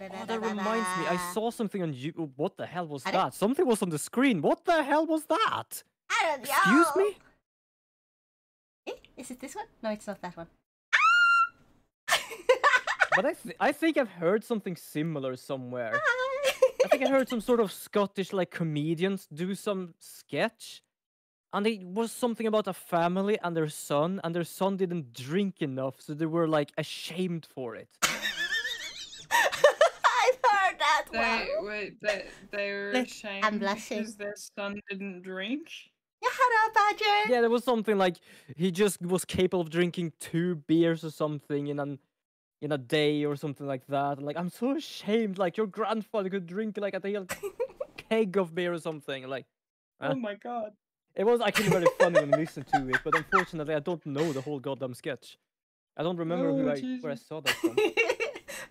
Oh, that reminds me. I saw something on you. What the hell was that? Something was on the screen. What the hell was that? I don't know. Excuse me? Is it this one? No, it's not that one. But I think I've heard something similar somewhere. I think I heard some sort of Scottish like comedians do some sketch. And it was something about a family and their son. And their son didn't drink enough, so they were like ashamed for it. I've heard that one. They were ashamed because their son didn't drink? Yeah, there was something like he just was capable of drinking 2 beers or something in a day or something like that. Like, I'm so ashamed. Like, your grandfather could drink like a keg of beer or something. Like, oh my god. It was actually very funny when I listened to it, but unfortunately, I don't know the whole goddamn sketch. I don't remember where I saw that from.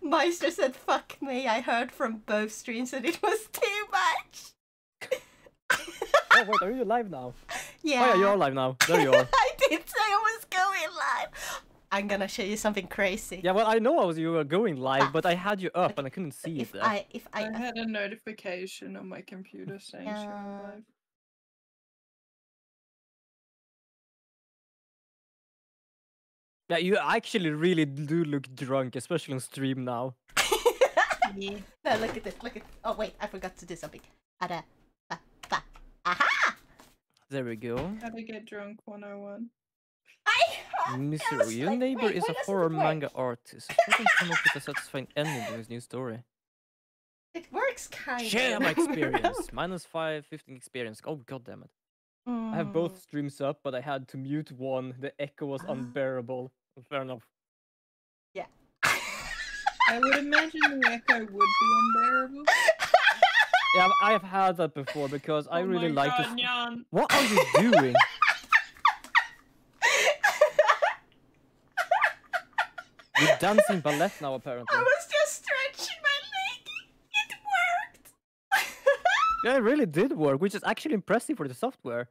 Meister said, "Fuck me! I heard from both streams, and it was too much." Oh wait, are you live now? Yeah. Oh yeah, you're live now. There you are. I did say I was going live. I'm gonna show you something crazy. Yeah, well, I know you were going live, but I had you up and I couldn't see it. I had a notification on my computer saying you were live. Yeah, you actually really do look drunk, especially on stream now. Yeah. No, look at this, look at this. Oh, wait, I forgot to do something. Aha! There we go. How to get drunk 101. Mr. Your neighbor is a horror manga artist. Who can come up with a satisfying ending to his new story? It works kind of. Share my experience. -515 experience. Oh, god damn it. I have both streams up, but I had to mute one. The echo was unbearable. Fair enough. Yeah. I would imagine the echo would be unbearable. Yeah, I have had that before because I really like to. Nyan. What are you doing? You're dancing ballet now, apparently. I was just stretching my leg. It worked. Yeah, it really did work, which is actually impressive for the software.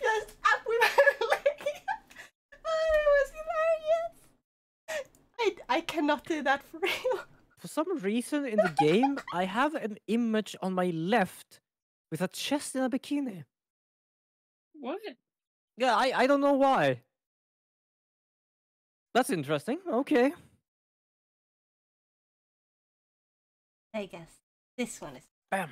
Just up with her leg. Oh, it was hilarious. I cannot do that for real. For some reason in the game, I have an image on my left with a chest in a bikini. What? Yeah, I don't know why. That's interesting. Okay. I guess this one is. Bam.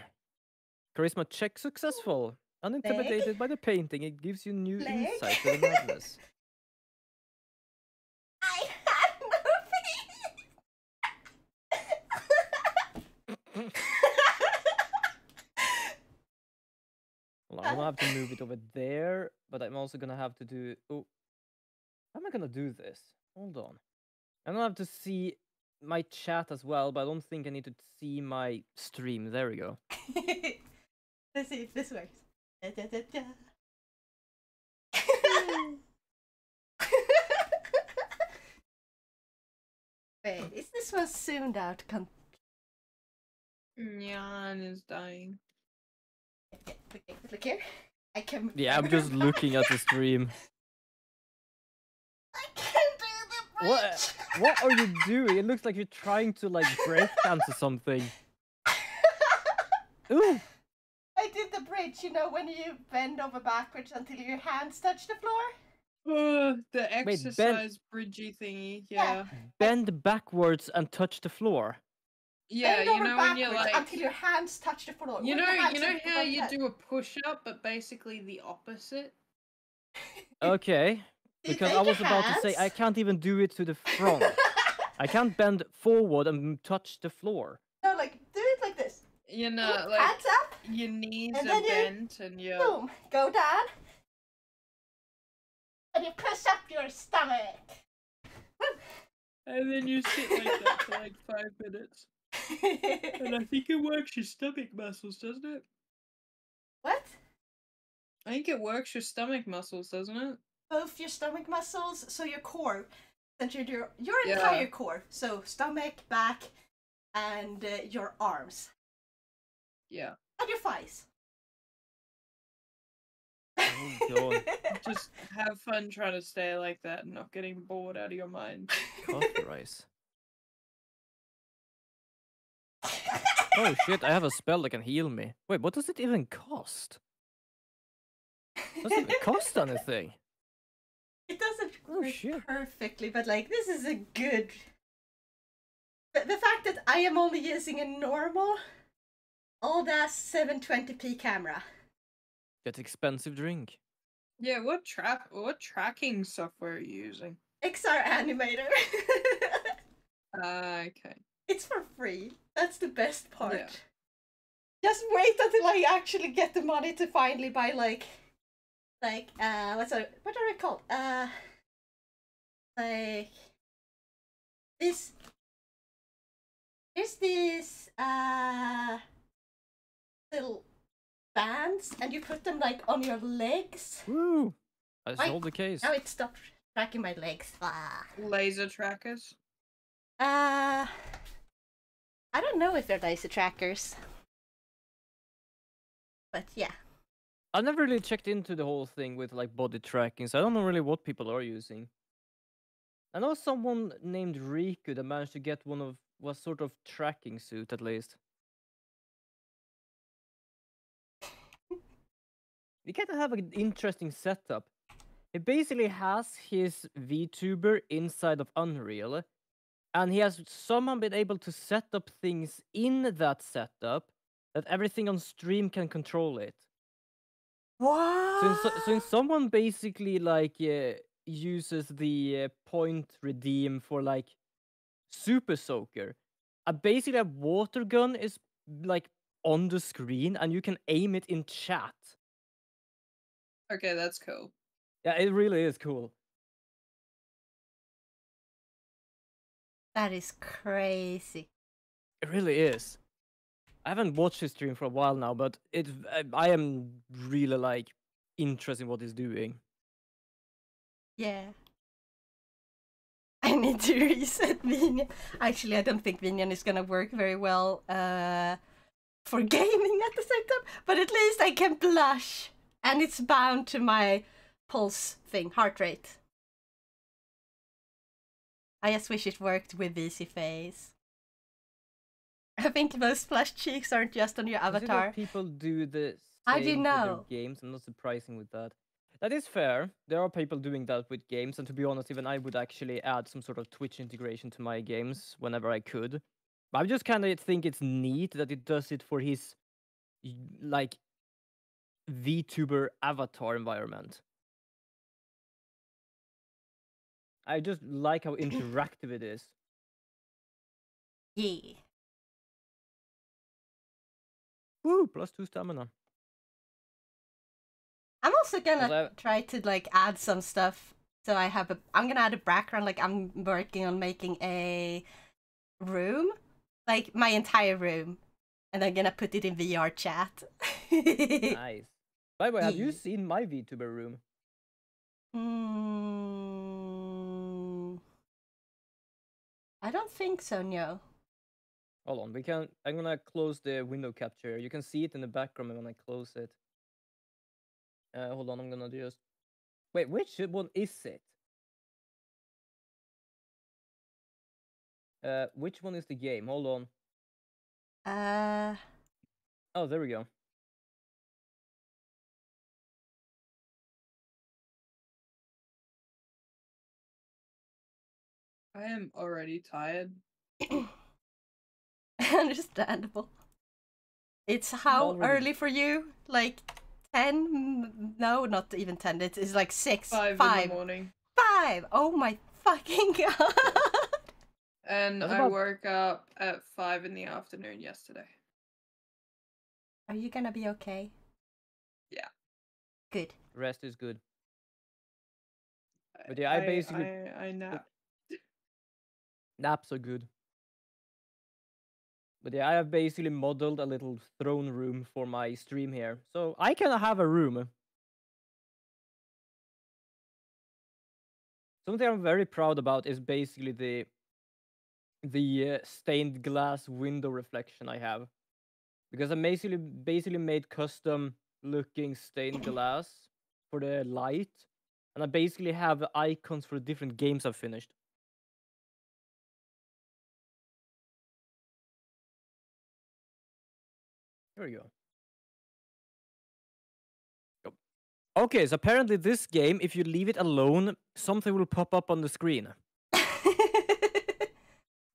Charisma check successful. Unintimidated by the painting, it gives you new insight to the madness. I have no feet. Well, I'm gonna have to move it over there, but I'm also gonna have to do. Oh, how am I gonna do this? Hold on. I don't have to see my chat as well, but I don't think I need to see my stream. There we go. Let's see if this works. Da, da, da, da. Wait, is this one zoomed out? Nyan is dying. Okay, look here. I can. Yeah, I'm just looking at the stream. What are you doing? It looks like you're trying to like break dance or something. Ooh. I did the bridge, you know, when you bend over backwards until your hands touch the floor. The exercise bridgey thingy, yeah. Bend backwards and touch the floor. Yeah, bend when you're like until your hands touch the floor. You know how you do a push-up, but basically the opposite. Okay. Because I was about to say, I can't even do it to the front. I can't bend forward and touch the floor. No, like, do it like this. You know, like, hands up, your knees are bent and you... Boom, go down. And you push up your stomach. And then you sit like that for like 5 minutes. And I think it works your stomach muscles, doesn't it? What? I think it works your stomach muscles, doesn't it? Both your stomach muscles, so your core, and your entire core, so stomach, back, and your arms. Yeah. And your thighs. Oh god! Just have fun trying to stay like that and not getting bored out of your mind. Cough rice. Oh shit, I have a spell that can heal me. Wait, what does it even cost? Doesn't it cost anything? It doesn't work perfectly, but like, this is a good... The fact that I am only using a normal old-ass 720p camera. That's expensive drink. Yeah, what tracking software are you using? XR Animator. Okay. It's for free. That's the best part. Yeah. Just wait until I actually get the money to finally buy what are they called? There's these little bands, and you put them like on your legs. Woo! I sold the case. Now it stopped tracking my legs. Ah. Laser trackers? I don't know if they're laser trackers. But yeah. I never really checked into the whole thing with like body tracking, so I don't know really what people are using. I know someone named Riku that managed to get one of was sort of tracking suit at least. We kind of have an interesting setup. He basically has his VTuber inside of Unreal, and he has somehow been able to set up things in that setup that everything on stream can control it. What? Since someone basically like uses the point redeem for like Super Soaker, basically a water gun is like on the screen and you can aim it in chat. Okay, that's cool. Yeah, it really is cool. That is crazy. It really is. I haven't watched his stream for a while now, but I am really like interested in what he's doing. Yeah. I need to reset Vinian. Actually, I don't think Vinian is gonna work very well for gaming at the same time, but at least I can blush. And it's bound to my pulse thing, heart rate. I just wish it worked with VSeeFace. I think those flushed cheeks aren't just on your avatar. People do the same with their games. I'm not surprising with that. That is fair. There are people doing that with games, and to be honest, even I would actually add some sort of Twitch integration to my games whenever I could. But I just kind of think it's neat that it does it for his, like, VTuber avatar environment. I just like how interactive it is. Yeah. Woo! +2 stamina. I'm also gonna try to like add some stuff. So I have a. I'm gonna add a background. Like I'm working on making a room, like my entire room, and I'm gonna put it in VR chat. Nice. By the way, have you seen my VTuber room? Mm, I don't think so, no. Hold on, I'm gonna close the window capture. You can see it in the background when I close it. Hold on, I'm gonna just... Wait, which one is it? Which one is the game? Hold on. Oh, there we go. I am already tired. Understandable. It's how early for you? Like 10? No, not even 10. It's like 6. 5 in the morning. 5! Oh my fucking god! And I woke up at 5 in the afternoon yesterday. Are you gonna be okay? Yeah. Good. Rest is good. But yeah, I basically... I napped. Naps are good. But yeah, I have basically modeled a little throne room for my stream here. So I can have a room. Something I'm very proud about is basically the stained glass window reflection I have. Because I basically made custom looking stained glass for the light. And I basically have icons for different games I've finished. Here we go. Okay, so apparently this game, if you leave it alone, something will pop up on the screen.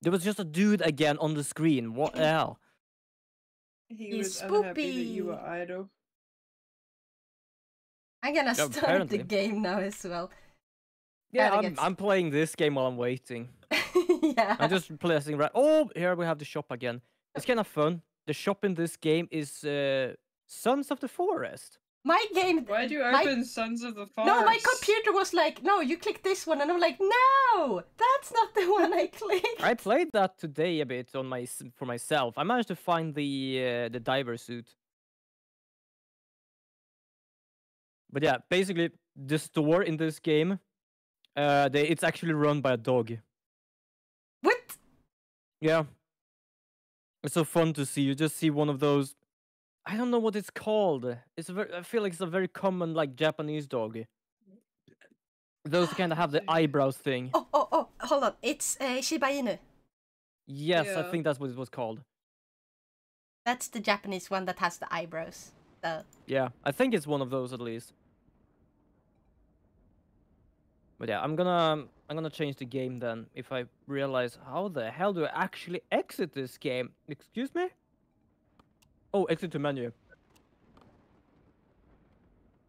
There was just a dude again on the screen. What the hell? He was unhappy that you were idle. I'm gonna start the game now as well. Yeah, I'm playing this game while I'm waiting. Yeah. I'm just placing right. Oh, here we have the shop again. It's kind of fun. The shop in this game is Sons of the Forest. My game. Why do you open Sons of the Forest? No, my computer was like, no, you click this one, and I'm like, no, that's not the one I clicked. I played that today a bit on my for myself. I managed to find the diver suit. But yeah, basically the store in this game, it's actually run by a dog. What? Yeah. It's so fun to see. You just see one of those. I don't know what it's called. It's a very, I feel like it's a very common like Japanese dog. Those kind of have the eyebrows thing. Oh, oh, oh! Hold on, it's Shiba Inu. Yes, yeah. I think that's what it was called. That's the Japanese one that has the eyebrows. Though. Yeah, I think it's one of those at least. But yeah, I'm gonna change the game then if I realize how the hell do I actually exit this game? Excuse me. Oh, exit to menu.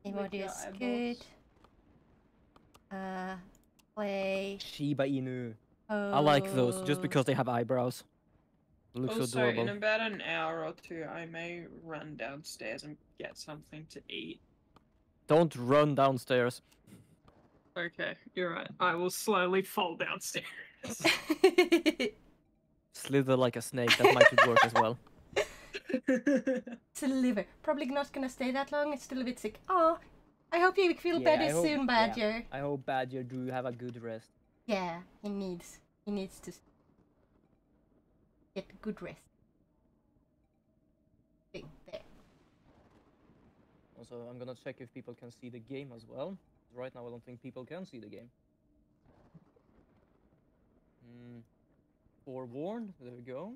Emoji is good. Play. Shiba Inu. Oh. I like those just because they have eyebrows. It looks also, adorable. Also, in about an hour or two, I may run downstairs and get something to eat. Don't run downstairs. Okay, you're right. I will slowly fall downstairs. Slither like a snake. That might work as well. It's a liver. Probably not gonna stay that long. It's still a bit sick. Oh, I hope you feel better soon, Badger. Yeah. I hope Badger do have a good rest. Yeah, he needs to get good rest. There. Also, I'm gonna check if people can see the game as well. Right now, I don't think people can see the game. Forewarned. There we go.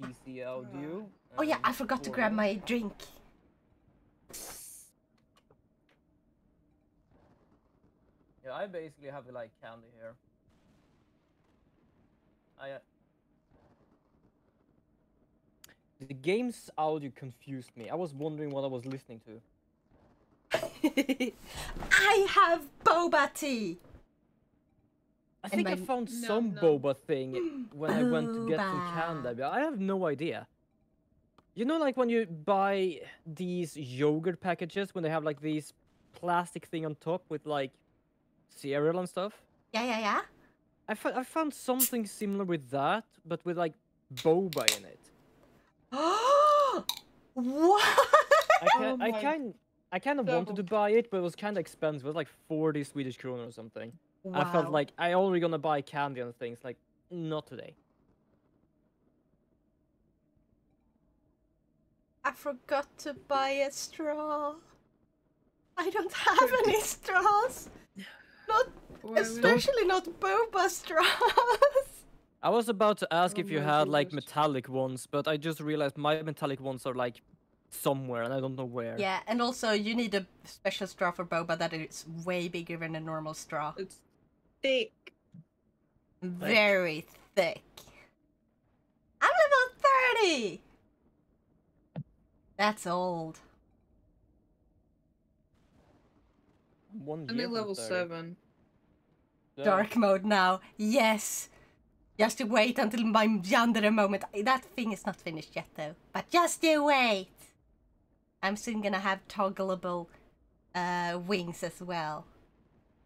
PC audio. Oh yeah, I forgot to grab my drink. Yeah, I basically have like candy here. The game's audio confused me. I was wondering what I was listening to. I have boba tea. I think I found some boba thing when I went to get some candy, but I have no idea. You know, like when you buy these yogurt packages, when they have like these plastic thing on top with like cereal and stuff? Yeah, yeah, yeah. I found something similar with that, but with like boba in it. What? I kind of wanted to buy it, but it was kind of expensive. It was like 40 Swedish kroner or something. Wow. I felt like I already gonna buy candy and things, like, not today. I forgot to buy a straw. I don't have any straws. Especially not boba straws. I was about to ask if you had, like, metallic ones, but I just realized my metallic ones are, like, somewhere and I don't know where. Yeah, and also you need a special straw for boba that is way bigger than a normal straw. It's thick. Very thick. I'm about 30! That's old. I'm at level 7. Dark mode now. Yes! Just wait until my yandere moment. That thing is not finished yet though. But just you wait! I'm soon gonna have toggleable wings as well.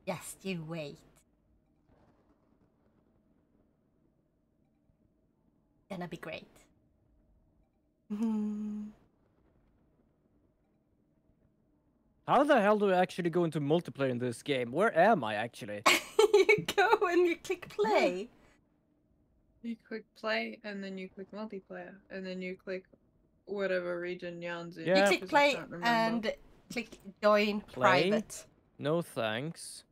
Just you wait. Gonna be great. How the hell do I actually go into multiplayer in this game? Where am I actually? You go and you click play. You click play and then you click multiplayer and then you click whatever region Jan's in. Yeah. You click play and click join private. No thanks.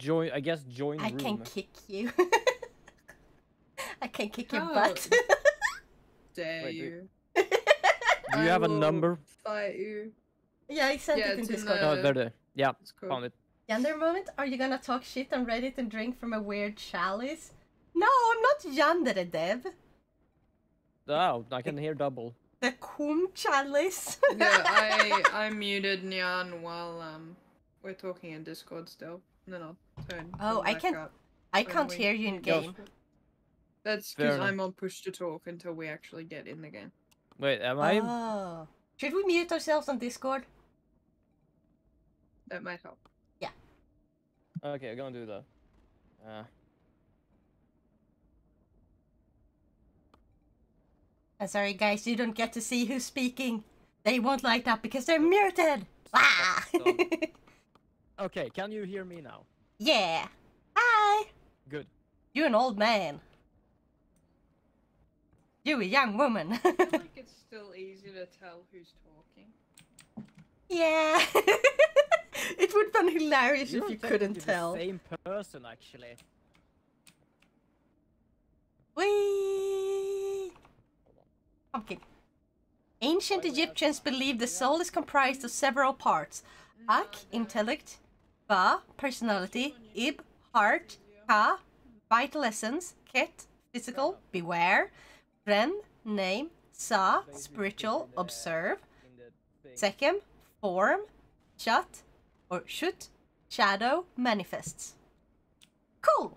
Join. I guess join. I can kick you. I can kick your butt. Dare you? Do you have a number? Fight you. Yeah, I sent it in Discord. Oh, there. Yeah, found it. Yonder moment? Are you gonna talk shit on Reddit and drink from a weird chalice? No, I'm not yonder, Deb. Oh, I can hear double. The cum chalice. Yeah, I muted Nyan while we're talking in Discord still. No, turn. Oh, I can't hear you in game. That's because I'm on push to talk until we actually get in the game. Wait, am I? Oh. Should we mute ourselves on Discord? That might help. Yeah. Okay, I'm gonna do that. I'm sorry, guys, you don't get to see who's speaking. They won't light up because they're muted! Ah! Okay, can you hear me now? Yeah! Hi! Good. You're an old man. You're a young woman. I feel like it's still easy to tell who's talking. Yeah! It would have been hilarious if you couldn't tell. You're the same person, actually. Whee! Pumpkin. Ancient Egyptians believed the soul is comprised of several parts. Ak, intellect, ba, personality, ib, heart, ka, vital essence, ket, physical, beware, ren, name, sa, spiritual, observe, sekem, form, shat, or shut, shadow, manifests. Cool!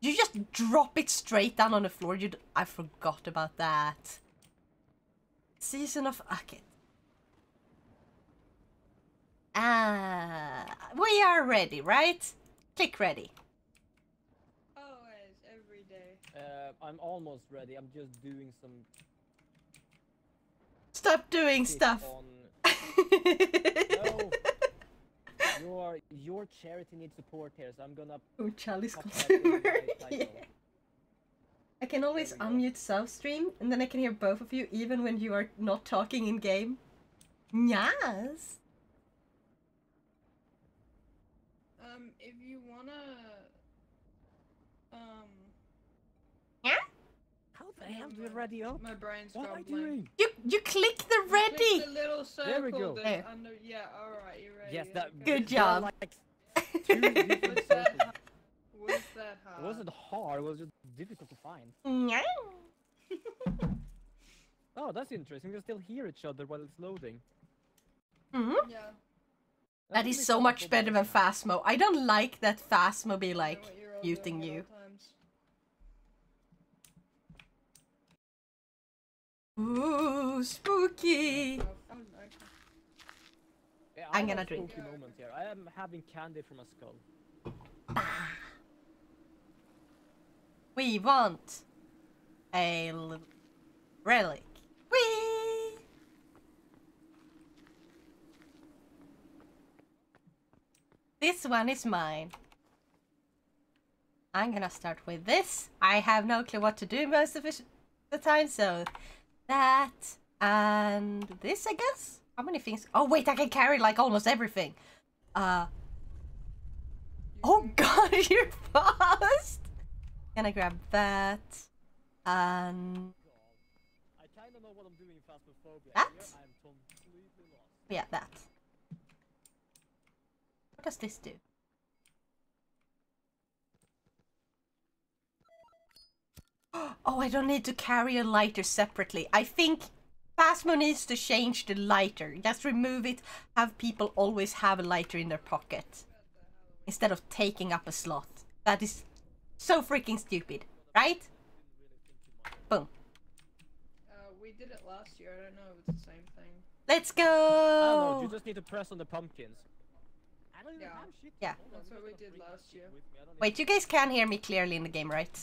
You just drop it straight down on the floor. I forgot about that. Season of Akit. Ah, we are ready, right? Click ready. Always, every day. I'm almost ready. I'm just doing some. Stop doing stuff. On... No. Your charity needs support here, so I'm gonna... Oh, Chalice Consumer, yeah. I can always unmute South Stream, and then I can hear both of you, even when you are not talking in-game. Yes. If you wanna... Yeah? How the hell do we ready up? My brain's gone blank. What am I doing? You click the ready! You click the little circle. There we go. There. Under, yeah, alright, you're ready. Yes, that, okay. Good job. Like was that hard? It wasn't hard, it was just difficult to find. Oh, that's interesting. We can still hear each other while it's loading. Mm-hmm. Yeah. That is so much better than Phasmo. I don't like that Phasmo be like, muting you. Ooh, spooky! Yeah, I'm gonna drink. Here. I am having candy from a skull. Ah. We want a relic. Whee! This one is mine. I'm gonna start with this. I have no clue what to do most of the time, so... That and this, I guess. How many things? Oh wait, I can carry like almost everything. Oh god, you're fast. Can I grab that? And I kind of know what I'm doing in Phasmophobia. That? I'm completely lost. Yeah, that. What does this do? Oh, I don't need to carry a lighter separately. I think Phasmo needs to change the lighter. Just remove it, have people always have a lighter in their pocket. Instead of taking up a slot. That is so freaking stupid, right? Boom. We did it last year, I don't know if it's the same thing. Let's go! Oh, no, you just need to press on the pumpkins. I don't even have shit. Yeah. That's what we did last year. Wait, you guys can hear me clearly in the game, right?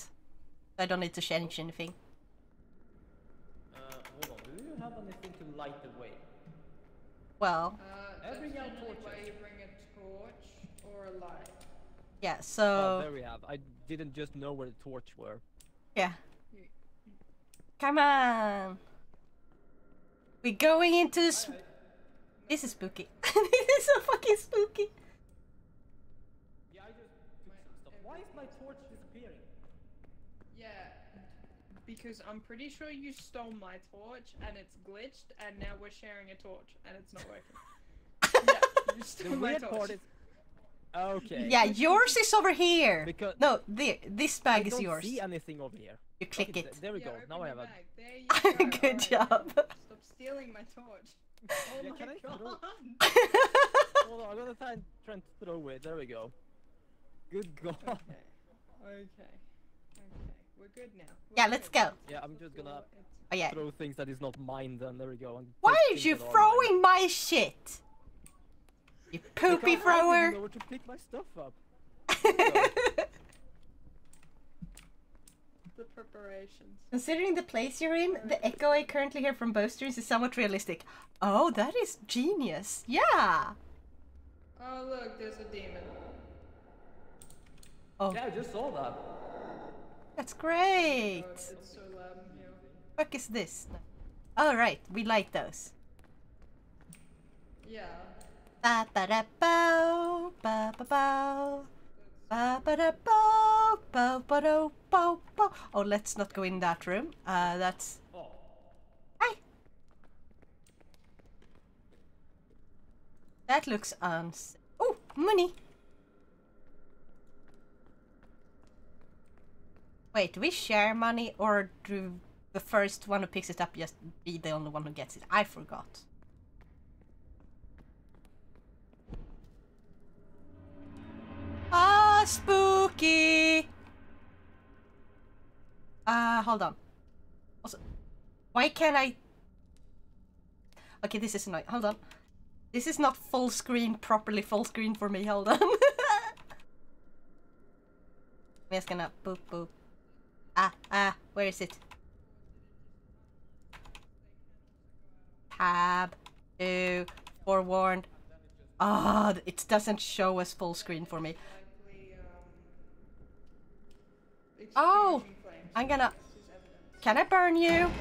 I don't need to change anything. Hold on. Do you have anything to light the way? Well... every young way you bring a torch or a light. Yeah, so... Oh, there we have. I didn't just know where the torch were. Yeah. Come on! We're going into... This is spooky. This is so fucking spooky! Why is my torch disappearing? Yeah, because I'm pretty sure you stole my torch and it's glitched and now we're sharing a torch and it's not working. Yeah, you stole my torch. Okay. Yeah, yours is over here. Because no, this bag is yours. I don't see anything over here. You click it. There we go. Yeah, now I have a bag. There you go. Good job. Stop stealing my torch. Oh yeah, Hold on, I'm gonna try and throw away. There we go. Good God. Okay. We're good now. Let's go. Yeah, I'm just gonna throw things that is not mine then. There we go. And why are you throwing my shit? You poopy thrower! I don't know where to pick my stuff up. The preparations. Considering the place you're in, the echo I currently hear from both streams is somewhat realistic. Oh, that is genius. Yeah! Oh, look, there's a demon. Oh. Yeah, I just saw that. That's great! Oh, it's so loud in here. What the fuck is this? Oh, right, we like those. Yeah. Ba ba da bow, ba ba bow, ba ba da bow, bow ba do bow bow. Oh, let's not go in that room. That's. Oh. Hi. That looks uns. Oh, money. Wait, do we share money or do the first one who picks it up just be the only one who gets it? I forgot. Ah, spooky! Hold on. Also, why can't I... Okay, this is annoying. Hold on. This is not full screen, properly full screen for me. Hold on. I'm just gonna boop boop. Where is it? Tab. Two. Forewarned. Ah, it doesn't show as full screen for me. Oh, I'm gonna... Can I burn you?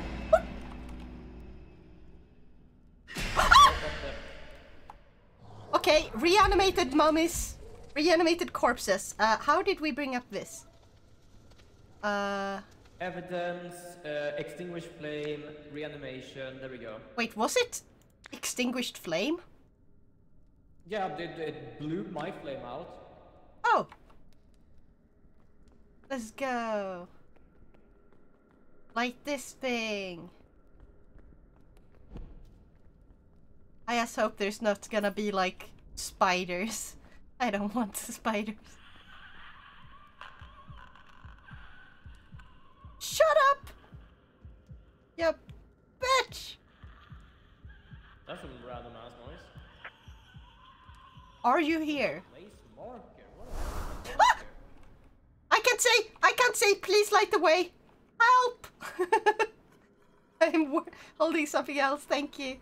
Okay, reanimated mummies. Reanimated corpses. How did we bring up this? Evidence, extinguished flame, reanimation, there we go. Wait, was it extinguished flame? Yeah, it blew my flame out. Oh! Let's go. Light this thing. I just hope there's not gonna be, like, spiders. I don't want spiders. Shut up! You bitch! That's a random ass noise. Are you here? Ah! I can't say, please light the way. Help! I'm holding something else, thank you.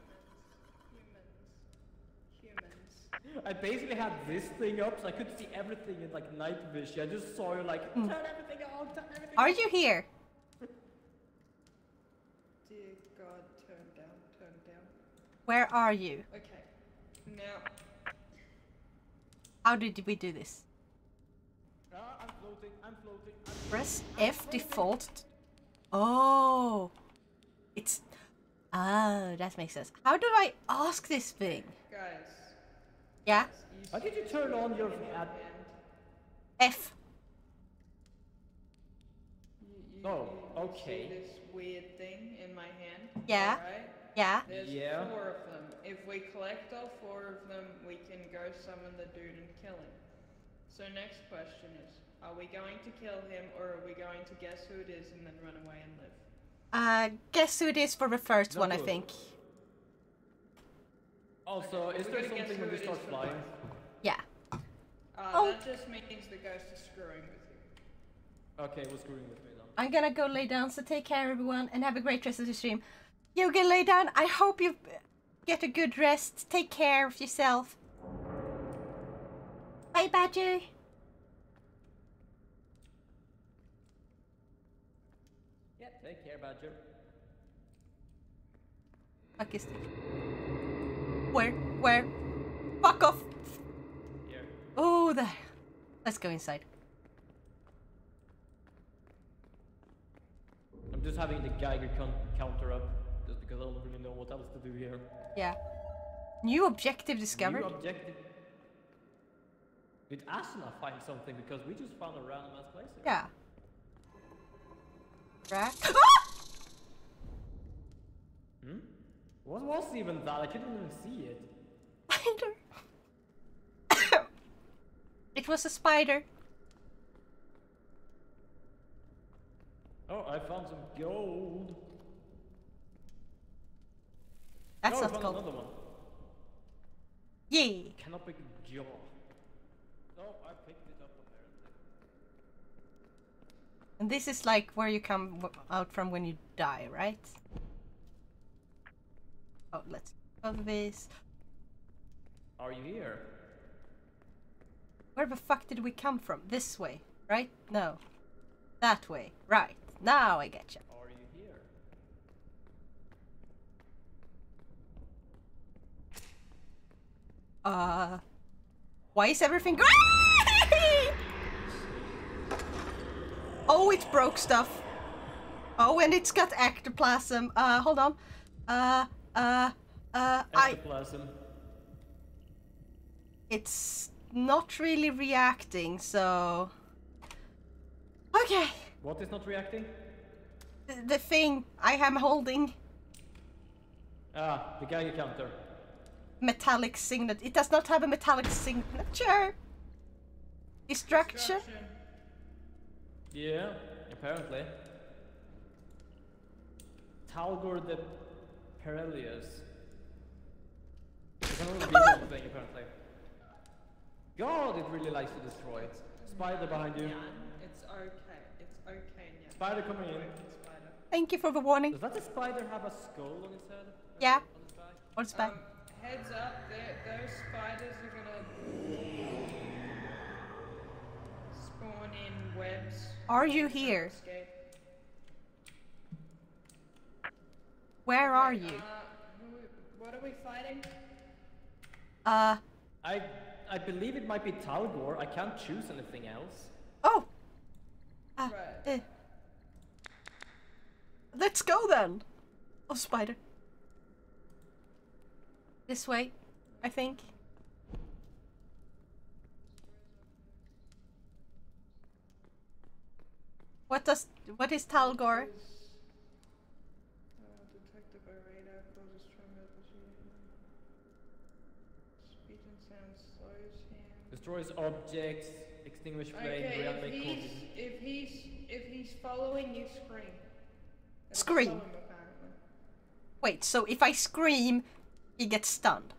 Humans. I basically had this thing up, so I could see everything in like night vision. I just saw you like, turn everything on, turn everything on. Are you here? Dear God, turn down, turn down. Where are you? Okay, now. How did we do this? I'm floating. Press F default. Oh, it's... Oh, that makes sense. How do I ask this thing? Guys. Yeah? How did you turn on your... F. You okay. See this weird thing in my hand? Yeah. Right? Yeah. There's four of them. If we collect all four of them, we can go summon the dude and kill him. So next question is, are we going to kill him or are we going to guess who it is and then run away and live? Guess who it is for the first one, I think. Also, is there something when we start flying? Yeah. That just means the ghost is screwing with you. Okay, we're screwing with me then. I'm gonna go lay down, so take care everyone and have a great rest of the stream. You can lay down. I hope you get a good rest. Take care of yourself. Bye, Badger. Yeah, take care, Badger. Fuck is this? Where? Fuck off! Here. Oh, there. Let's go inside. just having the Geiger counter up, just because I don't really know what else to do here. Yeah. New objective discovered. New objective. Did Asuna find something? Because we just found a random ass place here. Yeah. Rack. Hmm? What was even that? I couldn't even see it. Spider. It was a spider. Oh, I found some gold. That's not gold. Another one. Yay! Cannot pick a jaw. Oh, I picked it up apparently. And this is like where you come out from when you die, right? Oh, let's cover this. Are you here? Where the fuck did we come from? This way, right? No. That way. Right. Now I get you. Are you here? Why is everything green? Oh, it broke stuff. Oh, and it's got ectoplasm. Hold on. Ectoplasm. It's not really reacting, so... Okay. What is not reacting? The thing I am holding. Ah, the Geiger counter. Metallic signature. It does not have a metallic signature. Destruction. Yeah, apparently. Talgor the Perelius. It can only be one thing, apparently. God, it really likes to destroy it. Spider behind you. It's okay. It's okay. Yeah. Spider coming in. Spider. Thank you for the warning. Does that spider have a skull on its head? Yeah. On its back? On its back. Heads up, those spiders are gonna spawn in webs. Are you here? Where are you? What are we fighting? I believe it might be Talgor. I can't choose anything else. Oh. Right. Let's go then! Oh, spider. This way, I think. What is Talgor? Detected by radar, causes strong speech and sound, destroys him. Destroys objects. Extinguish flame. Okay, if he's following you, scream. That's scream. Wait, so if I scream, he gets stunned.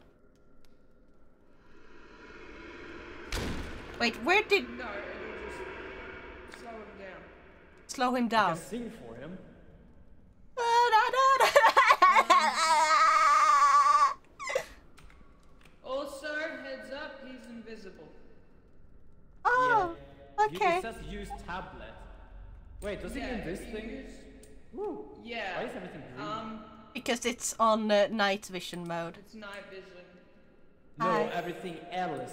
Wait, where did? No, it'll just slow him down. Slow him down. I can sing for him. Also, heads up, he's invisible. Oh, yeah. Okay. You just use tablet. Wait, does it mean this thing? Use... Woo. Yeah. Why is everything green? Because it's on night vision mode. It's night vision. No, everything else.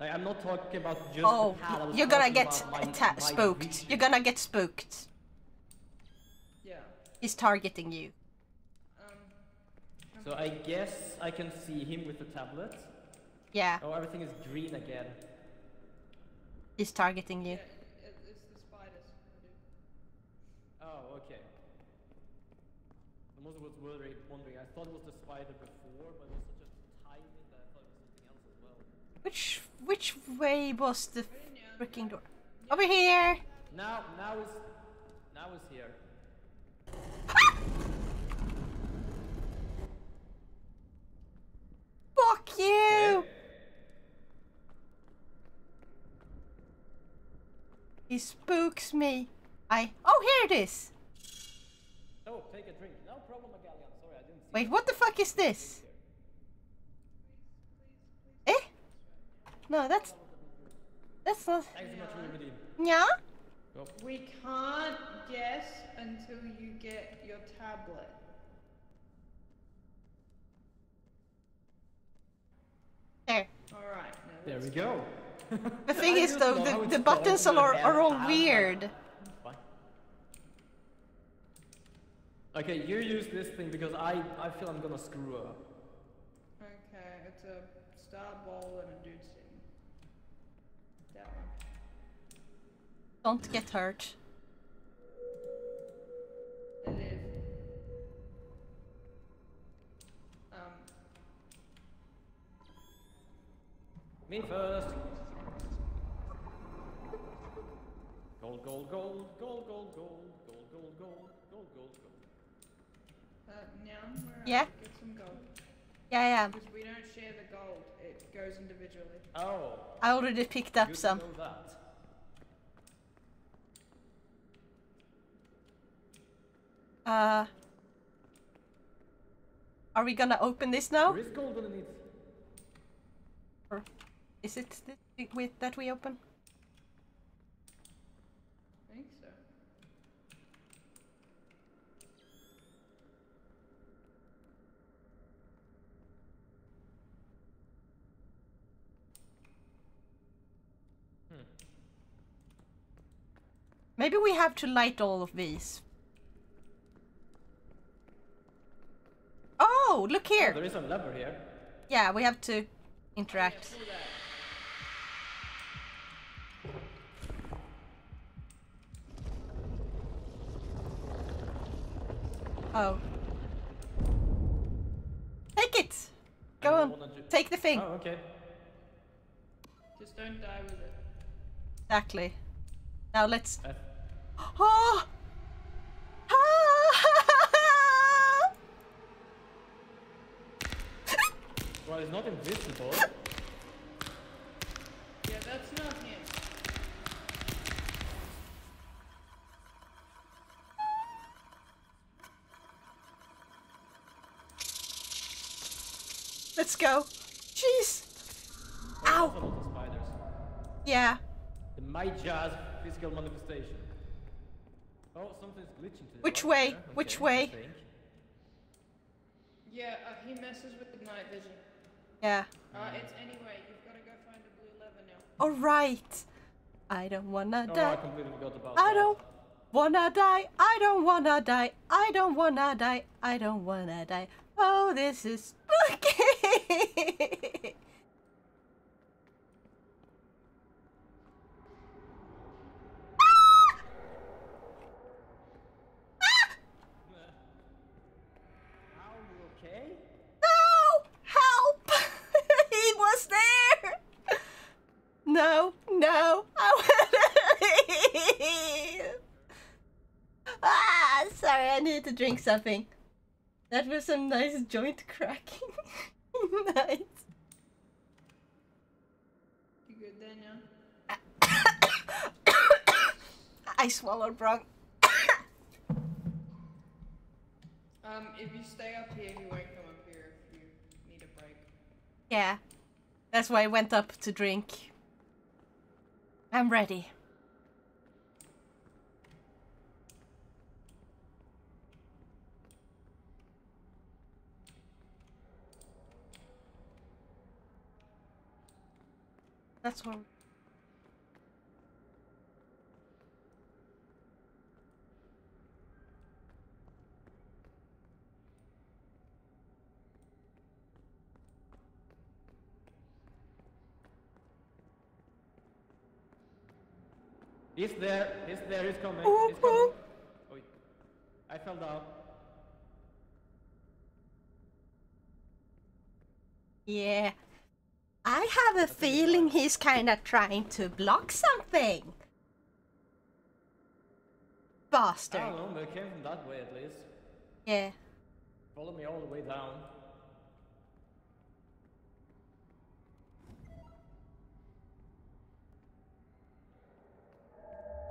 Like, I'm not talking about just. Oh, you're gonna get spooked. Vision. You're gonna get spooked. Yeah. He's targeting you. So I guess I can see him with the tablet. Yeah. Oh, everything is green again. He's targeting you. Yeah, it's the spiders. Oh, okay. I was wondering. I thought it was the spider before, but it was such a tiny that I thought it was something else as well. Which way was the freaking door? Yeah. Over here. Now is here. Ah! Fuck you! Yeah. He spooks me. Oh, here it is! Oh, take a drink. No problem, Magallian. Sorry, I didn't see. Wait, what the fuck is this? Eh? No, that's not. Thanks so much for the yeah? We can't guess until you get your tablet. There. Alright, there we go. The thing is though, the buttons are all weird. Okay, you use this thing because I feel I'm gonna screw up. Okay, it's a star ball and a dude's in. That one. Don't get hurt. I live. Me first! Gold, gold, gold, gold, gold, gold, gold, gold, gold, gold, gold, gold. Now we're get some gold. Yeah, yeah. Because we don't share the gold, it goes individually. Oh. I already picked up some. Good to know that. Are we gonna open this now? There is gold underneath. Or is it this big width that we open? I think so. Hmm. Maybe we have to light all of these. Oh, look here! Oh, there is a lever here. Yeah, we have to interact. Oh, yeah, oh. Take it! Go on, take the thing. Oh, okay. Just don't die with it. Exactly. Now let's... Oh! Well, it's not invisible. Yeah, that's not him. Let's go. Jeez. Ow. The spiders. Yeah. The Maja's physical manifestation. Oh, something's glitching today. Which way? Yeah, okay. Which way? Yeah, he messes with the night vision. Yeah. It's anyway. You've got to go find a blue lever now. Alright. I don't wanna die. I completely forgot about that. I don't wanna die. I don't wanna die. I don't wanna die. I don't wanna die. Oh, this is spooky. No, no, I want to leave. Ah, sorry, I need to drink something. That was some nice joint cracking. Nice. You good there now? I swallowed wrong. If you stay up here, you won't come up here if you need a break. Yeah, that's why I went up to drink. I'm ready. That's one. He's coming. Ooh, he's coming. Oh, I fell down. Yeah. I have a feeling he's kind of trying to block something. Bastard. I don't know, but it came from that way at least. Yeah. Follow me all the way down.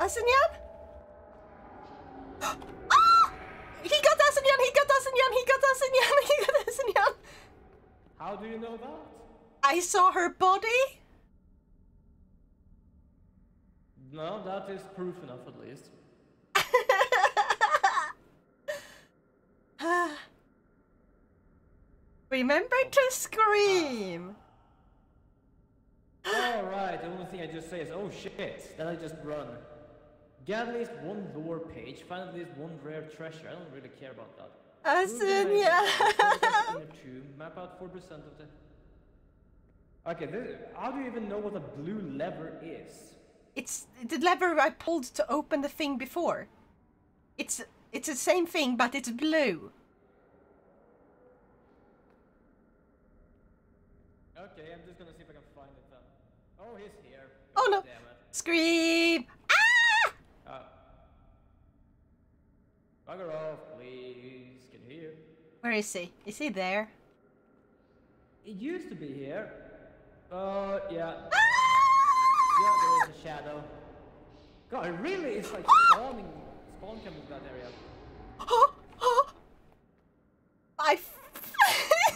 Asuna? Ah! He got Asuna! He got Asuna! He got Asuna! He got Asuna! How do you know that? I saw her body. No, that is proof enough, at least. Remember to scream. All right. The only thing I just say is, "Oh shit!" Then I just run. Get at least one lore page, find at least one rare treasure. I don't really care about that. Asuna! Two, map out 4% of the... Okay, this, how do you even know what a blue lever is? It's the lever I pulled to open the thing before. It's the same thing, but it's blue. Okay, I'm just gonna see if I can find it then. Oh, he's here. Oh no! Damn it. Scream! Ah! Bugger off, please. Can you hear? Where is he? Is he there? It used to be here. Yeah. Yeah, there is a shadow. God, it really is like spawn coming to that area.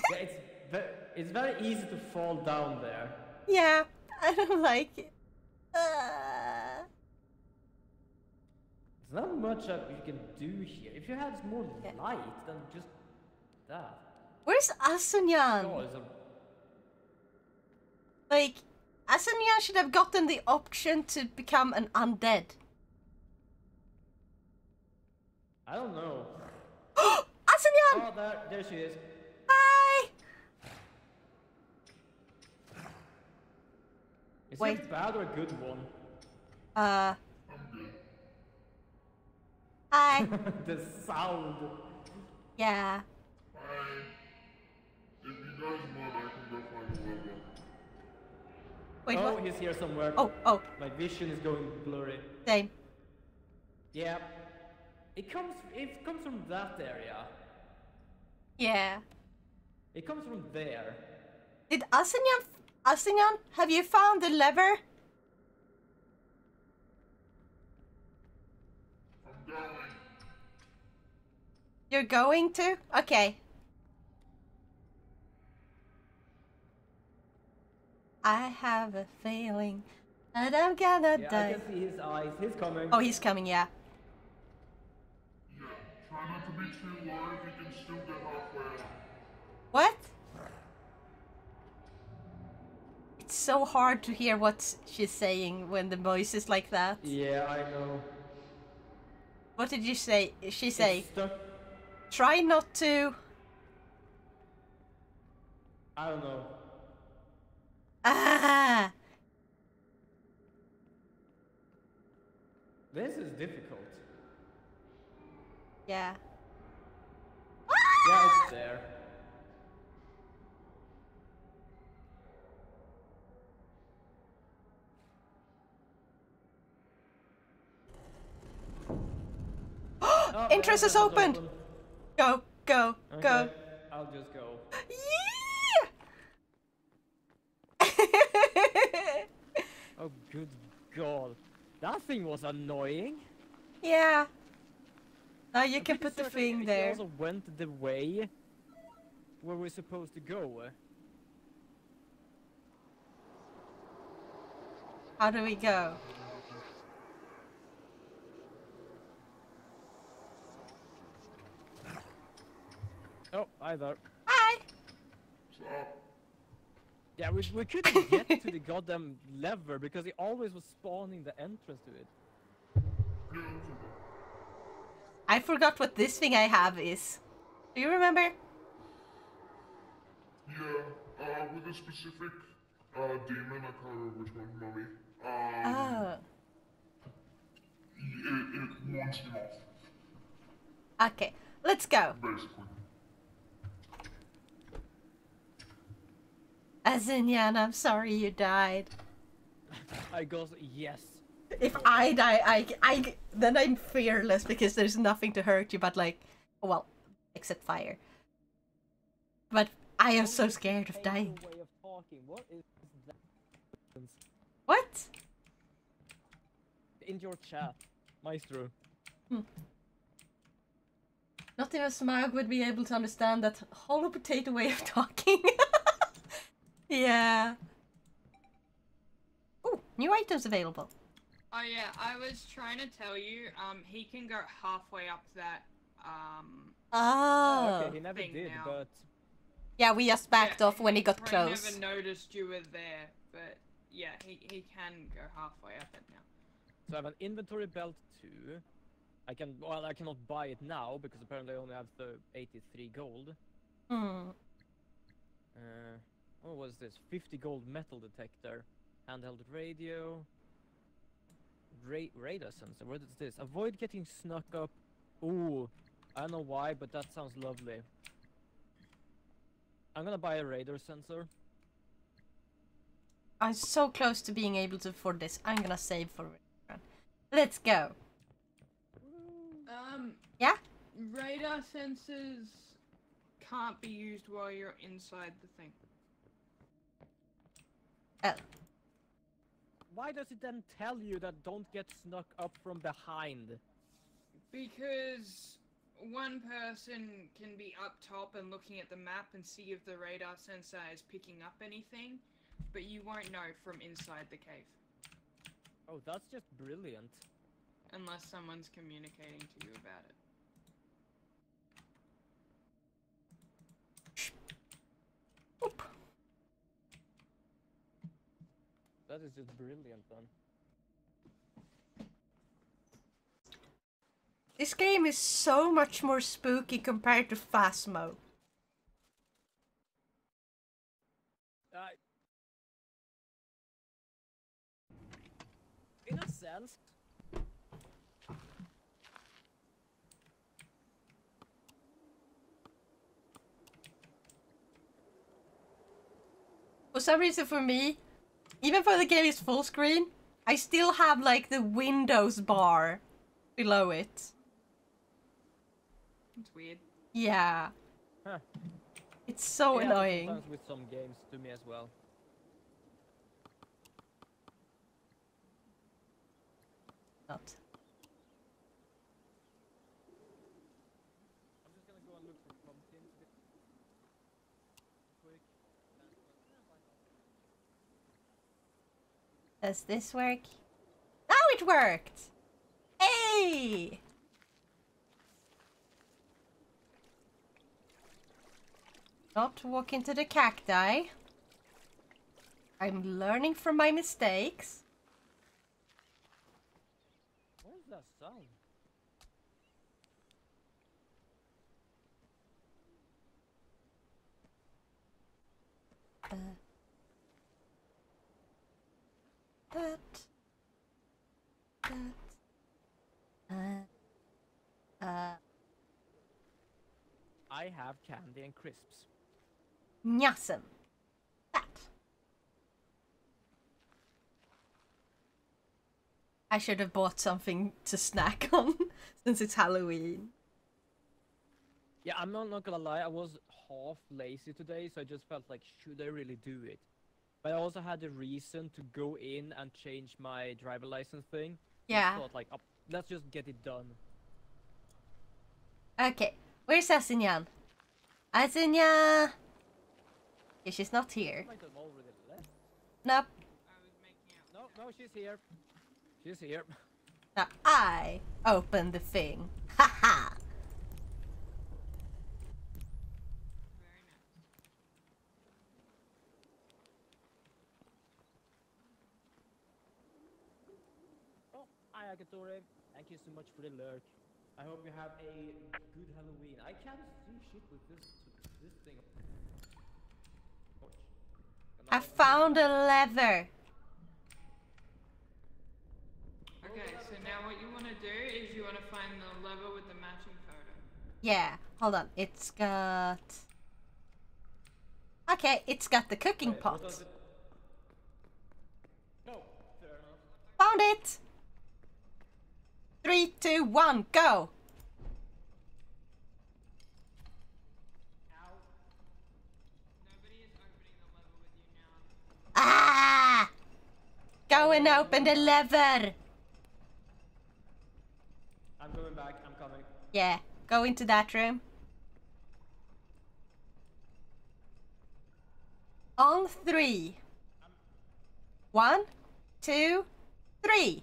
Yeah, it's very easy to fall down there. Yeah, I don't like it. There's not much that you can do here. If you had more light than just that. Where's Asunyan? Oh, like, Asunyan should have gotten the option to become an undead. I don't know. Asunyan! Oh, there she is. Hi! Is it a bad or a good one? Hi. The sound. Yeah. Wait, oh, he's here somewhere. Oh, oh. My vision is going blurry. Same. Yeah. It comes from that area. Yeah. It comes from there. Did Asinyan, have you found the lever? I'm going. You're going to? Okay. I have a feeling that I'm gonna die. I can see his eyes. He's coming. Oh, he's coming, yeah. Yeah, try not to be too loud. We can still get halfway. What? It's so hard to hear what she's saying when the voice is like that. Yeah, I know. What did you say? She say? Try not to... I don't know. Ah! This is difficult. Yeah. Yeah, it's there. Oh, entrance is opened. Go, go, okay. Go. I'll just go. Yeah! Oh good god. That thing was annoying. Yeah. Now you can put the thing there. It also went the way where we're supposed to go. How do we go? Oh, hi there. Hi! Yeah, we couldn't get to the goddamn lever because it always was spawning the entrance to it. I forgot what this thing I have is. Do you remember? Yeah, with a specific demon, I can't remember which one, mommy. It wants him off. Okay, let's go. Basically. Asinyan, I'm sorry you died. I go, yes. If I die, then I'm fearless because there's nothing to hurt you but like, well, except fire. But I am so scared of dying. What? In your chat, Maestro. Hmm. Not even Smaug would be able to understand that hollow potato way of talking. Yeah. Oh, new items available. Oh yeah, I was trying to tell you, he can go halfway up that, okay, he never did, now. But... Yeah, we just backed off when he got close. I never noticed you were there, but yeah, he can go halfway up it now. So I have an inventory belt too. I can, well, I cannot buy it now because apparently I only have the 83 gold. Mm. What was this? 50 gold metal detector, handheld radio, radar sensor. What is this? Avoid getting snuck up. Ooh, I don't know why, but that sounds lovely. I'm gonna buy a radar sensor. I'm so close to being able to afford this. I'm gonna save for it. Let's go. Yeah? Radar sensors can't be used while you're inside the thing. Oh. Why does it then tell you that don't get snuck up from behind? Because one person can be up top and looking at the map and see if the radar sensor is picking up anything, but you won't know from inside the cave. Oh, that's just brilliant. Unless someone's communicating to you about it. Oop. That is just brilliant, then. This game is so much more spooky compared to Phasmo. In a sense. For some reason for me, even though the game is full screen, I still have like the Windows bar below it. It's weird. Yeah. Huh. It's so annoying. It happens with some games to me as well. Not. I'm just gonna go and look for pumpkins. Does this work? Now it worked! Hey! Not walk into the cacti. I'm learning from my mistakes. What is that sound? I have candy and crisps. Nyasem. That. I should have bought something to snack on since it's Halloween. Yeah, I'm not gonna lie, I was half lazy today, so I just felt like, should I really do it? But I also had a reason to go in and change my driver license thing. Yeah. I thought like, oh, let's just get it done. Okay, where's Asuna? Asuna! Yeah, she's not here. Nope. No, no, she's here. She's here. Now I open the thing. Haha! Thank you so much for the lurk. I hope you have a good Halloween. I can't do shit with this thing. I found a leather. Okay, so now what you want to do is you want to find the leather with the matching photo. Yeah, hold on. It's got... Okay, it's got the cooking pot. No, fair enough. Found it! 3, 2, 1, go! Ow. Nobody is opening the lever with you now. Ah! Go and open the lever! I'm going back, I'm coming. Yeah, go into that room. On 3. 1, 2, 3.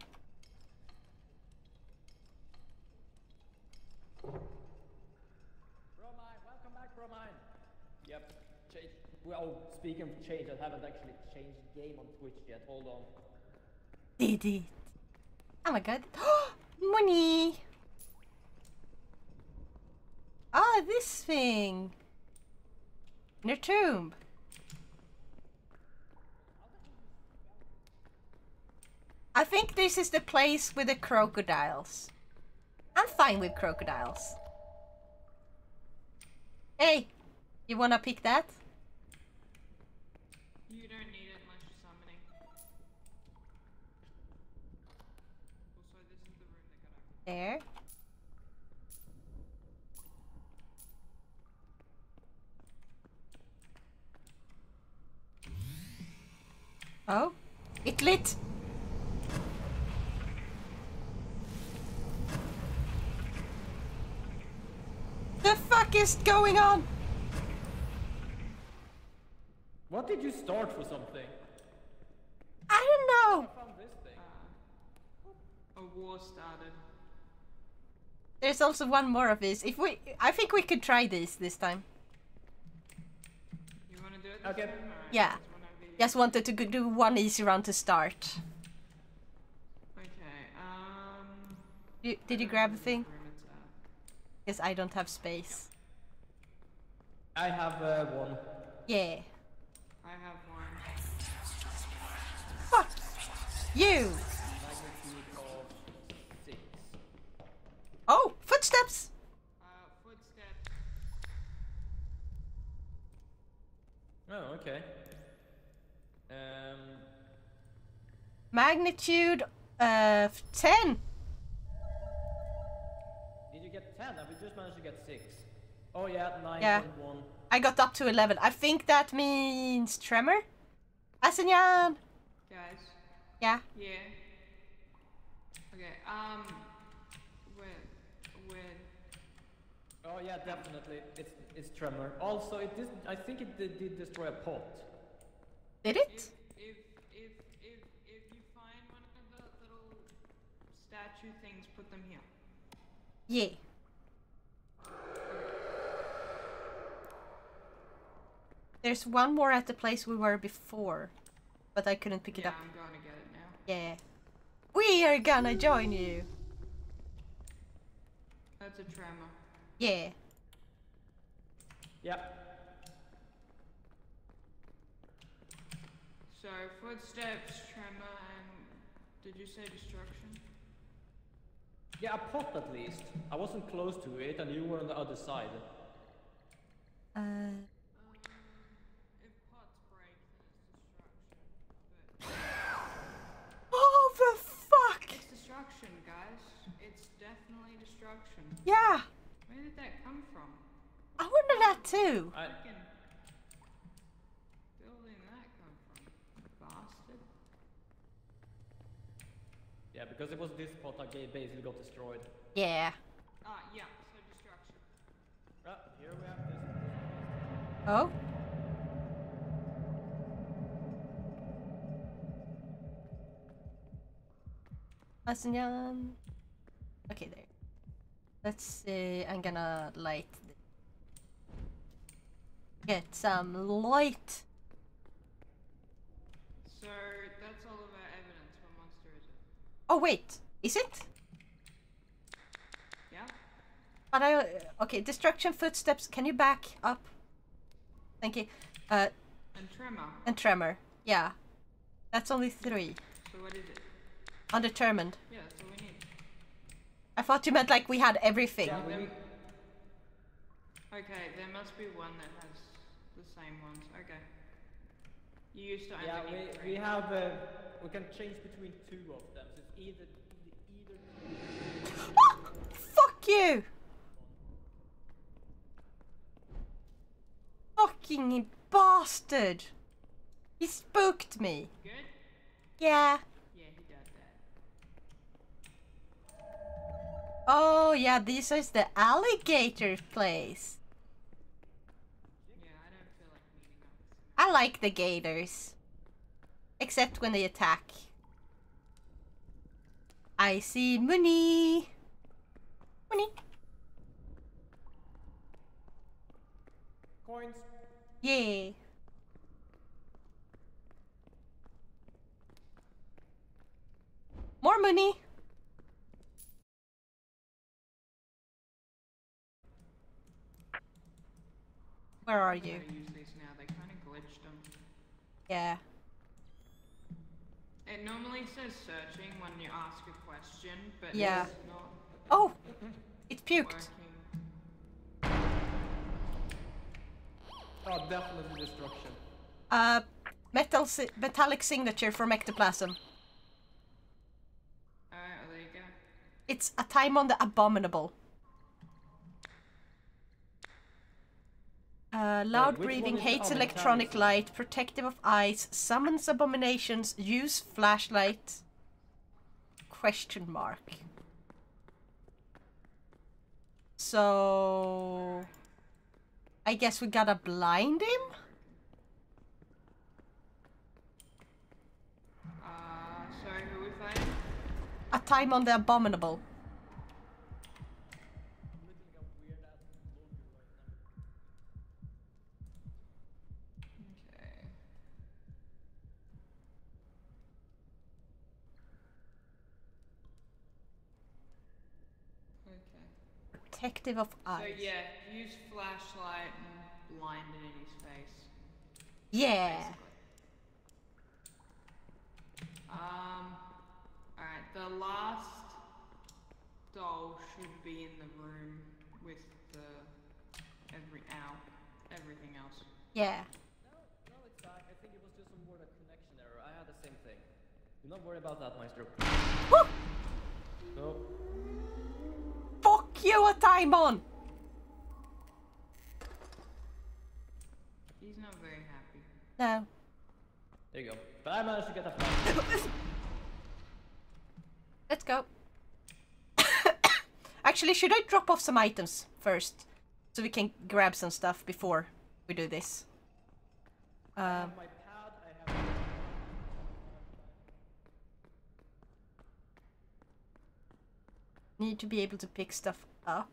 Well, speaking of change, I haven't actually changed game on Twitch yet. Hold on. Did it? Oh my god. Money! Oh, this thing! In a tomb! I think this is the place with the crocodiles. I'm fine with crocodiles. Hey! You wanna pick that? You don't need it unless you're summoning. Also, this is the room they got open. There. Oh, it lit! The fuck is going on? What did you start for something? I don't know! I found this thing. A war started. There's also one more of this. If we... I think we could try this time. You wanna do it? Okay. Time? Right. Yeah. Just wanted to do one easy round to start. Okay, did you grab a thing? Yes, I don't have space. I have one. Yeah. I have one. Fuck you! Oh! Footsteps! Footsteps. Oh, okay. Magnitude of 10. Did you get 10? I just managed to get 6. Oh yeah, 9.1. Yeah. I got up to 11. I think that means tremor. Asuna. Guys. Yeah. Yeah. Okay. When. Oh yeah, definitely. It's tremor. Also, it did. I think it did destroy a pot. Did it? If you find one of the little statue things, put them here. Yeah. There's one more at the place we were before, but I couldn't pick it up. Yeah, I'm gonna get it now. Yeah. We are gonna join you! That's a tremor. Yeah. Yep. So, footsteps, tremor, and... did you say destruction? Yeah, a pot at least. I wasn't close to it, and you were on the other side. If pots break, then it's destruction. But... oh, the fuck! It's destruction, guys. It's definitely destruction. Yeah! Where did that come from? I wonder that too! Yeah, because it was this pot that basically got destroyed. Yeah. Yeah, so destruction. Here we have this. Oh? Asuna. Okay, there. Let's see, I'm gonna light this. Get some light. So, that's all of our evidence. What monster is it? Oh wait, is it? Yeah. But I okay. Destruction, footsteps. Can you back up? Thank you. And tremor. Yeah, that's only 3. So what is it? Undetermined. Yeah, that's what we need. I thought you meant like we had everything. Yeah, okay, there must be one that has the same ones. Okay. You used to. Yeah, we have. We can change between 2 of them. So it's either. Ah! Fuck you! Fucking bastard! He spooked me. Good? Yeah. Yeah, he got that. Oh yeah, this is the alligator place. Yeah, I don't feel like meeting up. I like the gators. Except when they attack. I see money. Money. Coins. Yay. More money. are you? Yeah. It normally says searching when you ask a question, but yeah. It's not. Oh! It's puked! Working. Oh, definitely destruction. Metallic signature for ectoplasm. Alright, there you go. It's a time on the abominable. Loud breathing, hates electronic light, protective of eyes, summons abominations, use flashlight... question mark. So... I guess we gotta blind him? Sorry, who are we playing? A time on the abominable. Protective of eyes. So yeah, use flashlight and blind it in his face. Yeah. Basically. Alright, the last doll should be in the room with the everything else. Yeah. No, it's not. I think it was just some word of connection error. I had the same thing. Do not worry about that, Maestro. Woo! No. Fuck you, Atamon! He's not very happy. No. There you go. But I managed to get the flag. Let's go. Actually, should I drop off some items first? So we can grab some stuff before we do this. Need to be able to pick stuff up.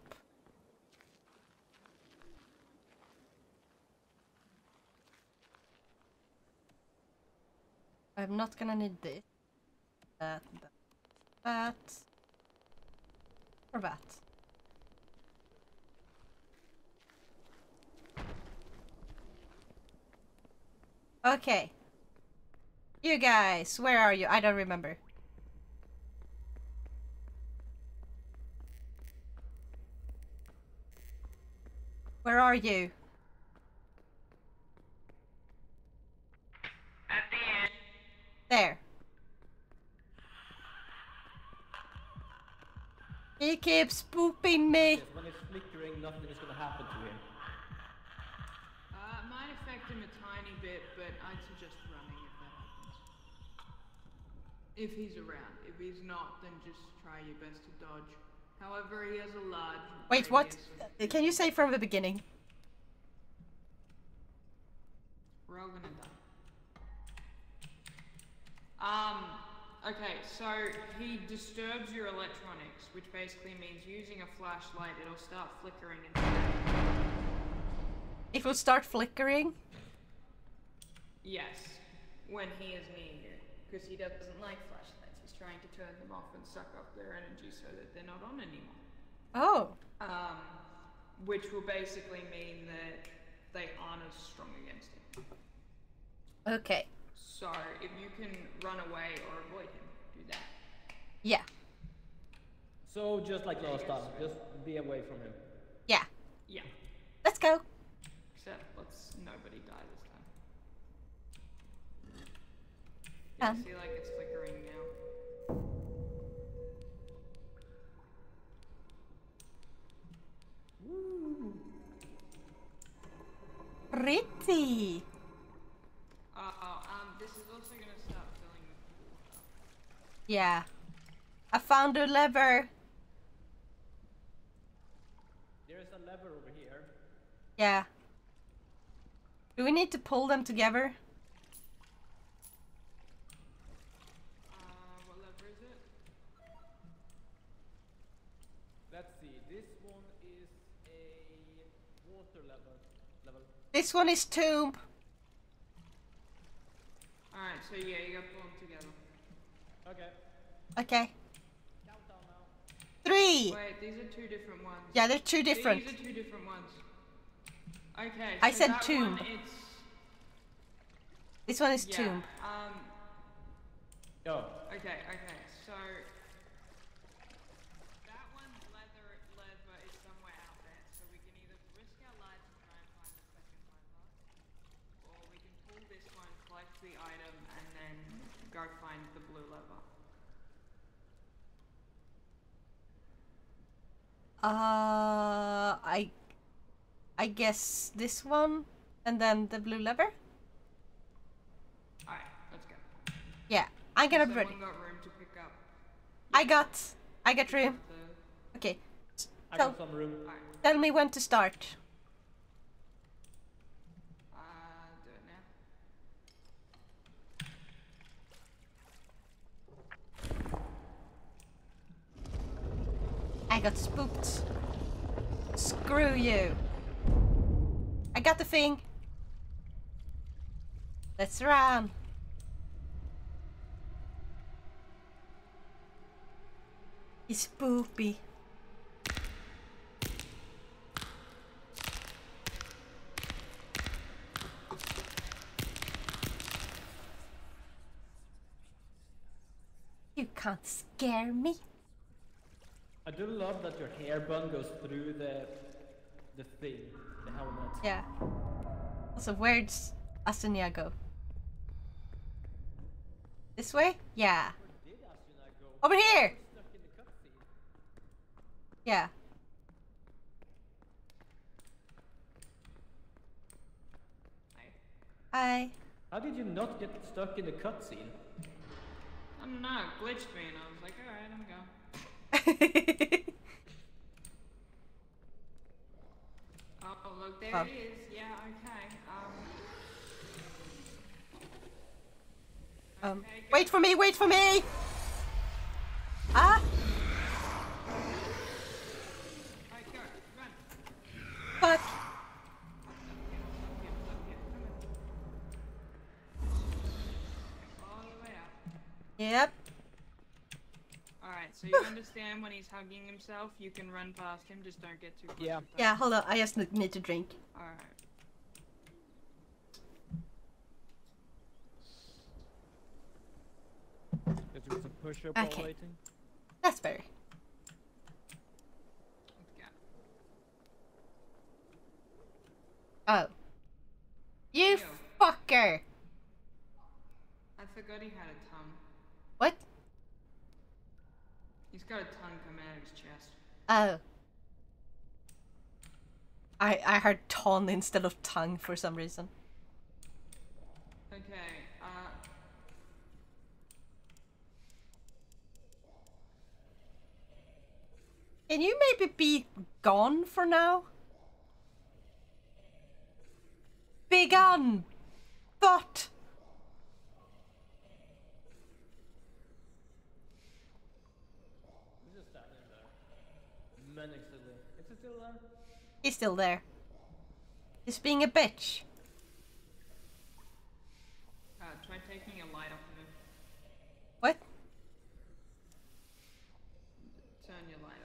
I'm not gonna need this. That. Or that. Okay. You guys, where are you? I don't remember. Where are you? At the end. There. He keeps spooping me. Yes, when it's flickering, nothing is going to happen to him. It might affect him a tiny bit, but I'd suggest running if that happens. If he's around. If he's not, then just try your best to dodge. However, he has a large... Wait, what? Can you say from the beginning? We're all gonna die. Okay, so he disturbs your electronics, which basically means using a flashlight, it'll start flickering instead. It will start flickering? Yes, when he is near you, because he doesn't like flashlights. Trying to turn them off and suck up their energy so that they're not on anymore. Oh. Which will basically mean that they aren't as strong against him. Okay. So, if you can run away or avoid him, do that. Yeah. So, just like last time, just be away from him. Yeah. Yeah. Let's go. Except, let's nobody die this time. You see, like, it's flickering now. Ooh. Pretty. This is also gonna start filling with water. Yeah. I found a lever. There is a lever over here. Yeah. Do we need to pull them together? What lever is it? Let's see. This one is level. This one is tomb. Alright, so yeah, you gotta pull them together. Okay. Okay. Countdown now. 3! Wait, these are two different ones. Yeah, they're two different. These are two different ones. Okay. So I said tomb. One, this one is tomb. Oh. Okay. Okay. So that one leather is somewhere out there, so we can either risk our lives and try and find the second leather, or we can pull this one, collect the item, and then go find the blue leather. I guess this one, and then the blue lever. Alright, let's go. Yeah, I got up ready. Got room to pick up. I got room. Okay. I got some room. Right. Tell me when to start. Do it now. I got spooked. Screw you. I got the thing. Let's run. It's poopy. You can't scare me. I do love that your hair bun goes through the thing. The helmet. Yeah. Also, where's Asuna go? This way? Yeah. Where did Asuna go? Over here! Stuck in the cutscene. Yeah. Hi. Hi. How did you not get stuck in the cutscene? I don't know, it glitched me and I was like, alright, I'm gonna go. Oh, look, there it is. Yeah, okay. Okay, wait for me, wait for me! Ah! Alright, go, run. Fuck. All the way up. Yep. Alright, so you understand when he's hugging himself, you can run past him, just don't get too close. Yeah. Yeah, hold on, I just need to drink. Alright. Okay. That's better. Oh. You fucker! I forgot he had a tongue. What? He's got a tongue coming out of his chest. Oh. I heard ton instead of tongue for some reason. Okay. Can you maybe be gone for now? Be gone! But! He's just standing there. Manically. Is he still there? He's still there. He's being a bitch. Try taking a light off of him. What? Turn your light.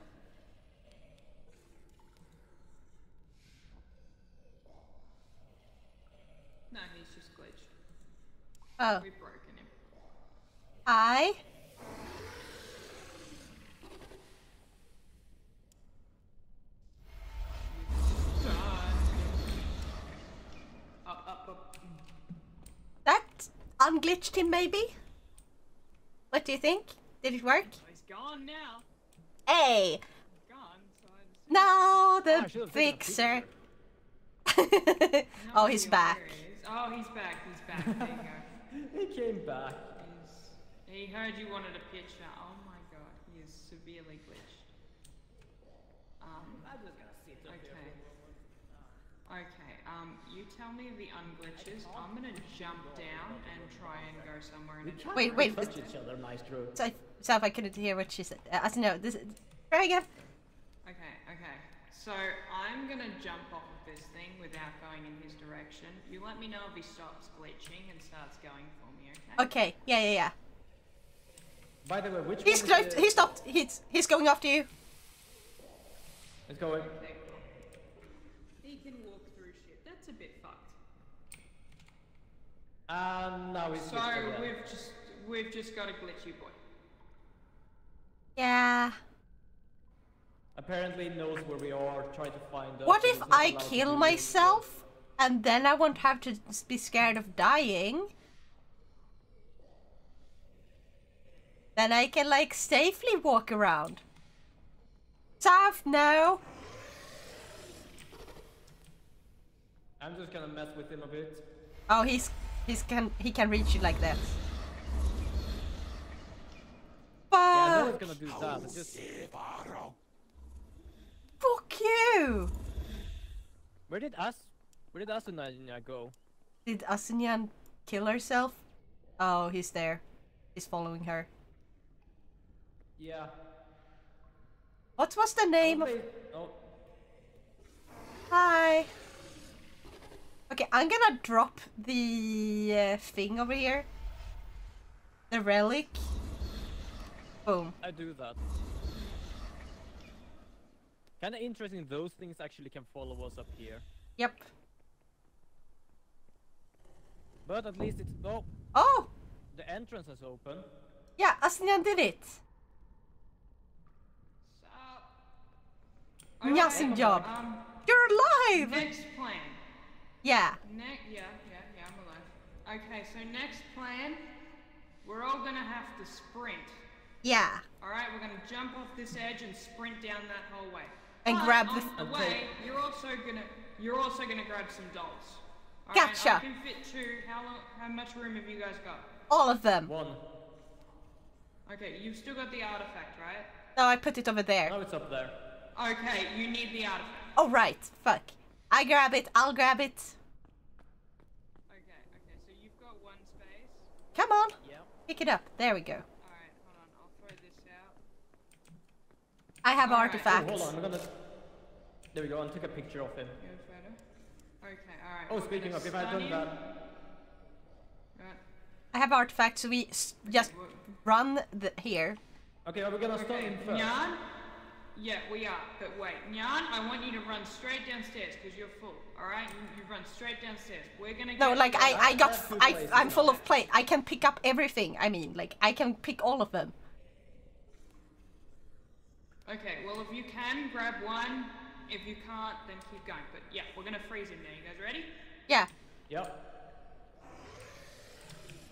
No, he's just glitched. Oh. We've broken him. I? Up, up, up. That unglitched him, maybe? What do you think? Did it work? He's gone now. Hey! He's gone, so no, the fixer. Oh, he's back. Oh, he's back, he's back. There you go. He came back. He heard you wanted a picture. Oh my god, he is severely glitched. I'm just gonna sit up here for a moment. Okay, you tell me the unglitches. I'm gonna jump down and try and go somewhere in a Wait, touch each other, Maestro. So if I couldn't hear what she said. Try again. Okay, okay. So I'm gonna jump off of this thing without going in his direction. You let me know if he stops glitching and starts going for me, okay? Okay. Yeah, yeah, yeah. By the way, which one? He stopped. He's going after you. He's going. He can walk through shit. No, it's so we've just got a glitchy boy. Yeah. Apparently knows where we are, trying to find us. What if I kill myself and then I won't have to be scared of dying? Then I can like safely walk around. South now. I'm just gonna mess with him a bit. Oh, he can reach you like that. Fuck. Yeah, I know he's gonna do that. It's just... Fuck you! Where did Asuna Nyan go? Did Asuna Nyan kill herself? Oh, he's there. He's following her. Yeah. What was the name of... Oh. Hi. Okay, I'm gonna drop the thing over here. The relic. Boom. I do that. Kinda interesting those things actually can follow us up here. Yep. But at least it's... Oh! Oh! The entrance is open. Yeah, Asuna did it! Amazing job! You're alive! Next plan. Yeah. Yeah, I'm alive. Okay, so next plan, we're all gonna have to sprint. Yeah. Alright, we're gonna jump off this edge and sprint down that hallway. And but grab the way, you're also gonna grab some dolls. All gotcha. Right, I can fit two. How much room have you guys got? All of them. One. Okay, you've still got the artifact, right? No, I put it over there. No, it's up there. Okay, you need the artifact. Oh, right. Fuck. I grab it. I'll grab it. Okay, okay. So you've got one space. Come on. Yep. Pick it up. There we go. All right, hold on. I'll throw this out. I have artifacts. Right. Oh, hold on. I'm gonna... There we go. I'll take a picture of him. Your photo? Okay, all right. Oh, we're speaking of, if I've done that... Right. I have artifacts, so we just run here. Okay, are we gonna stun him first? Nyan? Yeah, we are, but wait. Nyan, I want you to run straight downstairs, because you're full, alright? You run straight downstairs. We're gonna go... No, like, I'm full of plate. I can pick up everything, I mean. Like, I can pick all of them. Okay, well, if you can, grab one. If you can't, then keep going. But yeah, we're gonna freeze him now. You guys ready? Yeah. Yep.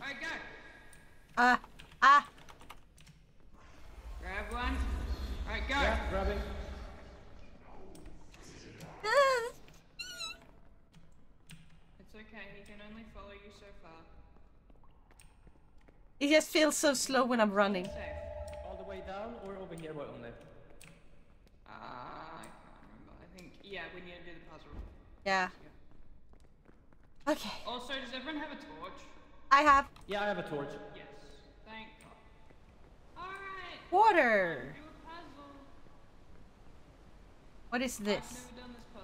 Alright, go. Grab one. Alright, go. Yeah, grab it. It's okay, he can only follow you so far. It just feels so slow when I'm running. Safe. All the way down or over here right on there? Yeah, we need to do the puzzle. Yeah. Okay. Also, does everyone have a torch? I have. Yeah, I have a torch. Yes. Thank God. Alright. Water. Do a puzzle. What is this? I've never done this puzzle.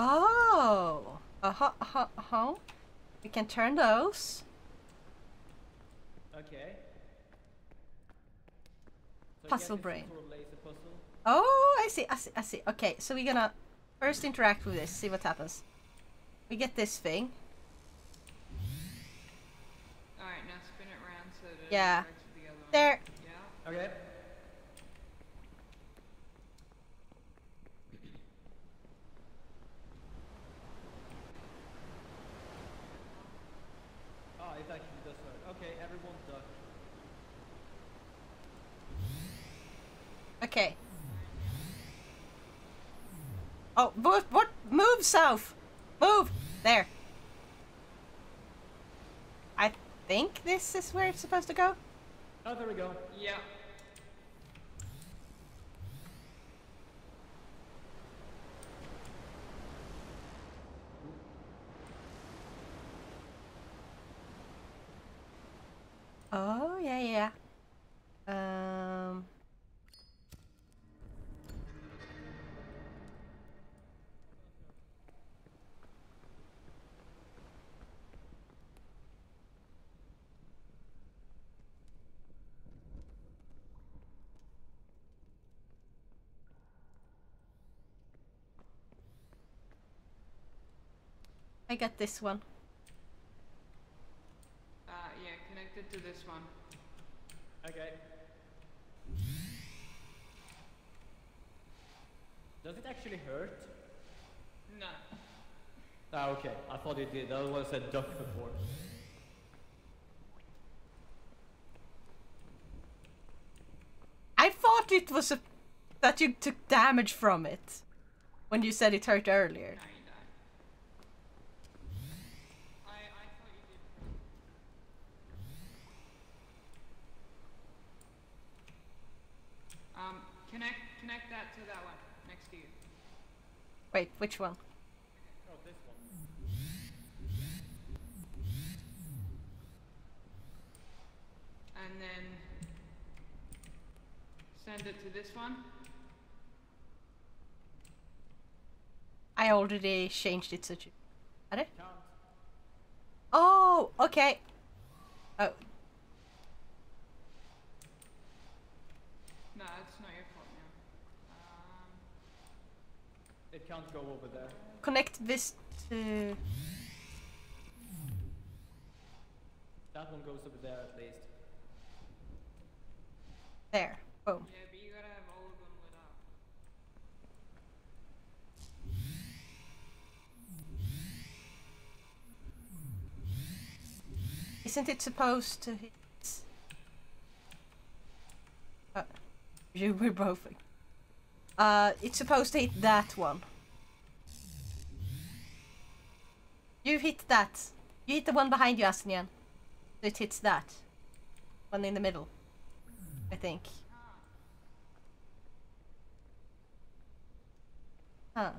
This is the puzzle. Oh. We can turn those. Okay. So puzzle brain. Oh, I see. Okay, so we're gonna first interact with this, see what happens. We get this thing. Alright, now spin it around so that it interacts with the other one. There. Yeah. Okay. Oh, it actually does work. Okay, everyone duck. Okay. Oh, what? Move south! Move! There. I think this is where it's supposed to go? Oh, there we go. Yeah. Oh, yeah, yeah. I got this one. Yeah, connected to this one. Okay. Does it actually hurt? No. Ah, okay. I thought it did. The other one said duck before. I thought it was a... that you took damage from it. When you said it hurt earlier. No. Connect that to that one next to you. Wait, which one? Oh, this one. And then send it to this one. I already changed it, so you had it? No. Oh, okay. Oh. No, it's not your fault now. It can't go over there. Connect this to... That one goes over there at least. There. Boom. Yeah, but you gotta have all of them lit up. Isn't it supposed to hit... You were both. It's supposed to hit that one. You hit that. You hit the one behind you, Asuna Kibou. It hits that. One in the middle. I think. Huh.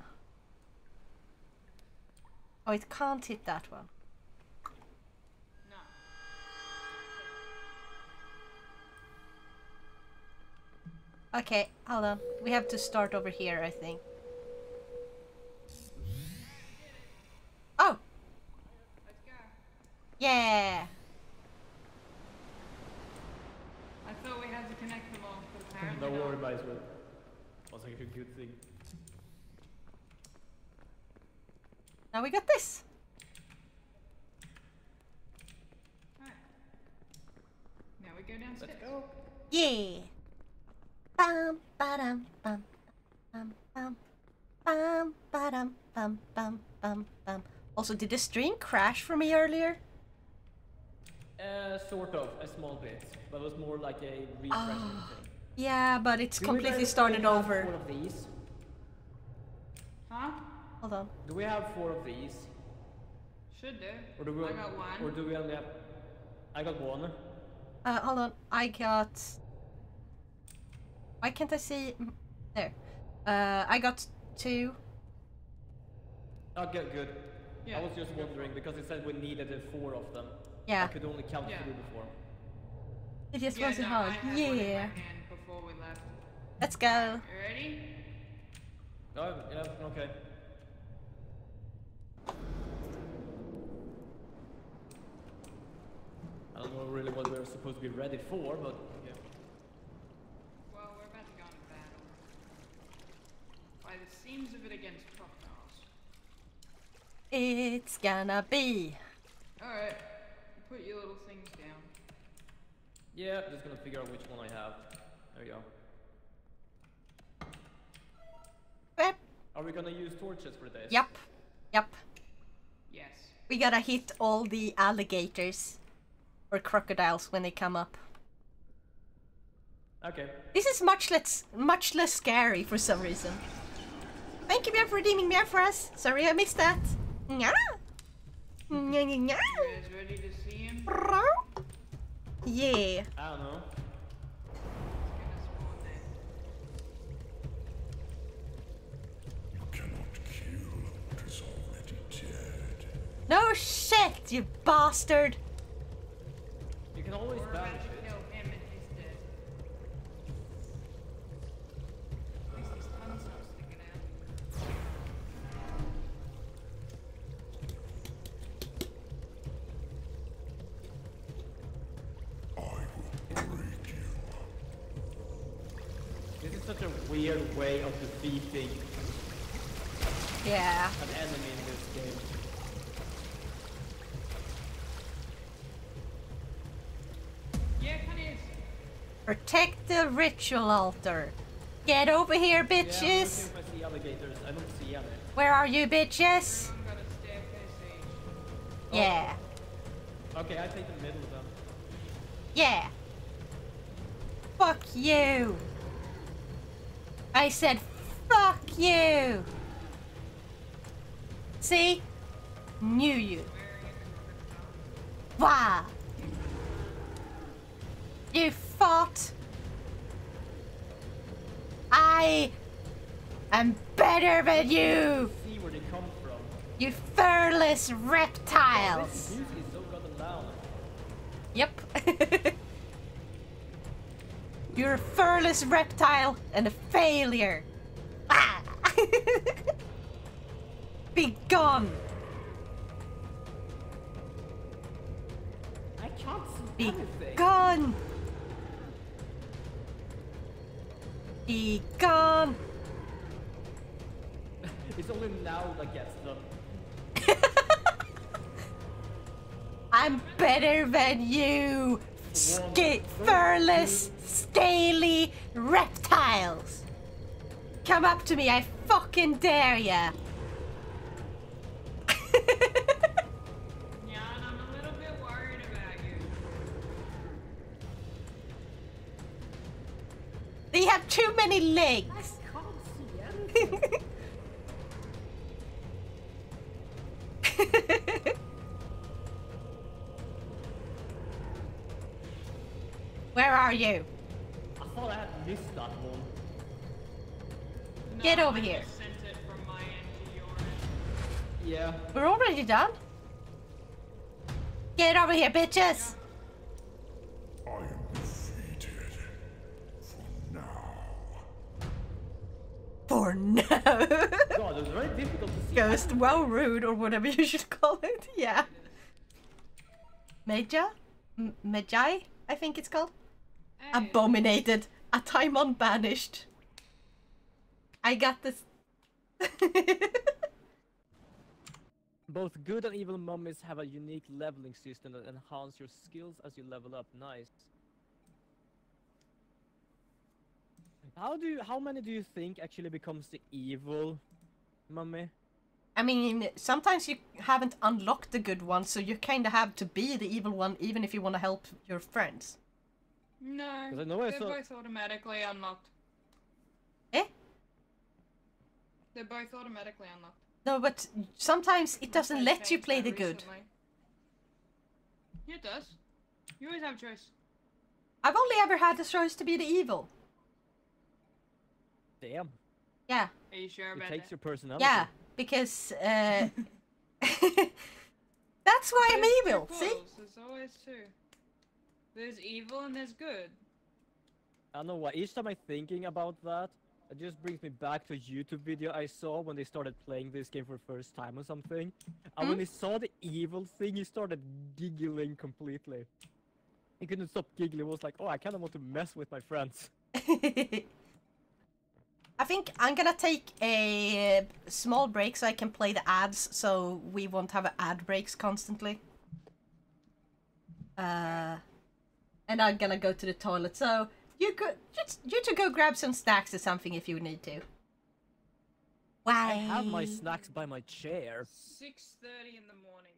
Oh, it can't hit that one. Okay, hold on. We have to start over here, I think. Oh! Let's go. Yeah! I thought we had to connect them all, but apparently not. Don't worry about it. Was like a good thing. Now we got this! Alright. Now we go downstairs. Let's go! Yeah! Bam, ba-dum, bum, bum, bum, bum, ba-dum, bum, bum, bum, bum. Also, did the stream crash for me earlier? Sort of, a small bit, but it was more like a refreshing thing. Yeah, but it's completely started over. Do we have 4 of these? Huh? Hold on. Do we have 4 of these? Should do. Or do we got 1. Or do we only have... I got 1. Hold on, I got... Why can't I see? There. I got 2. Okay, good. Yeah. I was just wondering because it said we needed 4 of them. Yeah. I could only count 3 before. It just wasn't hard. Yeah. One in my hand before we left. Let's go. You ready? Oh, yeah, okay. I don't know really what we're supposed to be ready for, but yeah. The seams of it against crocodiles. It's gonna be. Alright, put your little things down. Yeah, I'm just gonna figure out which one I have. There we go. Yep. Are we gonna use torches for this? Yep. Yep. Yes. We gotta hit all the alligators or crocodiles when they come up. Okay. This is much less scary for some reason. Thank you, Mia, for redeeming Mia for us. Sorry I missed that. Nya. Nya, nya, nya. You guys ready to see him? Yeah. I don't know. You cannot kill what is already dead. No shit, you bastard. You can always banish it. Weird way of defeating an enemy in this game. Protect the ritual altar. Get over here, bitches. Yeah, I don't see other. Where are you, bitches? I'm gonna stay oh. Yeah. Okay, I take the middle of them. Yeah. Fuck you. I said, fuck you. See? Knew you. Wow. You fought. I am better than you. See where they come from. You furless reptiles. Oh, yep. You're a furless reptile and a failure. Ah. Be gone. I can't see anything. Be gone. Be gone. It's only now that gets them. I'm better than you, furless, scaly reptiles. Come up to me, I fucking dare ya. Nyan, I'm a little bit worried about you. They have too many legs. I can't see anything. Where are you? I thought I had missed that one. No, get over here. Sent it from my end to your end. Yeah. We're already done. Get over here, bitches. I am defeated. For now. For now. God, it was very difficult to see. Ghost Wow Rude or whatever you should call it. Yeah. Meja? Magi? I think it's called. Abominated. Atamon banished. I got this. Both good and evil mummies have a unique leveling system that enhances your skills as you level up. Nice. How many do you think actually becomes the evil mummy? I mean, sometimes you haven't unlocked the good one, so you kind of have to be the evil one, even if you want to help your friends. No, they're both automatically unlocked. Eh? They're both automatically unlocked. No, but sometimes it doesn't let you play the good. Yeah, it does. You always have a choice. I've only ever had the choice to be the evil. Damn. Yeah. Are you sure about that? It takes your personality. Yeah. Because, that's why I'm evil, see? There's always two. There's evil and there's good. I don't know why, each time I'm thinking about that, it just brings me back to a YouTube video I saw when they started playing this game for the first time or something. And when he saw the evil thing, he started giggling completely. He couldn't stop giggling, he was like, oh, I kind of want to mess with my friends. I think I'm gonna take a small break so I can play the ads, so we won't have ad breaks constantly. And I'm gonna go to the toilet, so you two go grab some snacks or something if you need to. Why? I have my snacks by my chair. 6:30 in the morning.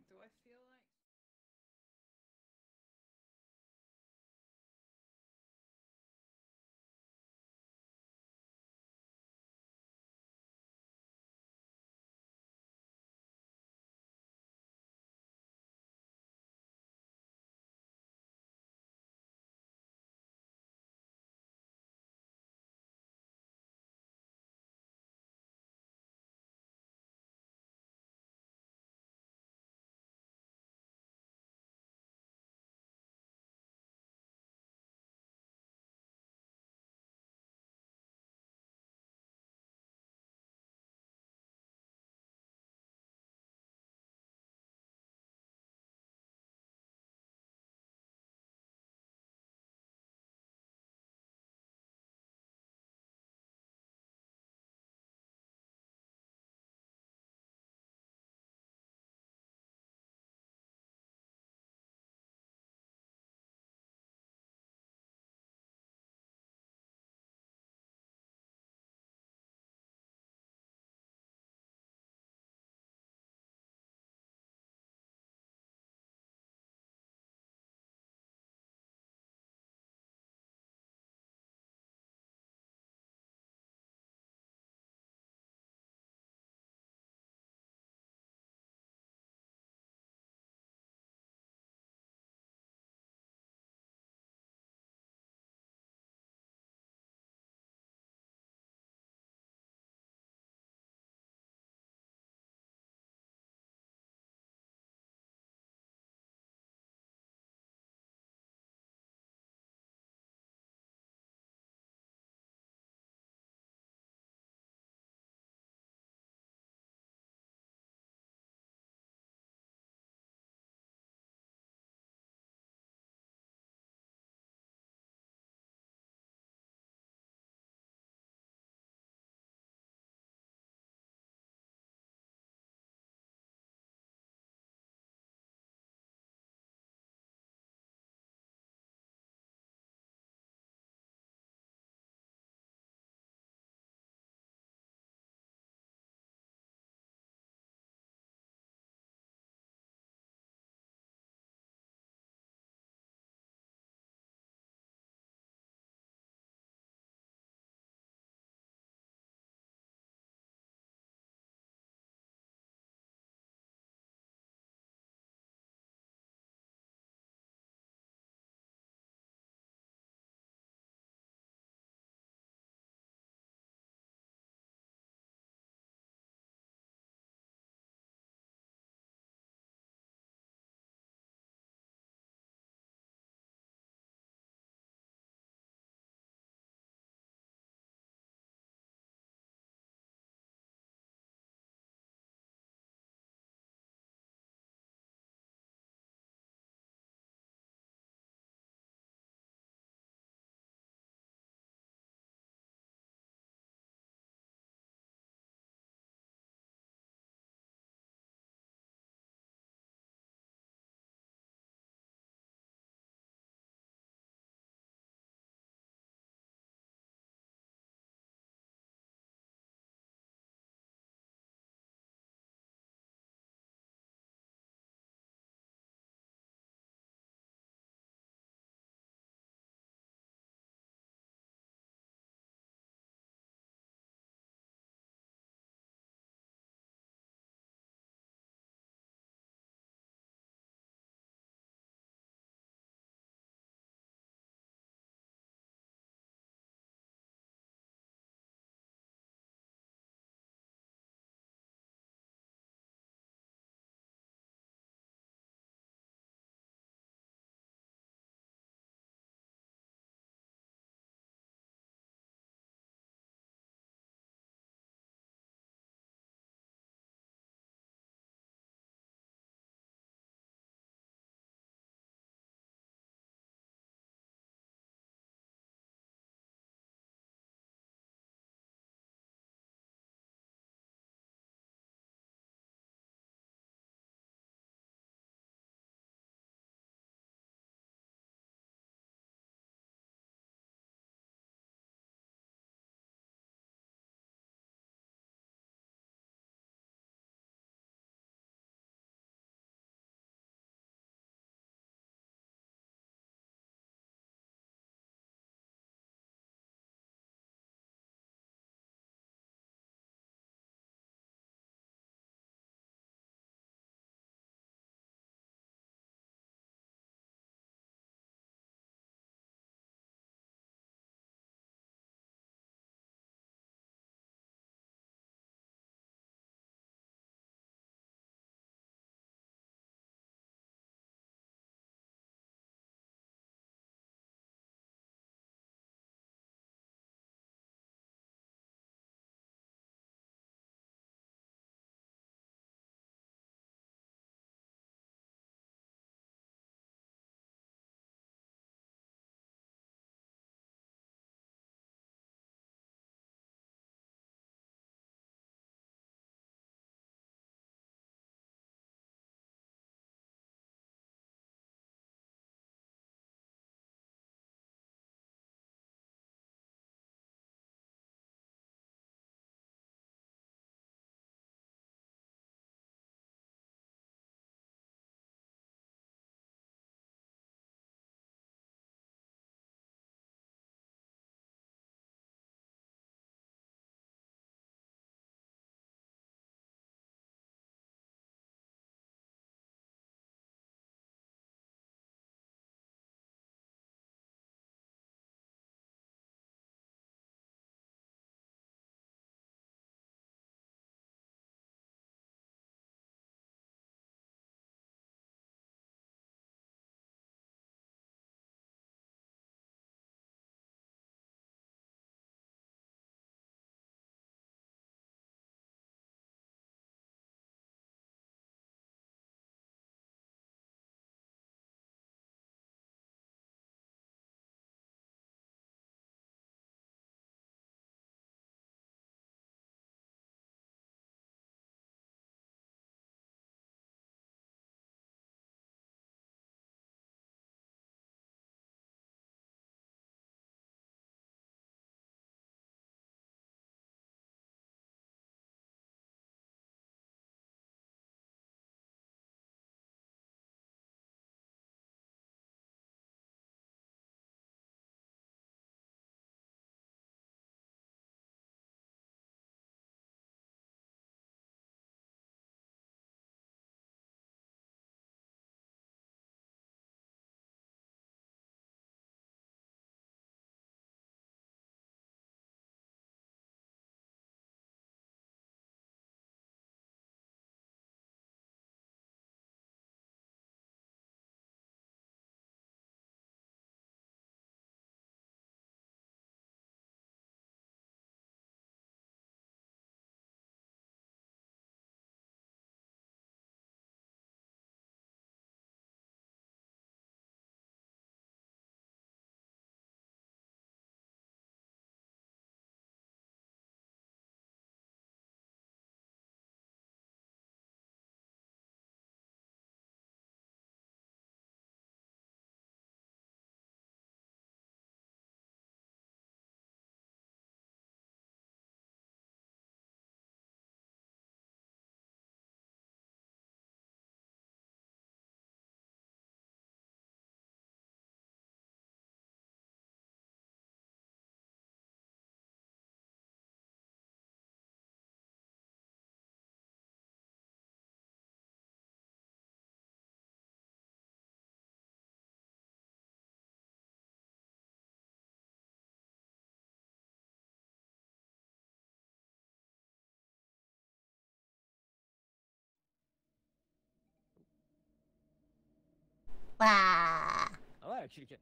Wow.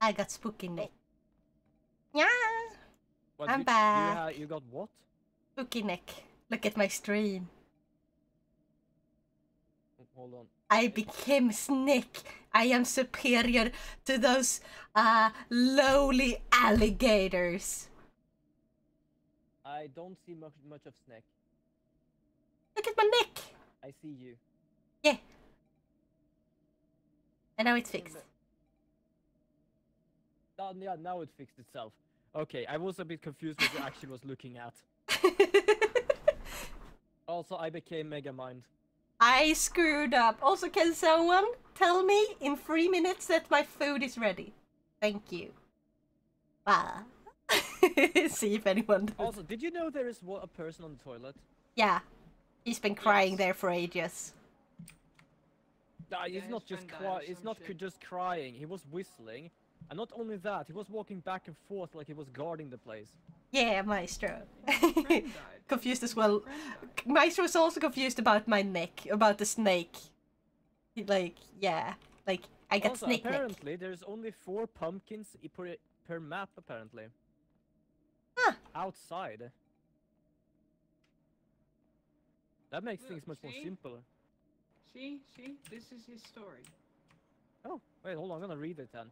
I got spooky neck. Yeah. What, I'm back. You got what? Spooky neck. Look at my stream. Hold on. I became snake. I am superior to those lowly alligators. I don't see much of snake. Look at my neck. I see you. Yeah. And now it's fixed. Yeah, now it fixed itself. Okay, I was a bit confused what you actually was looking at. Also, I became Megamind. I screwed up. Also, can someone tell me in 3 minutes that my food is ready? Thank you. Bye. See if anyone does. Also, did you know there is a person on the toilet? Yeah. He's been crying there for ages. He's not just crying, he was whistling. And not only that, he was walking back and forth like he was guarding the place. Yeah, Maestro. Confused as well. Maestro was also confused about my neck, about the snake. Like, yeah. Like, I got also, snake apparently, neck. There's only 4 pumpkins per map, apparently. Huh. Outside. That makes things much more simpler. See? This is his story. Oh, wait, hold on, I'm gonna read it then.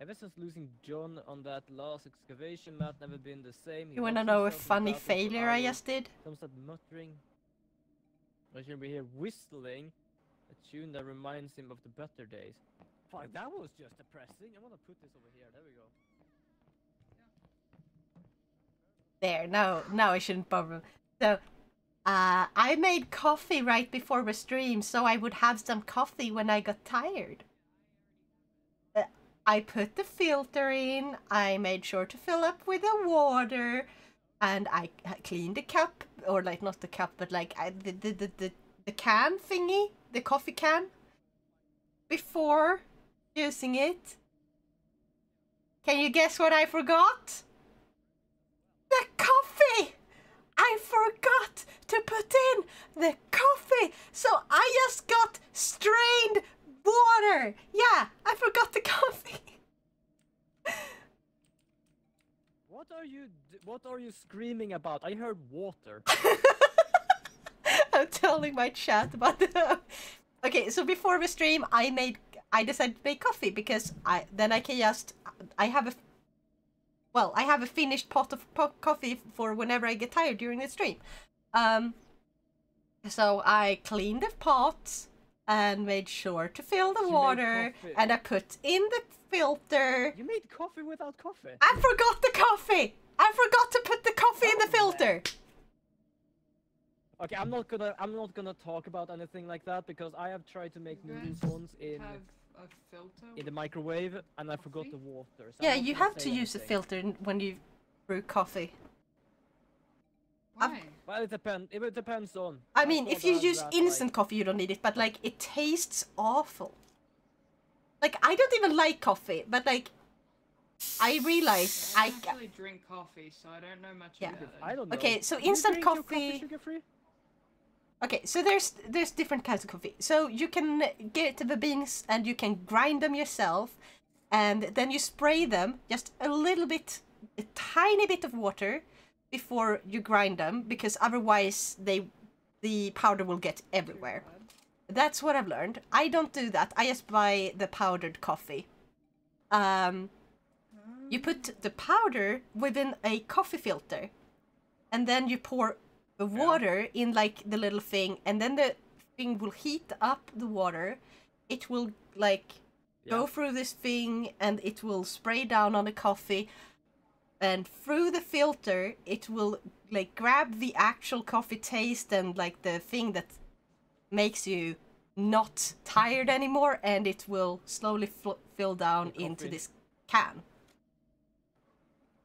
Ever since losing John on that last excavation map, never been the same. You wanna know a funny failure I just did? Comes that muttering. I should be here whistling a tune that reminds him of the better days. Fuck, that was just depressing. I wanna put this over here. There we go. There. Now I shouldn't bother. So, I made coffee right before the stream, so I would have some coffee when I got tired. I put the filter in, I made sure to fill up with the water, and I cleaned the cup, or like, not the cup, but like the can thingy, the coffee can, before using it. Can you guess what I forgot? The coffee! I forgot to put in the coffee, so I just got strained water! Yeah, I forgot the coffee. What are you screaming about? I heard water. I'm telling my chat about that. Okay, so before the stream, I decided to make coffee because I have a finished pot of coffee for whenever I get tired during the stream. So I cleaned the pot and made sure to fill the water, and I put in the filter. You made coffee without coffee? I forgot the coffee! I forgot to put the coffee in the filter! Okay, I'm not gonna talk about anything like that, because I have tried to make noodles once in the microwave, and I forgot the water. So yeah, you have to use a filter when you brew coffee. Why? Well, it depends on. I mean, if you use instant coffee, you don't need it, but like, it tastes awful. Like, I don't even like coffee, but like, I realized I don't actually drink coffee, so I don't know much about it. I don't know. Okay, so instant coffee. Sugar-free? Okay, so there's different kinds of coffee. So you can get the beans and you can grind them yourself, and then you spray them just a little bit, a tiny bit of water, before you grind them, because otherwise the powder will get everywhere. That's what I've learned. I don't do that. I just buy the powdered coffee. You put the powder within a coffee filter, and then you pour the water in like the little thing, and then the thing will heat up the water. It will like go through this thing, and it will spray down on the coffee. And through the filter, it will like grab the actual coffee taste and like the thing that makes you not tired anymore, and it will slowly fill down into this can.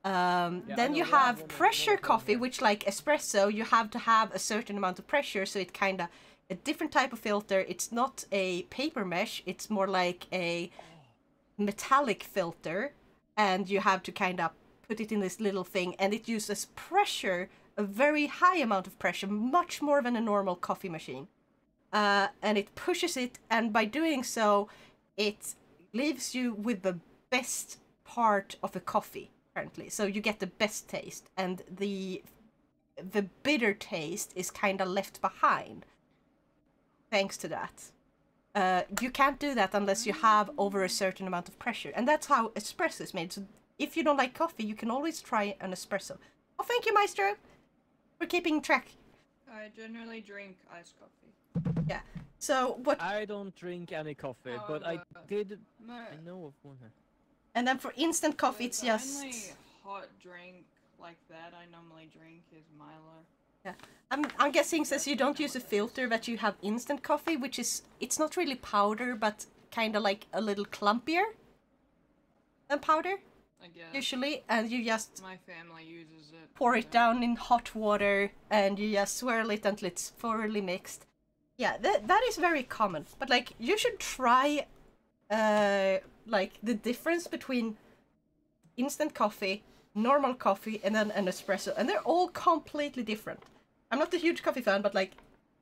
Then you have pressure coffee, which like espresso, you have to have a certain amount of pressure, so it kind of a different type of filter. It's not a paper mesh; it's more like a metallic filter, and you have to kind of put it in this little thing, and it uses pressure, a very high amount of pressure, much more than a normal coffee machine. And it pushes it, and by doing so, it leaves you with the best part of a coffee, apparently. So you get the best taste, and the bitter taste is kind of left behind thanks to that. You can't do that unless you have over a certain amount of pressure, and that's how espresso is made. So if you don't like coffee, you can always try an espresso. Oh, thank you, Maestro, for keeping track. I generally drink iced coffee. Yeah. So what? I don't drink any coffee, but I did. I know of one. And then for instant coffee, it's just only hot drink like that I normally drink is Mylar. Yeah, I'm guessing since you don't use a filter that you have instant coffee, which is, it's not really powder, but kind of like a little clumpier than powder, I guess. Usually, and you just, my family uses it, pour it down in hot water, and you just swirl it until it's thoroughly mixed. Yeah, that is very common, but like, you should try, like, the difference between instant coffee, normal coffee, and then an espresso, and they're all completely different. I'm not a huge coffee fan, but like,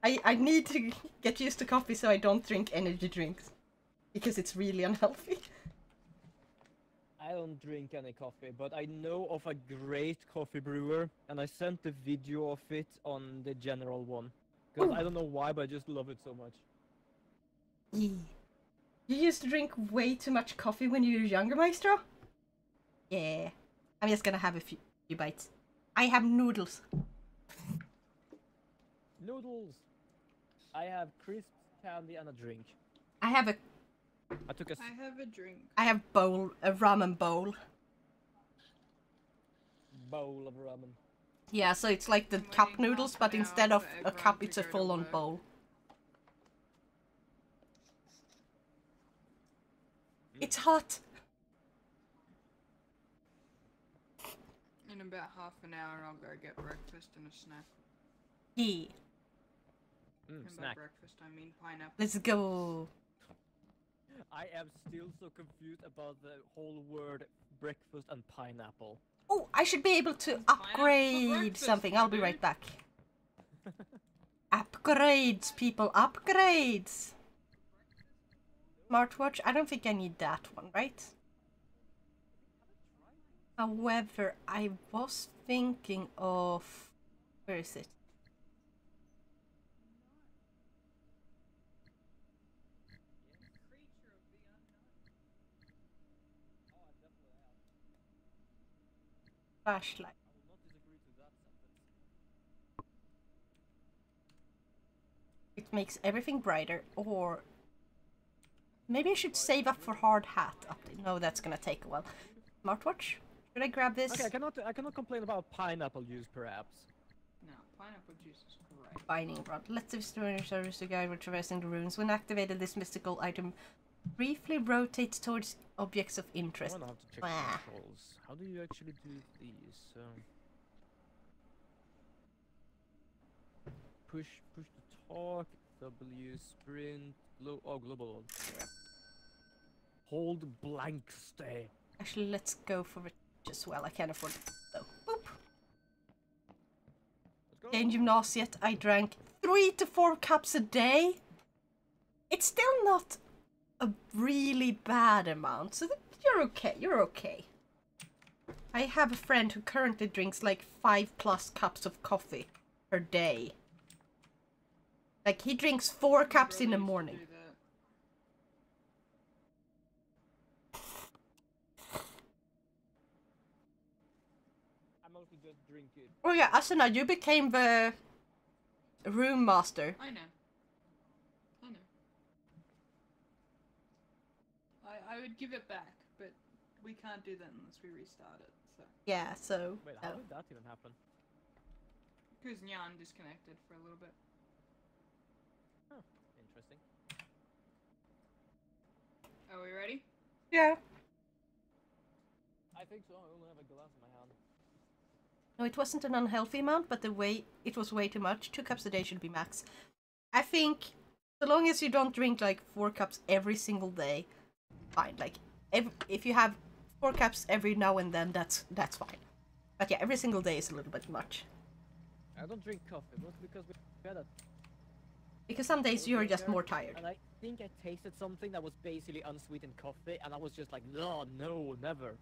I need to get used to coffee, so I don't drink energy drinks because it's really unhealthy. I don't drink any coffee, but I know of a great coffee brewer, and I sent the video of it on the general one because I don't know why, but I just love it so much. Yeah. You used to drink way too much coffee when you were younger, Maestro? Yeah. I'm just gonna have a few bites. I have noodles. Noodles. I have crisps, candy, and a drink. I have a. I have a drink. I have a ramen bowl. Bowl of ramen. Yeah, so it's like the cup noodles, but instead of a cup, it's a full-on bowl. It's hot. In about half an hour, I'll go get breakfast and a snack. Yeah. Mm, snack. By breakfast, I mean pineapple. Let's go. I am still so confused about the whole word breakfast and pineapple. Oh, I should be able to upgrade something. I'll be right back. Upgrades, people. Upgrades. Smartwatch. I don't think I need that one, right? However, I was thinking of... Where is it? Flashlight. It makes everything brighter, or... Maybe I should save up for hard hat update. No, that's gonna take a while. Smartwatch? Should I grab this? Okay, I cannot complain about pineapple juice, perhaps. No, pineapple juice is great. Binding rod. Let's destroy service to guide when traversing the ruins. When activated, this mystical item briefly rotates towards objects of interest. I want to check controls. How do you actually do these? Push to talk. W sprint. Low. Oh, global. Hold blank stay. Actually, let's go for it. As well, I can't afford it. So, boop. In gymnasiet, I drank 3 to 4 cups a day. It's still not a really bad amount, so you're okay. You're okay. I have a friend who currently drinks like 5+ cups of coffee per day. Like, he drinks 4 cups in the morning. Oh yeah, Asuna, you became the room master. I know. I know. I would give it back, but we can't do that unless we restart it, so... Yeah, so... Wait, how did that even happen? Because Nyan disconnected for a little bit. Oh, interesting. Are we ready? Yeah. I think so, I only have a glass in my hand. No, it wasn't an unhealthy amount, but the way it was way too much. 2 cups a day should be max. I think so long as you don't drink like 4 cups every single day, fine. Like if you have 4 cups every now and then, that's fine. But yeah, every single day is a little bit much. I don't drink coffee, not because we're better. Because some days you're just more tired. think I tasted something that was basically unsweetened coffee, and I was just like, no, never.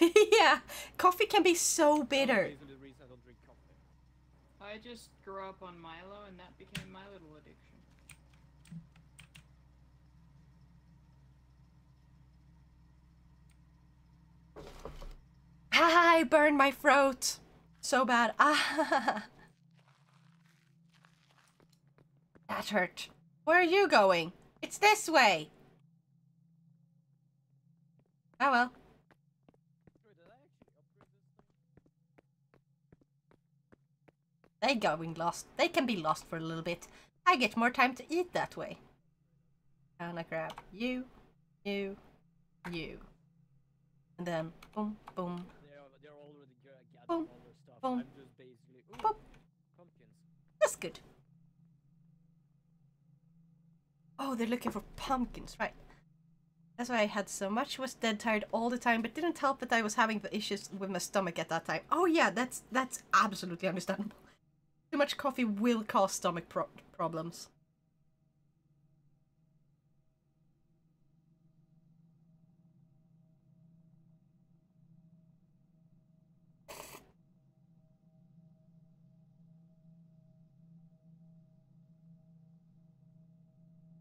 Yeah, coffee can be so bitter. That's the reason I don't drink coffee. I just grew up on Milo, and that became my little addiction. I burned my throat so bad. Ah, that hurt. Where are you going? It's this way. Oh well. They going lost. They can be lost for a little bit. I get more time to eat that way. And I grab you, you, you. And then boom, boom. They're already gathering boom, all their stuff. Boom, I'm just basically, boom. Pumpkins. That's good. Oh, they're looking for pumpkins, right? That's why I had so much. Was dead tired all the time, but didn't help that I was having the issues with my stomach at that time. Oh yeah, that's absolutely understandable. Too much coffee will cause stomach problems.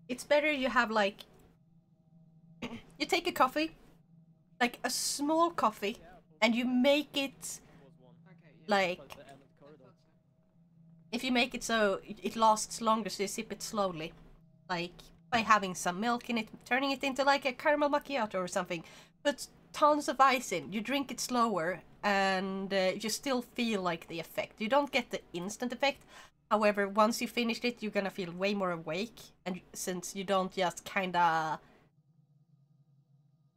It's better you have like, you take a coffee, like a small coffee, and you make it like, if you make it so it lasts longer, so you sip it slowly, like by having some milk in it, turning it into like a caramel macchiato or something, put tons of ice in, you drink it slower, and you still feel like the effect. You don't get the instant effect. However, once you finished it, you're gonna feel way more awake, and since you don't just kinda...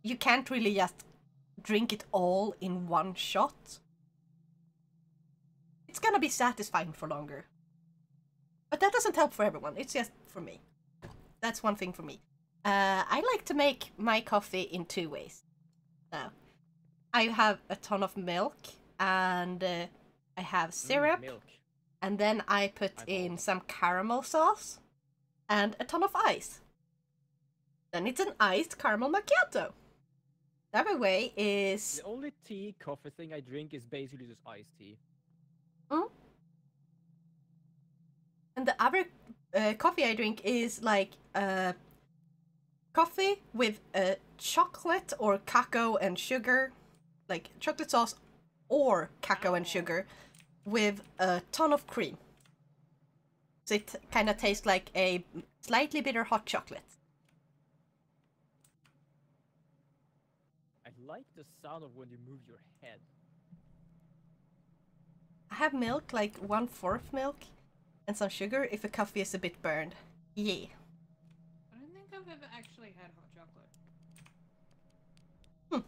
You can't really just drink it all in one shot. It's gonna be satisfying for longer. But that doesn't help for everyone, it's just for me. That's one thing for me. I like to make my coffee in two ways. Now, I have a ton of milk, and I have syrup. Milk. And then I put in some caramel sauce and a ton of ice. Then it's an iced caramel macchiato. The other way is... The only tea coffee thing I drink is basically just iced tea. Mm. And the other coffee I drink is like coffee with chocolate or cacao and sugar. Like chocolate sauce or cacao and sugar. With a ton of cream. So it kind of tastes like a slightly bitter hot chocolate. I like the sound of when you move your head. I have milk, like 1/4 milk and some sugar if the coffee is a bit burned. Yeah. I don't think I've ever actually had hot chocolate.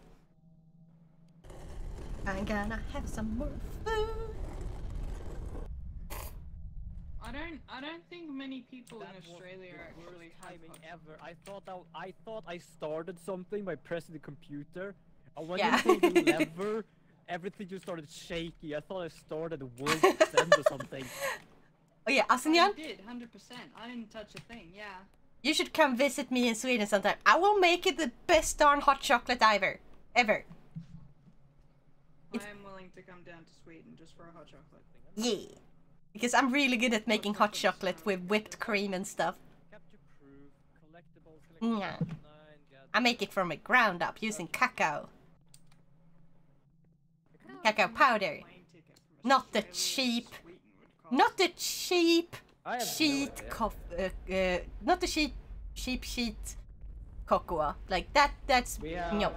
Hmm. I'm gonna have some more food. I don't think many people in Australia are actually timing ever. I thought I started something by pressing the computer, and when you pulled the lever, everything just started shaking. I thought I started a world send or something. Oh yeah, Asunyan? I did, 100%. I didn't touch a thing. Yeah. You should come visit me in Sweden sometime. I will make it the best darn hot chocolate ever. I'm willing to come down to Sweden just for a hot chocolate thing. Yeah. Because I'm really good at making hot chocolate with whipped cream and stuff. Yeah. I make it from the ground up using cacao. Cacao powder. Not the cheap... Not the cheap... Sheet... not the cheap... Cheap sheet... Cocoa. Like that, that's... No.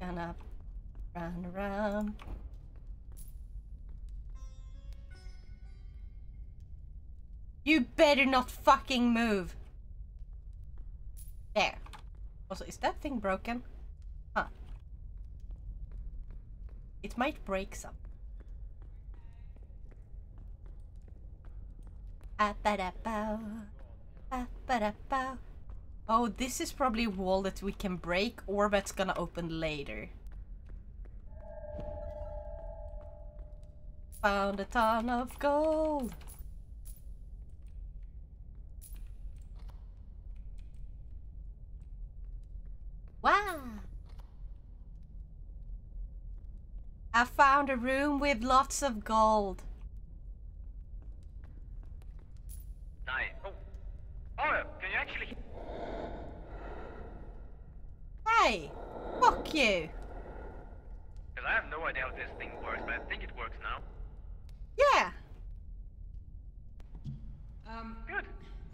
Gonna run around. You better not fucking move. There. Also, is that thing broken? Huh. It might break some. Oh, this is probably a wall that we can break, or that's gonna open later. Found a ton of gold! Wow! I found a room with lots of gold. Nice. Oh, oh, can you actually... Hey! Fuck you! Because I have no idea how this thing works, but I think it works now. Yeah! Good.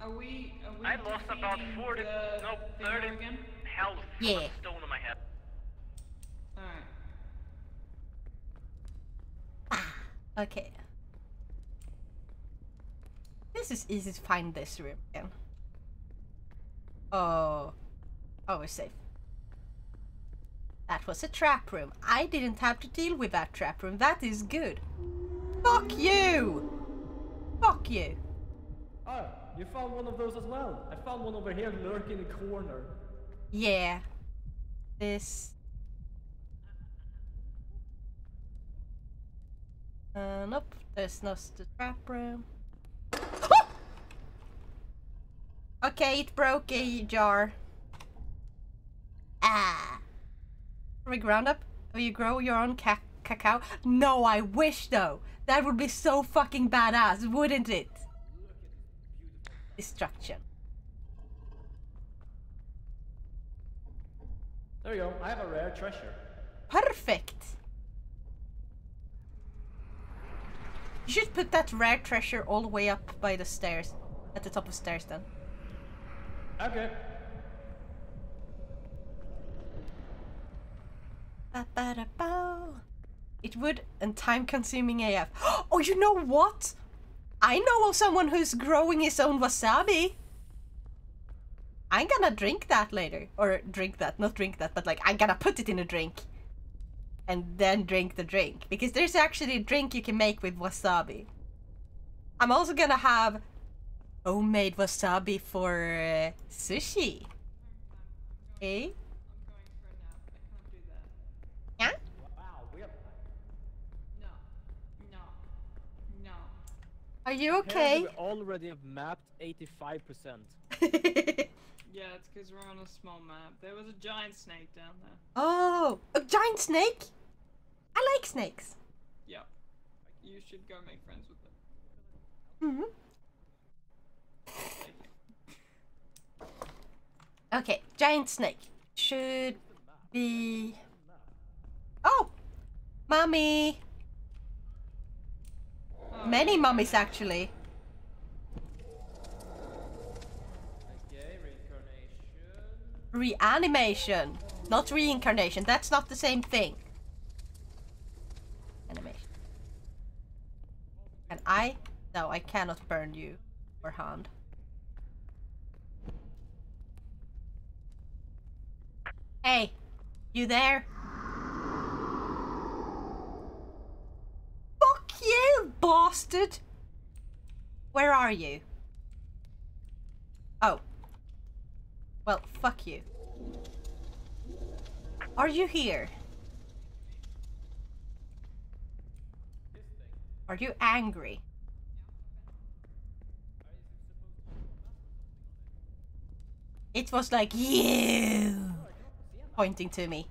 Are we I lost about 40... no, 30 health from a stone in my head. Alright. Ah, okay. This is easy to find this room again. Oh. Oh, we're safe. That was a trap room. I didn't have to deal with that trap room. That is good. Fuck you! Fuck you! Oh, you found one of those as well. I found one over here lurking in the corner. Yeah. This... nope. There's no trap room. Okay, it broke a jar. Ah. Are we ground up? Or you grow your own cacao? No, I wish though. That would be so fucking badass, wouldn't it? Destruction. There you go. I have a rare treasure. Perfect. You should put that rare treasure all the way up by the stairs, at the top of stairs then. Okay. It would, and time-consuming AF. Oh, you know what? I know of someone who's growing his own wasabi. I'm gonna drink that later. Or drink that, not drink that, but like, I'm gonna put it in a drink. And then drink the drink. Because there's actually a drink you can make with wasabi. I'm also gonna have homemade wasabi for sushi. Eh? Yeah? Wow, we have... No. No. No. Are you okay? We already have mapped 85%. Yeah, it's because we're on a small map. There was a giant snake down there. Oh! A giant snake? I like snakes. Yeah. You should go make friends with them. Mm-hmm. Okay, giant snake. Should be... Oh! Mommy! Oh. Many mummies, actually. Okay, reincarnation. Reanimation! Not reincarnation, that's not the same thing. Animation. Can I? No, I cannot burn you. Or hand. Hey! You there? You bastard! Where are you? Oh. Well, fuck you. Are you here? Are you angry? It was like you pointing to me.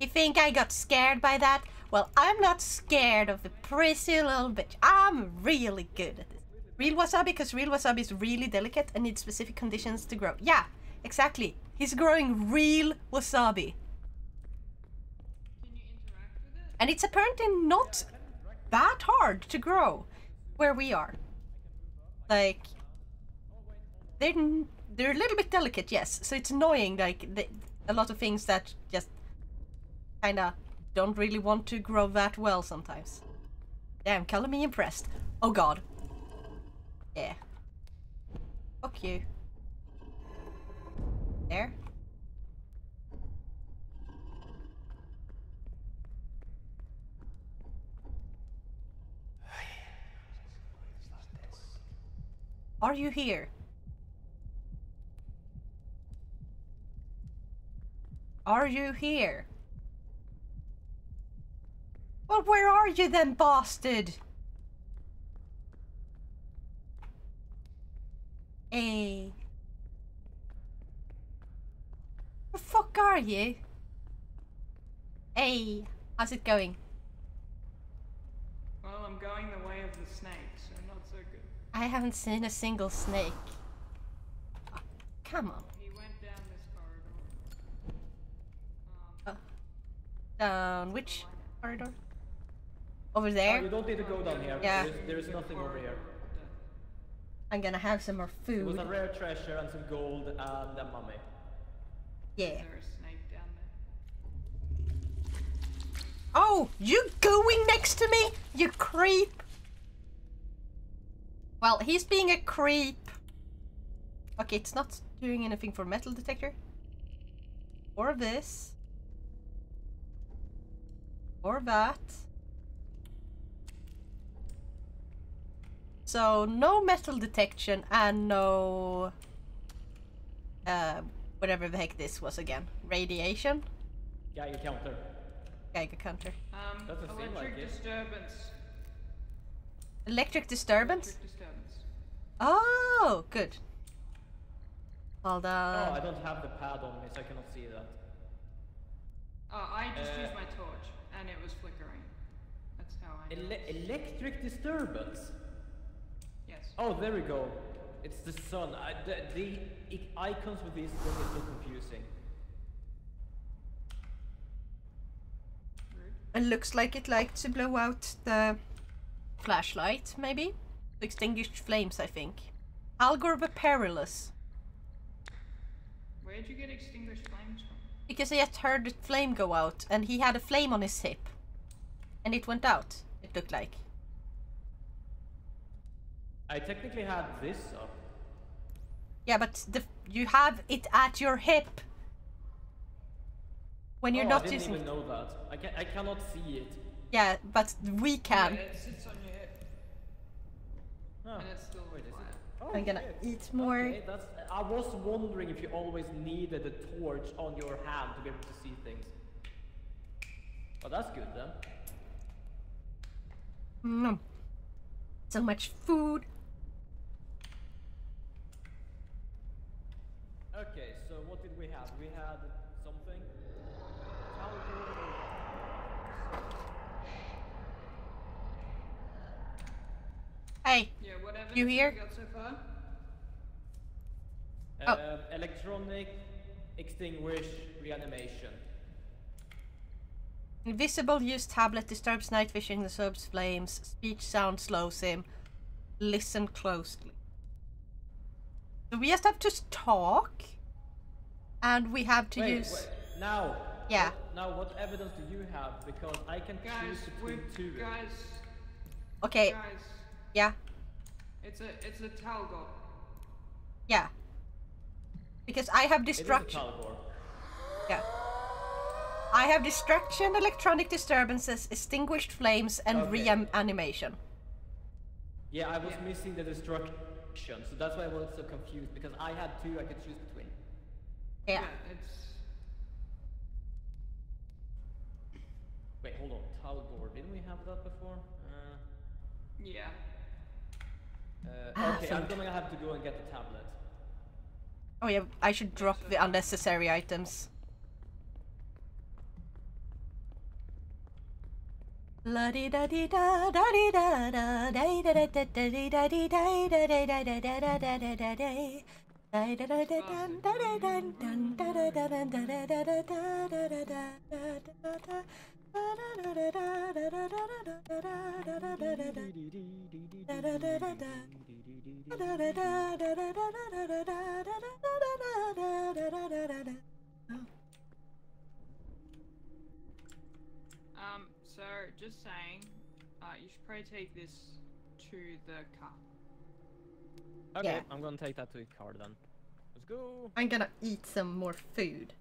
You think I got scared by that? Well, I'm not scared of the pretty little bitch. I'm really good at this. Real wasabi, because real wasabi is really delicate and needs specific conditions to grow. Yeah, exactly. He's growing real wasabi. Can you interact with it? And it's apparently not that hard to grow where we are. Like, they're a little bit delicate, yes. So it's annoying, like, a lot of things that just kind of... don't really want to grow that well sometimes. Damn, color me impressed. Oh god. Yeah. Fuck you. There. Are you here? Are you here? Well, where are you then, bastard? Hey. The fuck are you? Hey, how's it going? Well, I'm going the way of the snake, so not so good. I haven't seen a single snake. Oh, come on. He went down this corridor. Down which corridor? Over there? Oh, you don't need to go down here. Yeah. There's nothing over here. I'm gonna have some more food. It was a rare treasure and some gold and a mummy. Yeah. Is there a snake down there? Oh! You going next to me? You creep! Well, he's being a creep. Okay, it's not doing anything for metal detector. Or this. Or that. So, no metal detection and no... whatever the heck this was again. Radiation? Geiger counter. Geiger counter. Electric disturbance. Electric disturbance? Electric disturbance. Oh, good. Hold on. Oh, I don't have the pad on me, so I cannot see that. Oh, I just used my torch, and it was flickering. That's how I Electric disturbance? Yes. Oh, there we go. It's the sun. The icons with these things are so confusing. It looks like it likes to blow out the flashlight, maybe? To extinguish flames, I think. Talgor the Perilous. Where'd you get extinguished flames from? Because he had heard the flame go out, and he had a flame on his hip. And it went out, it looked like. I technically had this up. Yeah, but you have it at your hip. When you're not using... I didn't even know that. I cannot see it. Yeah, but we can. Yeah, it sits on your hip. Oh. And it's still where it is. Oh, I'm gonna eat more. Okay, that's... I was wondering if you always needed a torch on your hand to be able to see things. Oh, that's good then. Mm. So much food. Okay, so what did we have? We had something. Hey, yeah, whatever you here? Got so far? Oh. Electronic extinguish reanimation. Invisible use tablet disturbs night vision, disturbs flames, speech sound slows him. Listen closely. So we just have to talk, and we have to use. Now. Yeah. Now, what evidence do you have? Because I can choose between two. Guys. Okay. Guys. Yeah. It's a Talgor. Yeah. Because I have destruction. It is a Talgor. Yeah. I have distraction, electronic disturbances, extinguished flames, and reanimation. Yeah, I was missing the destruction, so that's why I was so confused, because I had two I could choose between. Yeah. Wait, hold on, Talgor, didn't we have that before? Yeah. Okay, I'm gonna have to go and get the tablet. Oh yeah, I should drop the unnecessary items. La di da di da da di da da da da da da di da di da da da da da da da da da day da da da da da da. So, just saying, you should probably take this to the car. Okay, yeah. I'm gonna take that to the car then. Let's go! I'm gonna eat some more food.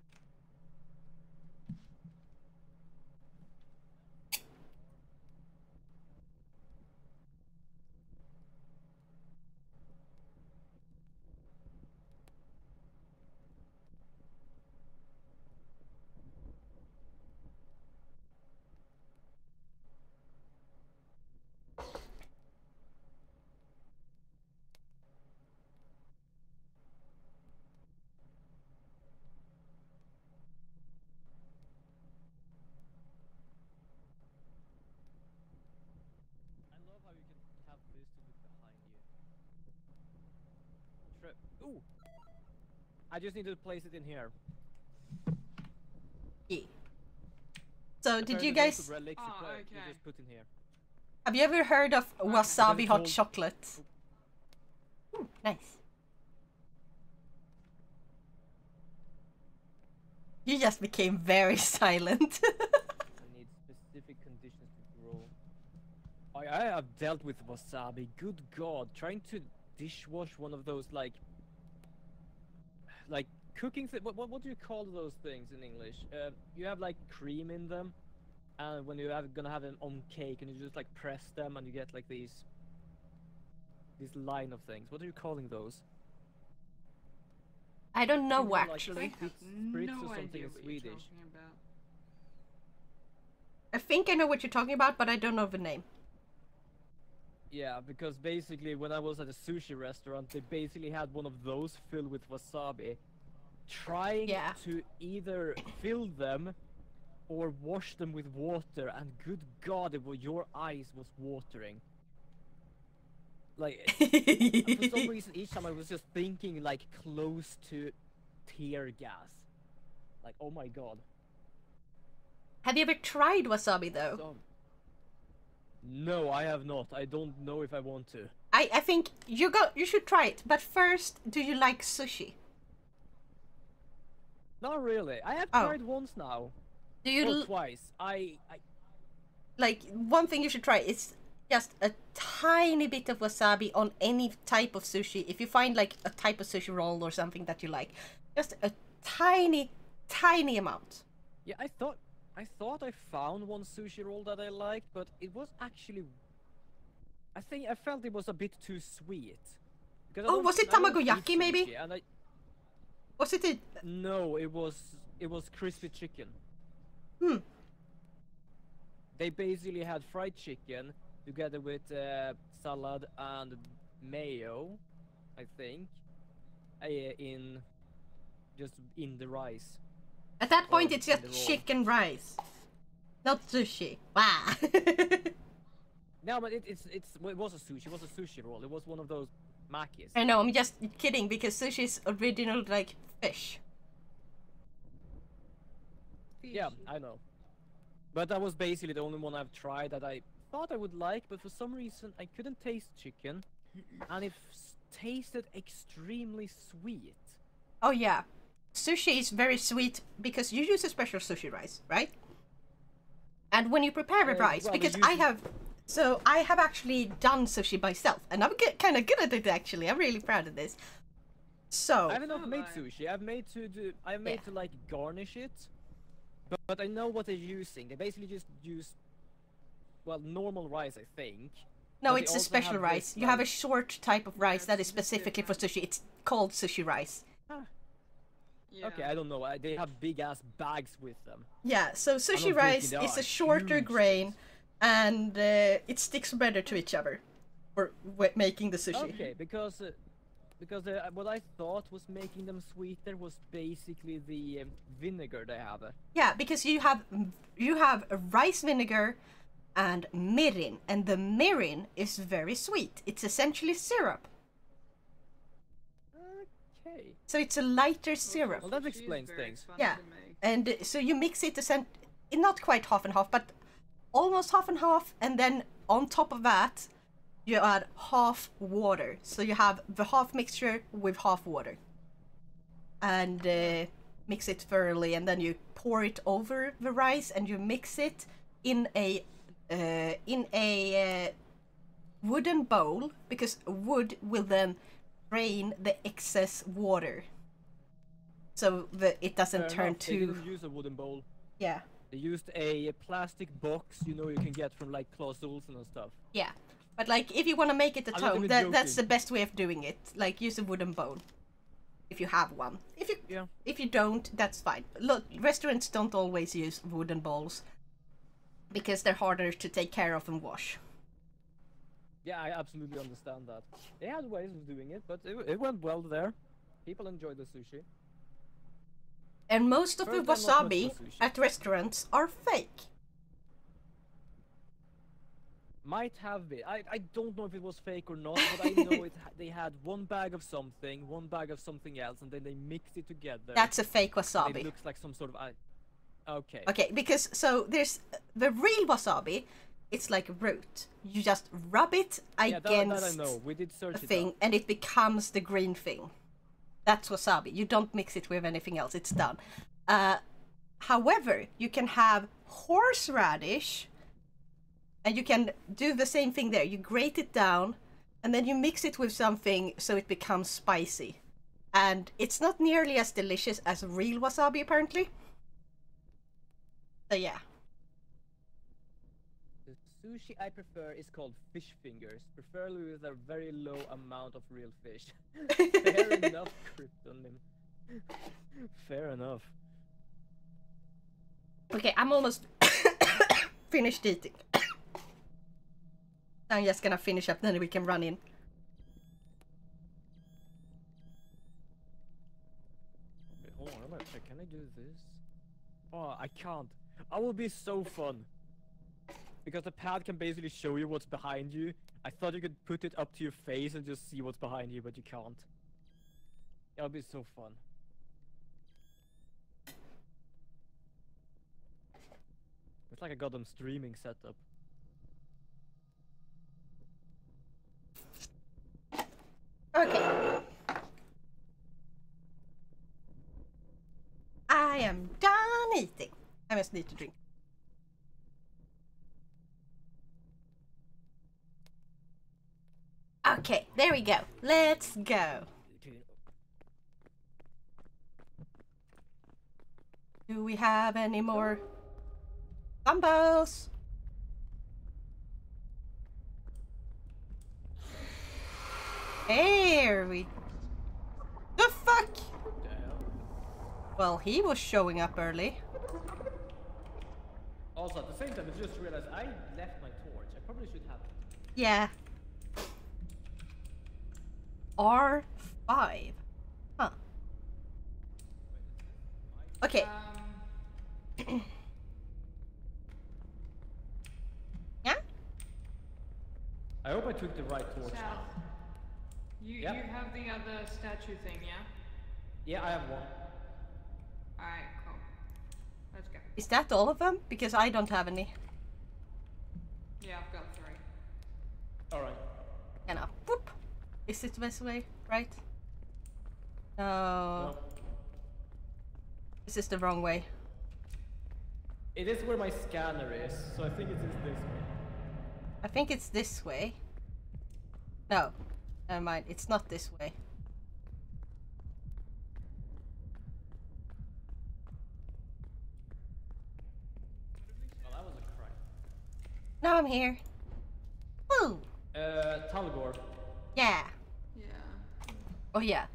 it. Ooh! I just need to place it in here. Yeah. So did you guys... relics you just put in here. Have you ever heard of wasabi hot chocolate? Ooh, nice. You just became very silent. I need specific conditions to grow. I have dealt with wasabi. Good God, trying to dishwash one of those like cooking. What do you call those things in English? You have like cream in them, and when you're gonna have them on cake, and you just like press them, and you get like these line of things. What are you calling those? I don't know, actually. I have no idea what you're talking about. I think I know what you're talking about, but I don't know the name. Yeah, because basically when I was at a sushi restaurant, they basically had one of those filled with wasabi. Trying to either fill them or wash them with water, and good God, your eyes was watering. Like, for some reason, each time I was just thinking, like, close to tear gas. Like, oh my God. Have you ever tried wasabi, though? No, I have not. I don't know if I want to. I think you should try it. But first, do you like sushi? Not really. I have tried once now. Do you twice. Like, one thing you should try is... just a tiny bit of wasabi on any type of sushi. If you find like a type of sushi roll or something that you like, just a tiny, tiny amount. Yeah, I thought I found one sushi roll that I liked, but it was actually, I think I felt it was a bit too sweet. Oh, was it tamagoyaki maybe? And was it? No, it was crispy chicken. Hmm. They basically had fried chicken together with salad and mayo, I think, in the rice. At that point, it's just chicken rice, not sushi. Wow. No, but it was a sushi. It was a sushi roll. It was one of those makis. I know. I'm just kidding because sushi is original like fish. Yeah, I know. But that was basically the only one I've tried that I thought I would like, but for some reason I couldn't taste chicken, and it tasted extremely sweet. Oh yeah, sushi is very sweet because you use a special sushi rice, right? And when you prepare the rice, because I have actually done sushi myself, and I'm kind of good at it actually. I'm really proud of this. So I haven't made sushi. I've made to like garnish it, but I know what they're using. They basically just use. Well, normal rice, I think. No, it's a special rice. You have a short type of rice that is specifically for sushi. It's called sushi rice. Huh. Yeah. Okay, I don't know. They have big-ass bags with them. Yeah, so sushi rice is a shorter grain, and it sticks better to each other for making the sushi. Okay, because what I thought was making them sweeter was basically the vinegar they have. Yeah, because you have a rice vinegar and mirin, and the mirin is very sweet. It's essentially syrup. Okay. So it's a lighter syrup. Well, that explains things. Yeah, and so you mix it, not quite half and half, but almost half and half, and then on top of that, you add half water. So you have the half mixture with half water. And mix it thoroughly, and then you pour it over the rice, and you mix it in a wooden bowl, because wood will then drain the excess water, so that it doesn't turn to. They didn't use a wooden bowl. Yeah. They used a plastic box, you know, you can get from like Clas Ohlson and stuff. Yeah, but like if you want to make it at home, that's the best way of doing it. Like use a wooden bowl, if you have one. If you don't, that's fine. Look, restaurants don't always use wooden bowls, because they're harder to take care of and wash. Yeah, I absolutely understand that. They had ways of doing it, but it went well there. People enjoyed the sushi. And most of the wasabi at restaurants are fake. Might have been. I don't know if it was fake or not, but I know they had one bag of something, one bag of something else, and then they mixed it together. That's a fake wasabi. It looks like some sort of... okay. Okay, because, so there's the real wasabi, it's like root. You just rub it against that I know. We did search a thing, it and it becomes the green thing. That's wasabi. You don't mix it with anything else. It's done. However, you can have horseradish, and you can do the same thing there. You grate it down, and then you mix it with something so it becomes spicy. And it's not nearly as delicious as real wasabi, apparently. So yeah. The sushi I prefer is called fish fingers, preferably with a very low amount of real fish. Fair enough, Kryptonim. Fair enough. Okay, I'm almost finished eating. I'm just gonna finish up, then we can run in. Wait, hold on, can I do this? Oh, I can't. I will be so fun. Because the pad can basically show you what's behind you. I thought you could put it up to your face and just see what's behind you, but you can't. That'll be so fun. It's like a goddamn streaming setup. Okay. I am done eating. I just need to drink. Okay, there we go. Let's go. Do we have any more combos? There we... The fuck? Damn. Well, he was showing up early. Also, at the same time, I just realized I left my torch. I probably should have it. Yeah. R5. Huh. Okay. Yeah? I hope I took the right torch. You have the other statue thing, yeah? Yeah, I have one. Alright, cool. Let's go. Is that all of them? Because I don't have any. Yeah, I've got 3. Alright. And up. Whoop! Is it this way? Right? No. This is the wrong way. It is where my scanner is, so I think it is this way. I think it's this way. No. Never mind, it's not this way. Well, that was a crime. Now I'm here. Woo! Talgor. Yeah. Yeah. Oh yeah.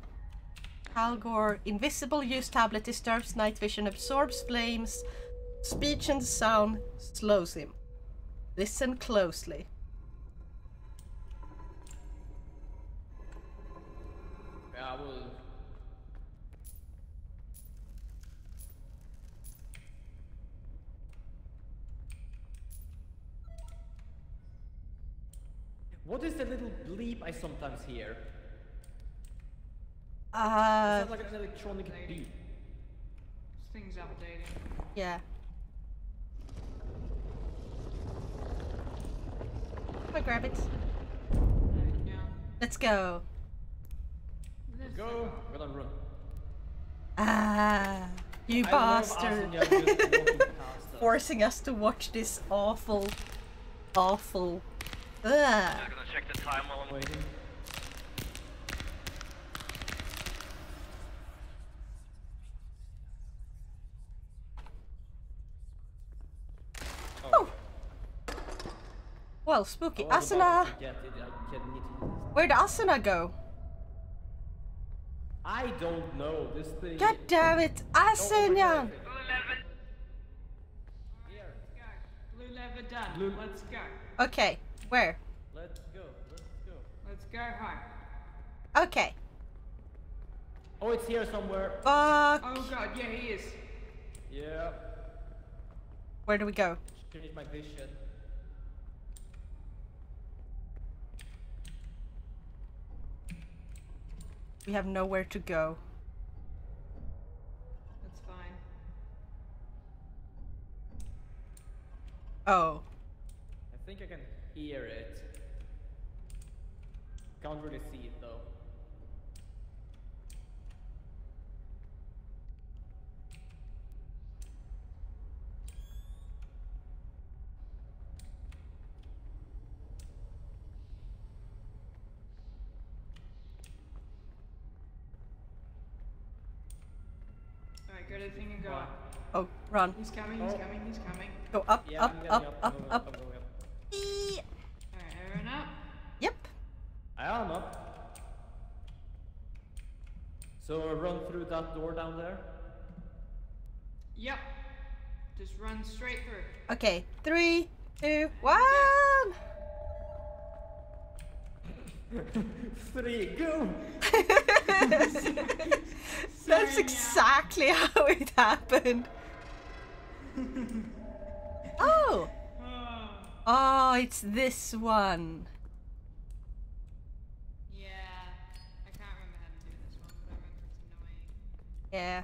Talgor. Invisible use tablet disturbs night vision, absorbs flames, speech and sound slows him. Listen closely. What is the little bleep I sometimes hear? It sounds like an electronic beep. Things updating. Yeah. I'll grab it. Yeah. Let's go. Go! We're gonna run. Ah, you bastard! Forcing us to watch this awful, awful. Ugh. I'm gonna check the time while I'm waiting. Oh! Well, spooky. Asuna! Where'd Asuna go? I don't know this thing. God damn it, Asuna! Blue lever done. Blue. Let's go. Okay, where? Let's go. Let's go. Let's go home. Okay. Oh, it's here somewhere. Fuck. Oh god, yeah, he is. Yeah. Where do we go? Change my vision. We have nowhere to go. That's fine. Oh. I think I can hear it. Can't really see it though. Good, I think you go. Oh, run. He's coming, he's coming, he's coming. Go up, yeah, up. Alright, everyone up? Yep. I am up. So run through that door down there? Yep. Just run straight through. Okay, 3, 2, 1! Yeah. 3, go! That's exactly how it happened. Oh! Oh, it's this one. Yeah. I can't remember how to do this one, but I remember it's annoying. Yeah.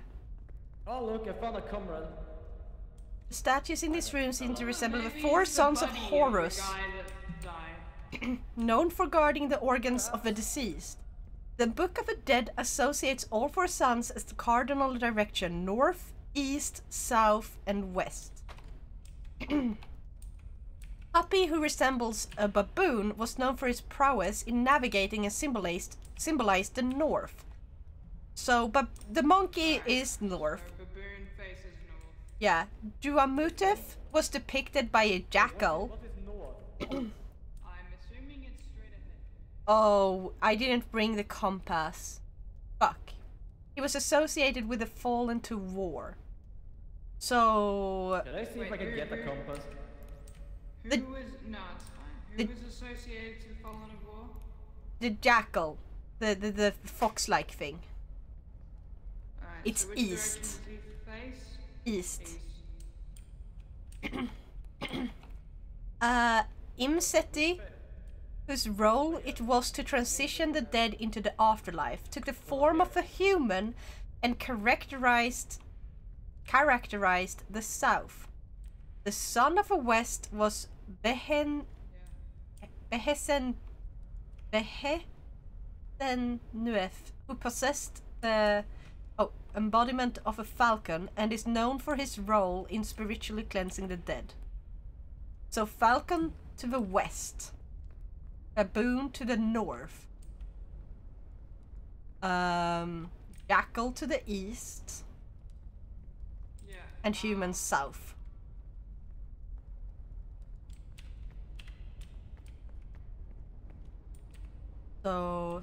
Oh, look, I found a comrade. The statues in this room seem to resemble the four sons of Horus, known for guarding the organs of the deceased. The Book of the Dead associates all four suns as the cardinal direction: north, east, south, and west. Puppy, who resembles a baboon, was known for his prowess in navigating and symbolized the north. So, but the monkey is north. Baboon faces north. Yeah. Duamutef was depicted by a jackal. What is north? Oh, I didn't bring the compass. Fuck. He was associated with the fallen to war. So... Did I see if I can get the compass? Who was associated to the fallen of war? The jackal. The fox-like thing. Right, it's so which east. Is he face? East. Imseti, whose role it was to transition the dead into the afterlife, took the form of a human and characterized the south. The son of the west was Behesennuef, who possessed the embodiment of a falcon and is known for his role in spiritually cleansing the dead. So falcon to the west. Baboon to the north. Jackal to the east. Yeah. And human south. So...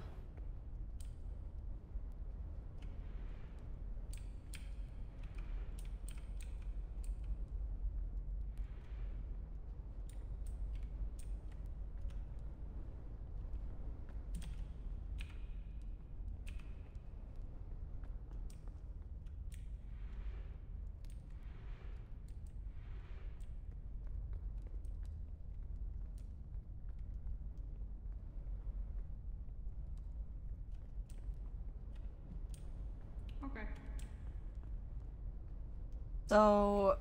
So,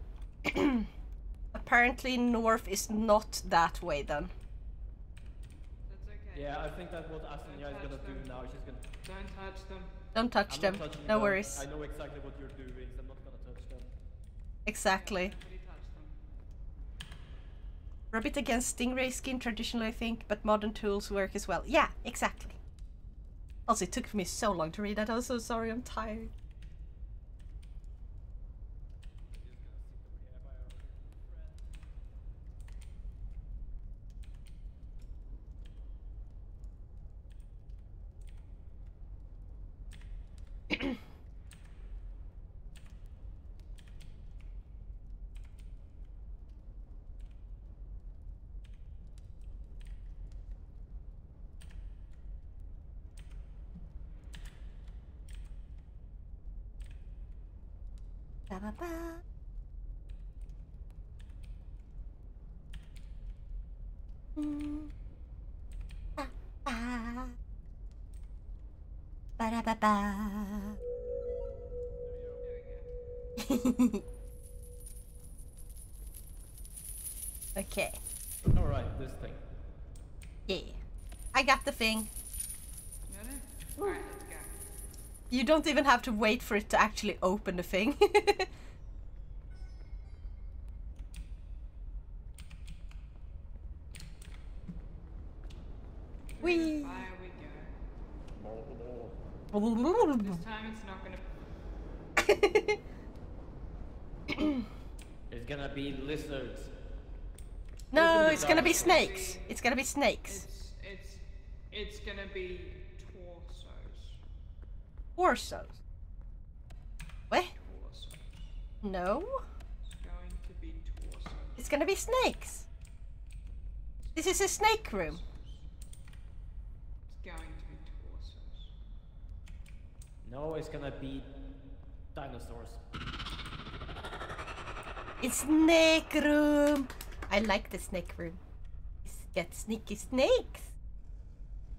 apparently north is not that way then. That's okay. Yeah, I think that's what Asuna is gonna do now. She's gonna... Don't touch them. Don't touch them. No worries. I know exactly what you're doing, so I'm not gonna touch them. Exactly. Yeah, Rabbit against stingray skin traditionally, I think, but modern tools work as well. Yeah, exactly. Also, it took me so long to read that. I'm so sorry, I'm tired. Ba Ba-ba-ba. Okay. Alright, this thing. Yeah. I got the thing. Got it? Alright, let's go. You don't even have to wait for it to actually open the thing. Whee! This time it's not gonna... It's gonna be lizards. No, it's gonna be snakes. It's gonna be snakes. It's gonna be torsos. Torsos? What? Torsos. No. It's going to be torsos. It's gonna be snakes. This is a snake room. It's going to be torsos. No, it's gonna be dinosaurs. It's snake room. I like the snake room. Get sneaky snakes.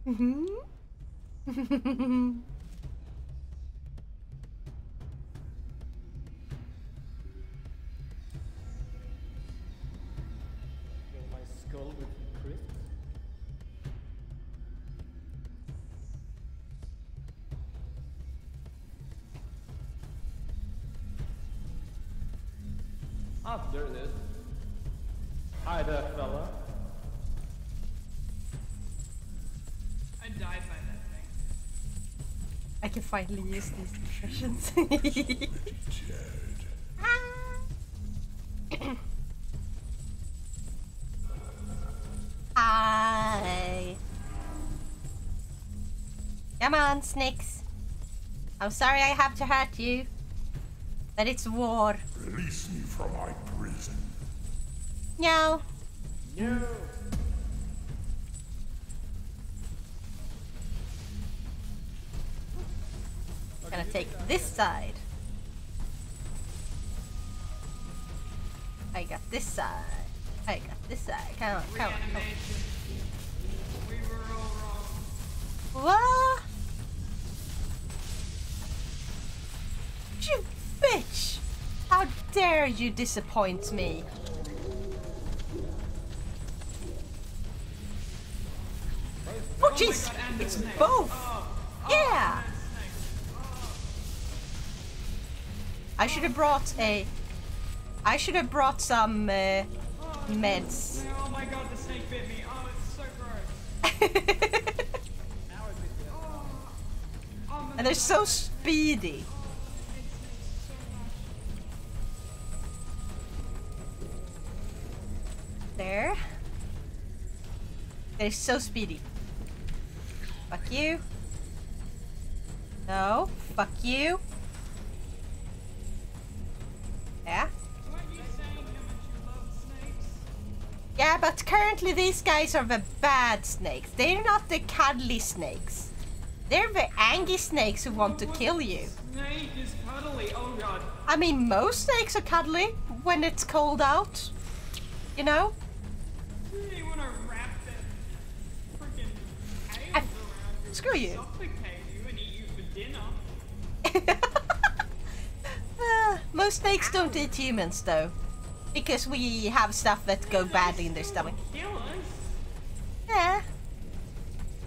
Mm-hmm. Fill my skull with crisps. After this, hi there, fella. I died by that thing. I can finally use these expressions. Hi. Come on, snakes. I'm sorry I have to hurt you. But it's war. Release me from my prison. No. No. I'm gonna take this side. I got this side. I got this side. Come on, come on, come on. We were all wrong. What? You bitch! How dare you disappoint me? Oh jeez! Oh, it's snakes. Both! Oh. Oh, yeah! Oh. I should have brought a... I should have brought some meds. Oh my god, the snake bit me! Oh, it's so gross! Oh. Oh, and they're so speedy! There. They're so speedy. Fuck you. No. Fuck you. Yeah. Weren't you saying how much you love snakes? Yeah, but currently these guys are the bad snakes. They're not the cuddly snakes. They're the angry snakes who want to kill you. Snake is cuddly. Oh god. I mean, most snakes are cuddly when it's cold out. You know? You want to wrap that freaking tails around you. Screw you. Suffocate you and eat you for dinner. Most snakes don't eat humans though. Because we have stuff that go badly in their stomach. Kill us. Yeah.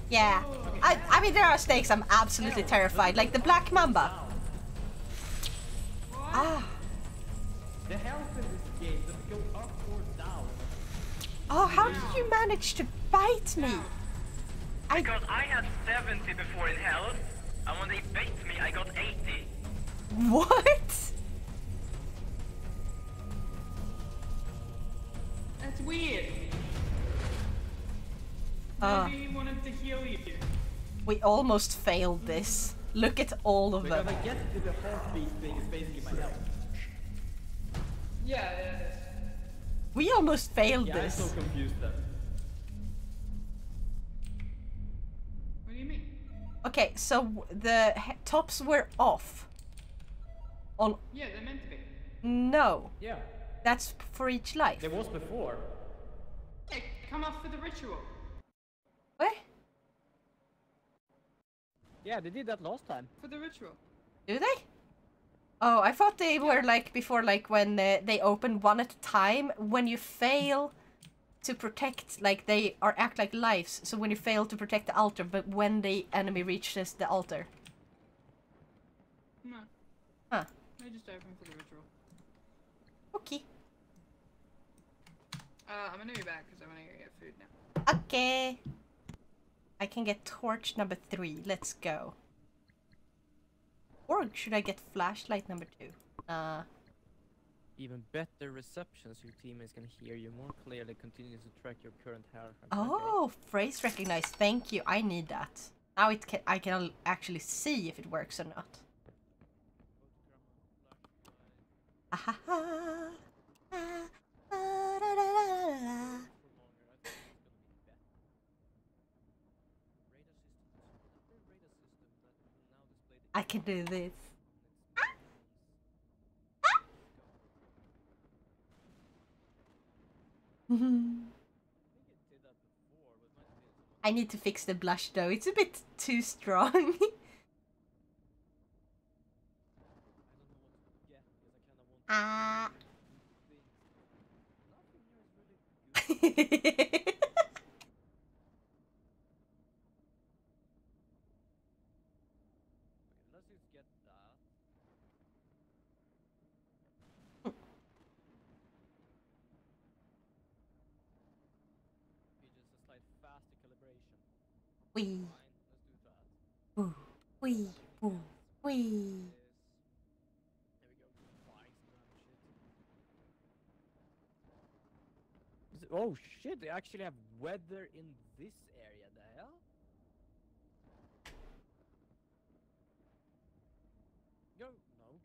Yeah. Oh, okay. I mean, there are snakes I'm absolutely terrified. Like the black mamba. What? Ah. The health in this game doesn't go up or down. Oh, how did you manage to bite me? Because I had 70 before in health, and when they bit me, I got 80. What? That's weird. Maybe he wanted to heal you. We almost failed this. Look at all of them. Because I get to the heartbeat thing is basically my health. Yeah, yeah, yeah. We almost failed this. I'm so confused then. What do you mean? Okay, so the tops were off. On yeah, they're meant to be. No. Yeah. That's for each life. There was before. Okay, come off for the ritual. What? Yeah, they did that last time. For the ritual. Do they? Oh, I thought they were like before, like when they open one at a time. When you fail to protect, like they are act like lives. So when you fail to protect the altar, but when the enemy reaches the altar. No. Huh. I just opened for the ritual. Okay. I'm gonna be back because I'm gonna go get food now. Okay. I can get torch number 3. Let's go. Or should I get flashlight number 2? Even better reception, so your teammates can hear you more clearly. Continues to track your current hair. Oh, okay. Phrase recognized. Thank you. I need that. Now it can. I can actually see if it works or not. I can do this. I need to fix the blush though. It's a bit too strong. Ah. Wee. Ooh. Wee. Ooh. Wee. Oh shit, they actually have weather in this area, the hell? Yo,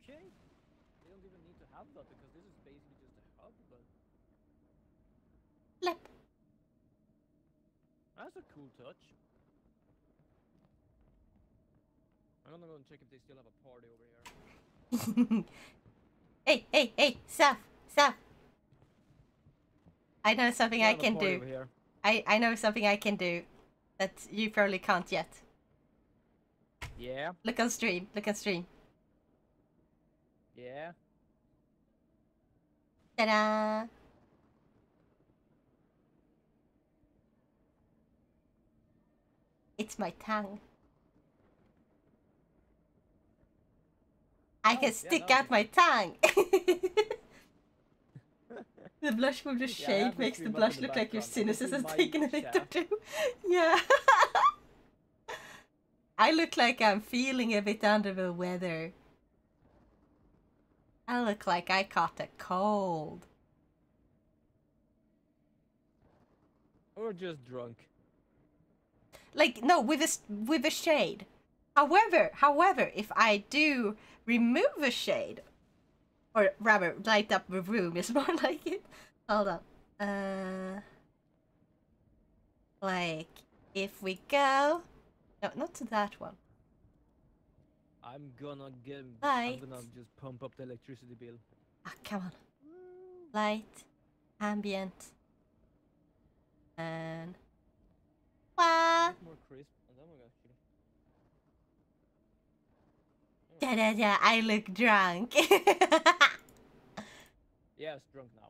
okay. They don't even need to have that because this is basically just a hub, but... Lep. That's a cool touch. I'm gonna go and check if they still have a party over here. Hey, hey, hey, Saf, Saf. I know something I can do. I know something I can do that you probably can't yet. Yeah. Look on stream. Look on stream. Yeah. Ta-da! It's my tongue. I can stick out my tongue! The blush from the shade makes the blush look like your sinuses has taken a hit or two. Yeah. I look like I'm feeling a bit under the weather. I look like I caught a cold. Or just drunk. Like, no, with a shade. However, if I do remove the shade, or rather, light up the room is more like it. Hold on. Like, if we go... No, not to that one. I'm gonna get... Light. I'm gonna just pump up the electricity bill. Ah, come on. Light. Ambient. And... Wah! More crisp. Da da da, I look drunk. Yeah, it's drunk now.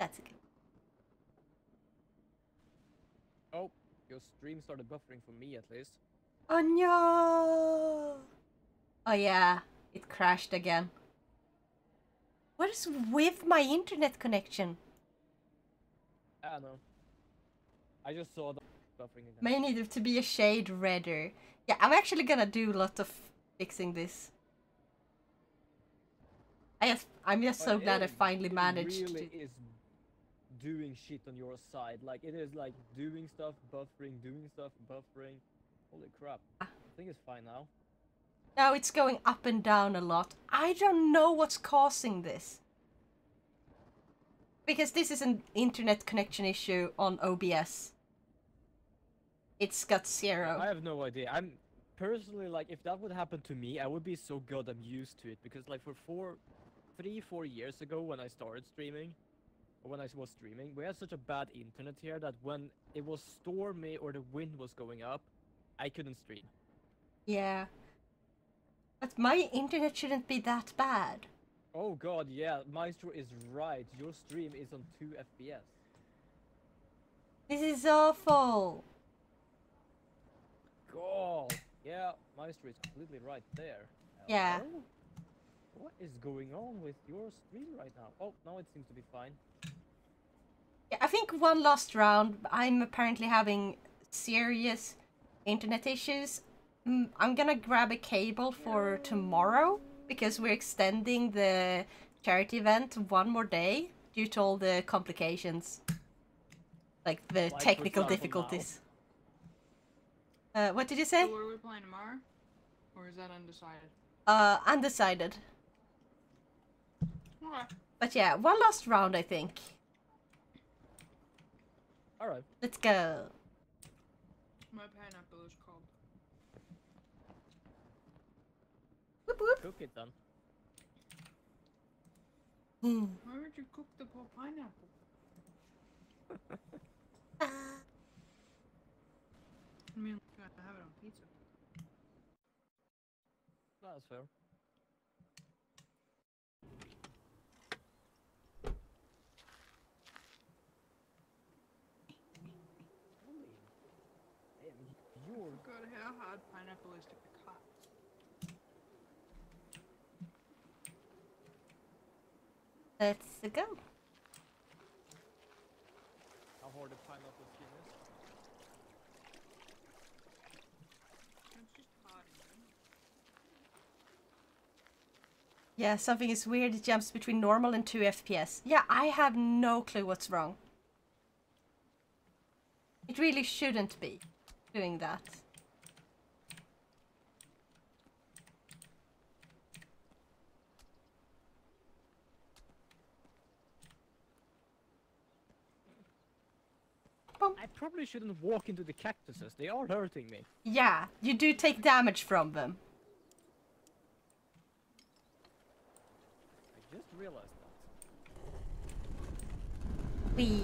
That's okay. Oh, your stream started buffering for me at least. Oh no! Oh yeah, it crashed again. What is with my internet connection? I don't know. I just saw the buffering again. May need to be a shade redder. Yeah, I'm actually gonna do a lot of fixing this. I'm just so glad I finally managed to... is doing shit on your side. Like, it is like doing stuff, buffering, doing stuff, buffering. Holy crap. I think it's fine now. No, it's going up and down a lot. I don't know what's causing this. Because this is an internet connection issue on OBS. It's got 0. I have no idea. I'm personally like, if that would happen to me, I would be so goddamn used to it because like for 3, 4 years ago when I started streaming, when I was streaming, we had such a bad internet here that when it was stormy or the wind was going up, I couldn't stream. Yeah. But my internet shouldn't be that bad. Oh god, yeah, Maestro is right. Your stream is on 2 FPS. This is awful. God, yeah, Maestro is completely right there. Yeah. Hello? What is going on with your stream right now? Oh, now it seems to be fine. Yeah, I think one last round. I'm apparently having serious internet issues. I'm gonna grab a cable for tomorrow because we're extending the charity event one more day due to all the complications, like the technical difficulties. What did you say? So are we playing tomorrow, or is that undecided? Undecided. Right. But yeah, one last round, I think. All right. Let's go. My pineapple is cold. Whoop whoop. Cook it then. Why would you cook the poor pineapple? I mean, I have it on pizza. That's fair. Oh god, how hard pineapple is to cut. Let's go. How hard the pineapple skin is? It's just hard, man. Yeah, something is weird. It jumps between normal and 2 FPS. Yeah, I have no clue what's wrong. It really shouldn't be doing that. I probably shouldn't walk into the cactuses, they are hurting me. Yeah, you do take damage from them. I just realized that. Wee.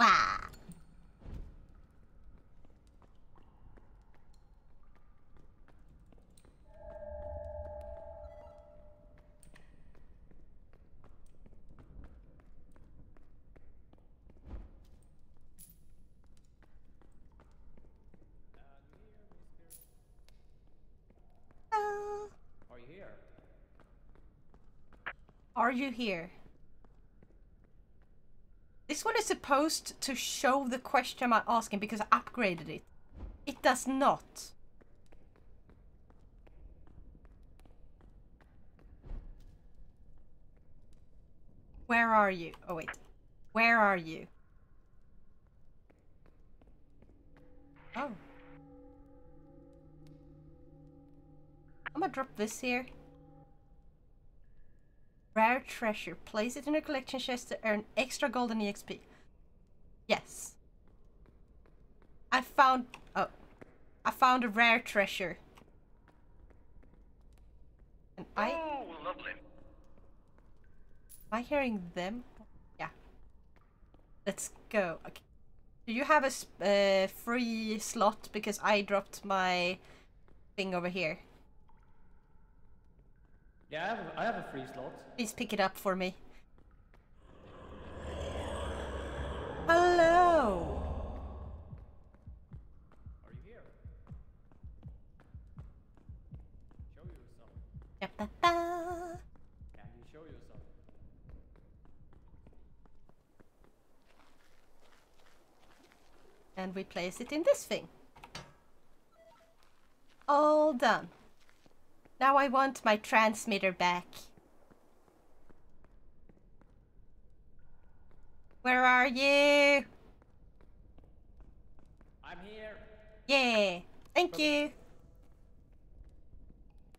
Wow. Are you here? Are you here? This one is supposed to show the question I'm asking because I upgraded it. It does not. Where are you? Oh wait. Where are you? Oh. I'm gonna drop this here. Rare treasure. Place it in a collection chest to earn extra gold and EXP. Yes. I found... Oh. I found a rare treasure. And I... Oh, lovely. Am I hearing them? Yeah. Let's go. Okay. Do you have a free slot? Because I dropped my thing over here. Yeah, I have a free slot. Please pick it up for me. Hello! Are you here? Show yourself. Da, da, da. Can you show yourself? And we place it in this thing. All done. Now I want my transmitter back. Where are you? I'm here. Yeah. Thank you.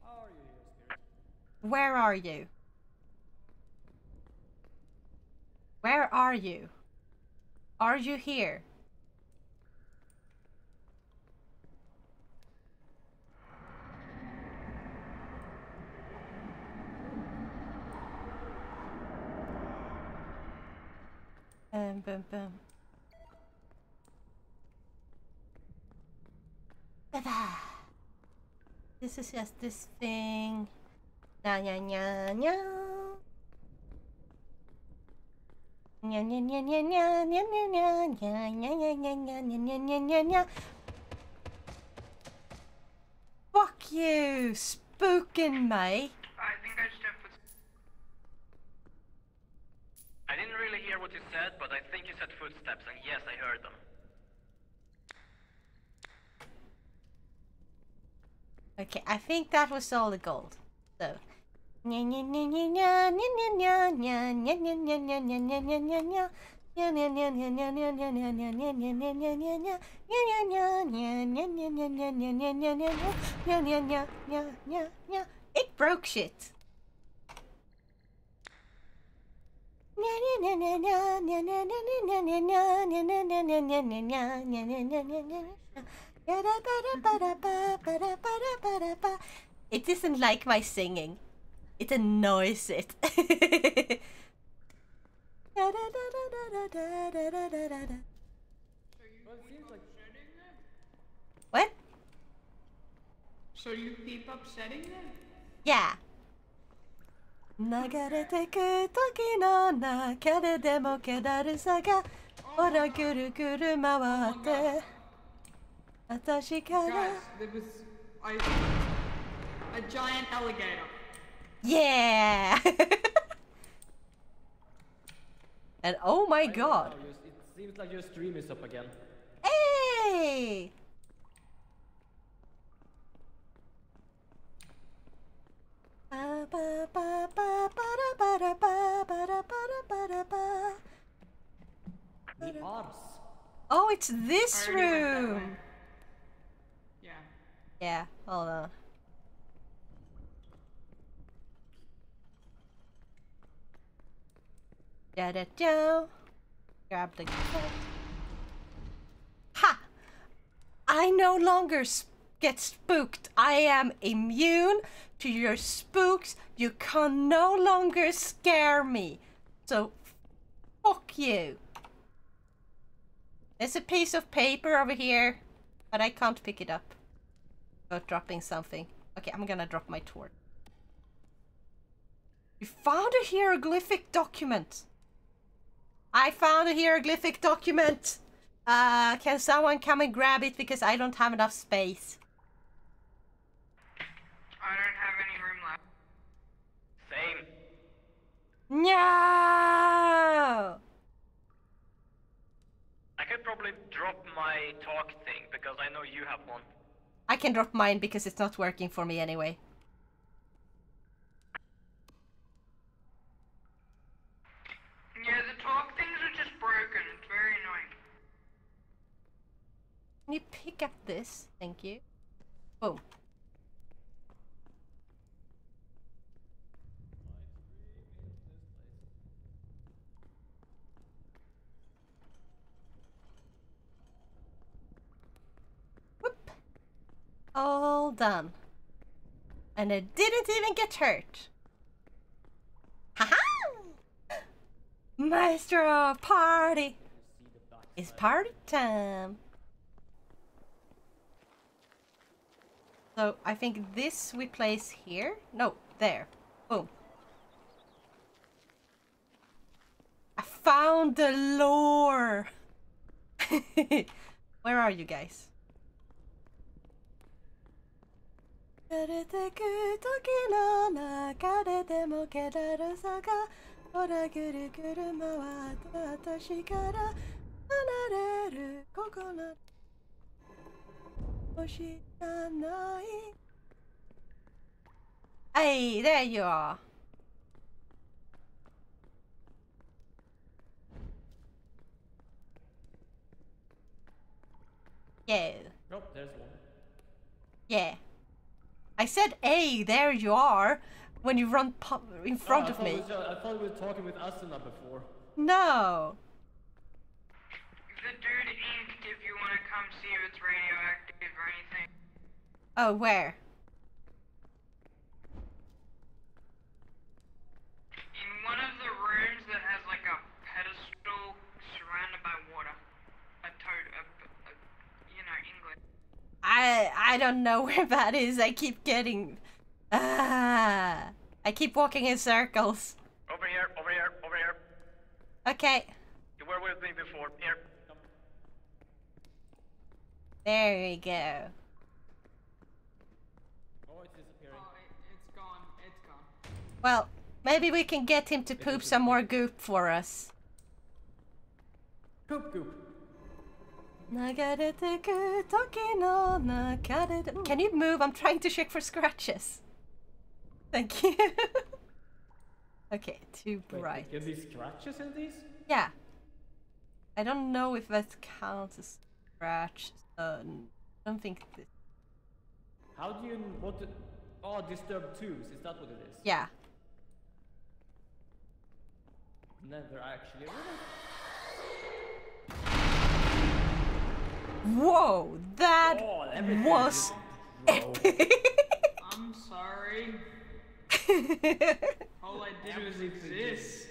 How are you, Spirit? Where are you? Where are you? Are you here? Boom. Ta-da! This is just this thing. Fuck you, spooking me. I didn't really hear what you said, but I think you said footsteps, and yes, I heard them. Okay, I think that was all the gold. So. It broke shit. It isn't like my singing. It annoys it. What? So you keep upsetting them? Yeah. Guys, there was a giant alligator. Yeah! And oh my god! It seems like your stream is up again. Hey! The arse. Oh, it's this room! Yeah, hold on. Da-da-da! Grab the cat. Ha! I no longer get spooked. I am immune to your spooks. You can no longer scare me. So, fuck you. There's a piece of paper over here, but I can't pick it up. Dropping something. Okay, I'm gonna drop my torch. You found a hieroglyphic document. I found a hieroglyphic document. Can someone come and grab it because I don't have enough space. I don't have any room left. Same. No. I could probably drop my talk thing because I know you have one. I can drop mine because it's not working for me anyway. Yeah, the talk things are just broken. It's very annoying. Can you pick up this? Thank you. Boom. All done. And I didn't even get hurt. Haha! Maestro party! It's party time! So I think this we place here. No, there. Boom. I found the lore! Where are you guys? Hey, there you are. Yeah. Nope, there's one. Yeah. I said, hey, there you are, when you run in front of me. I thought we were talking with Asuna before. No. The dude inked if you want to come see if it's radioactive or anything. Oh, where? In one of the rooms that has like a pedestal I don't know where that is. I keep getting... I keep walking in circles. Over here, over here, over here. Okay. You were with me before. Here. There we go. Oh, it's disappearing. Oh, it's gone. It's gone. Well, maybe we can get him to poop some more goop for us. Goop goop. Can you move? I'm trying to check for scratches. Thank you. Okay, too bright. Wait, can these scratches in these? Yeah. I don't know if that counts as scratch. I don't think this. How do you want to... Oh, disturb twos. Is that what it is? Yeah. Never actually. Whoa, that was epic. I'm sorry. All I did was exist.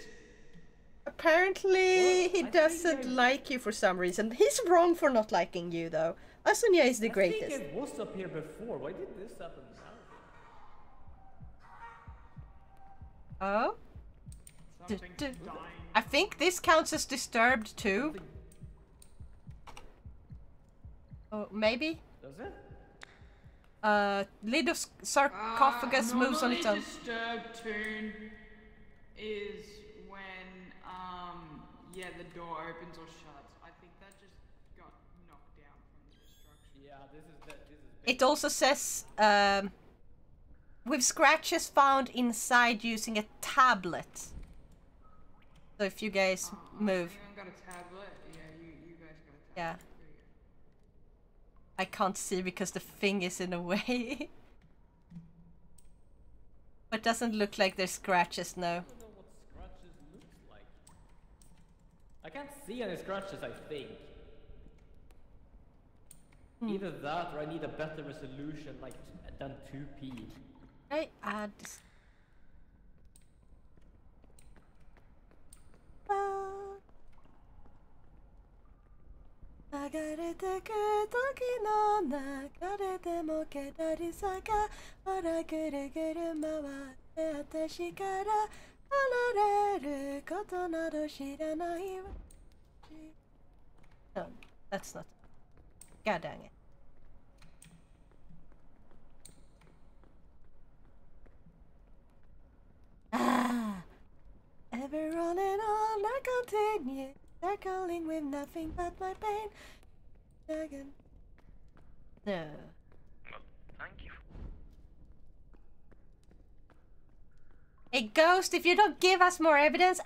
Apparently, he doesn't like you for some reason. He's wrong for not liking you, though. Asuna is the greatest. I think it was up here before. Why did this happen now? Oh? I think this counts as disturbed too. Oh, maybe? Does it? Lid of sarcophagus moves on its own. Disturbed tune is when, yeah, the door opens or shuts. I think that just got knocked down from the destruction. Yeah, this is that. This is big. It also says, with scratches found inside using a tablet. So if you guys move. I got a tablet. Yeah, you guys got a tablet. Yeah. I can't see because the thing is in the way. But doesn't look like there's scratches, no. I don't know what scratches look like. I can't see any scratches, I think. Either that or I need a better resolution, like than 2p. I add. No, that's not. God dang it. Ah, ever on and on I continue, circling with nothing but my pain. Dragon. No. Well, thank you. Hey, Ghost, if you don't give us more evidence,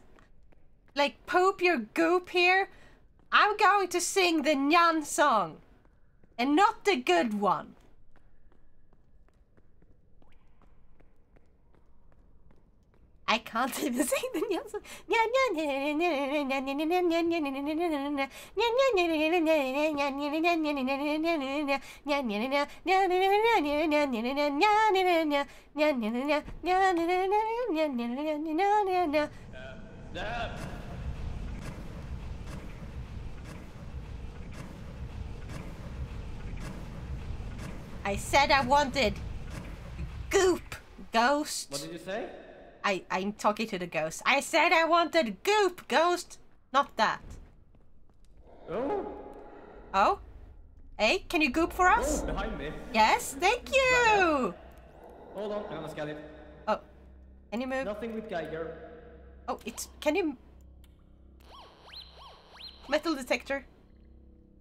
like poop your goop here, I'm going to sing the Nyan song. And not the good one. I can't even sing the Nyan song. I said I wanted goop, Ghost. What did you say? I'm talking to the ghost. I said I wanted goop, Ghost! Not that. Oh? Oh? Hey, can you goop for us? Oh, behind me. Yes, thank you! Hold on, I'm gonna scan it. Oh. Can you move? Nothing with Geiger. Oh, it's... Can you... Metal detector.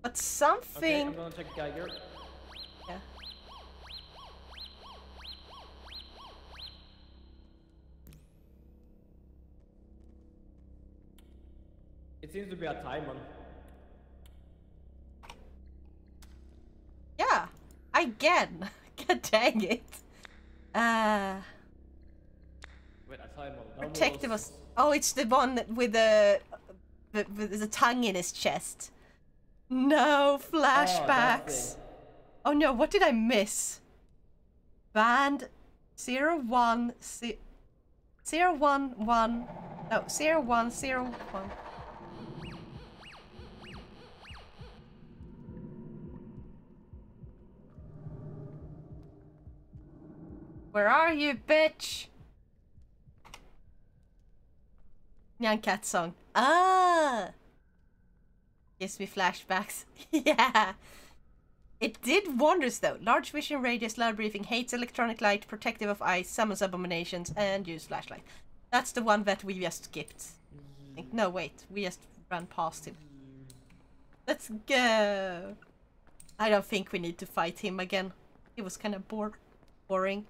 But something... Okay, I'm gonna check Geiger. Yeah. It seems to be a timer. Yeah, again. God dang it. Wait, a timer. Protective was... Oh, it's the one that with the tongue in his chest. No flashbacks. Oh no, what did I miss? Band 010 011. No, 0101. Where are you, bitch? Nyan Cat song. Ah! Gives me flashbacks. Yeah. It did wonders though. Large vision, radius, loud breathing, hates electronic light, protective of eyes, summons abominations, and use flashlight. That's the one that we just skipped. No, wait. We just ran past him. Let's go. I don't think we need to fight him again. He was kind of boring.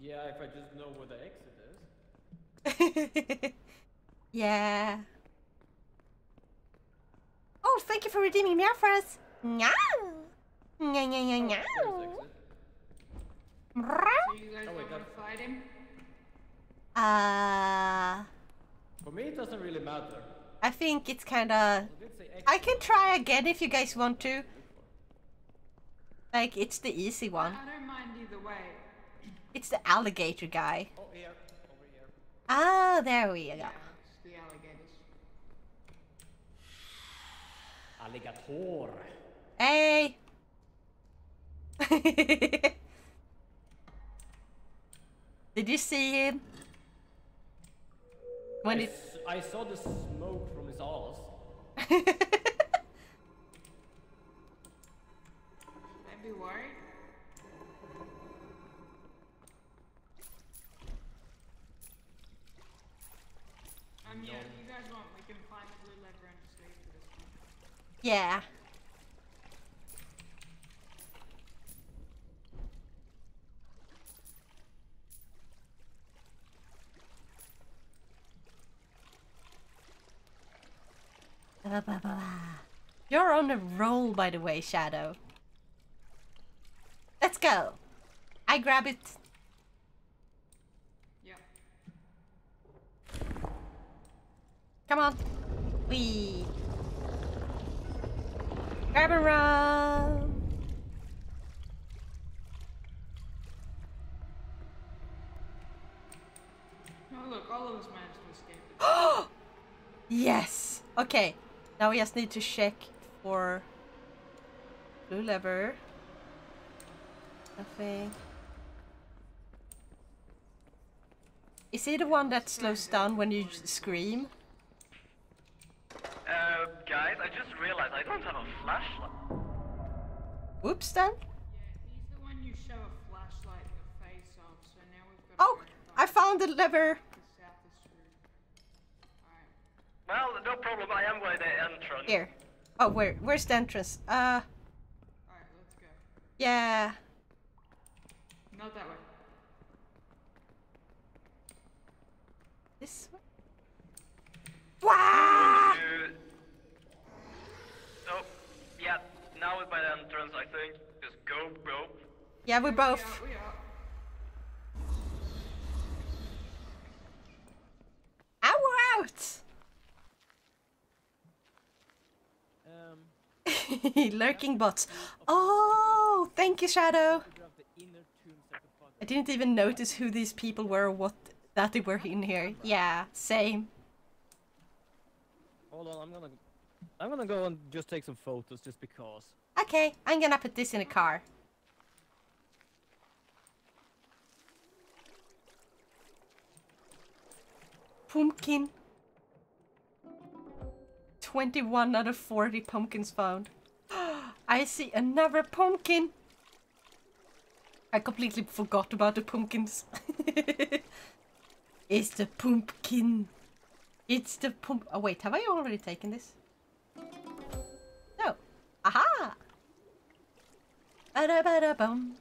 Yeah, if I just know where the exit is. Yeah. Oh, thank you for redeeming meow for us. Meow. Meow, meow, meow, meow. Oh, so you guys want to fight him? For me, it doesn't really matter. I think it's kind of... I can try again if you guys want to. Like, it's the easy one. I don't mind either way. It's the alligator guy. Oh, here. Over here. Ah, there we go. Yeah, it's the alligators. Alligator. Hey! Did you see him? When I saw the smoke from his arse. Should I be worried? Yeah, if you guys want, we can find the blue lever and just wait for this one. Yeah. Blah, blah, blah, blah. You're on a roll, by the way, Shadow. Let's go. I grab it. Yeah. Come on. Wee. Grab and run. Oh, look, all of us managed to escape. Oh! Yes. Okay. Now we just need to check for blue lever. Nothing. Is he the one that slows down when you scream? Guys, I just realized I don't have a flashlight. Whoops, then. Yeah, he's the one you shove a flashlight in the face of, so now we've got... Oh! I found the lever! Well, no problem, I am where the entrance. Here. Oh, where's the entrance? Alright, let's go. Yeah. Not that way. This way? Wah! So, yeah, now we're by the entrance, I think. Just go, bro. Yeah, we're both. We are. We're out! Lurking bots. Oh, thank you, Shadow. I didn't even notice who these people were or that they were in here. Yeah, same. Hold on, I'm gonna go and just take some photos just because. Okay, I'm gonna put this in a car. Pumpkin. 21 out of 40 pumpkins found. I see another pumpkin! I completely forgot about the pumpkins. It's the pumpkin. It's the pump... Oh wait, have I already taken this? No. Aha! Ba-da-ba-da-bum.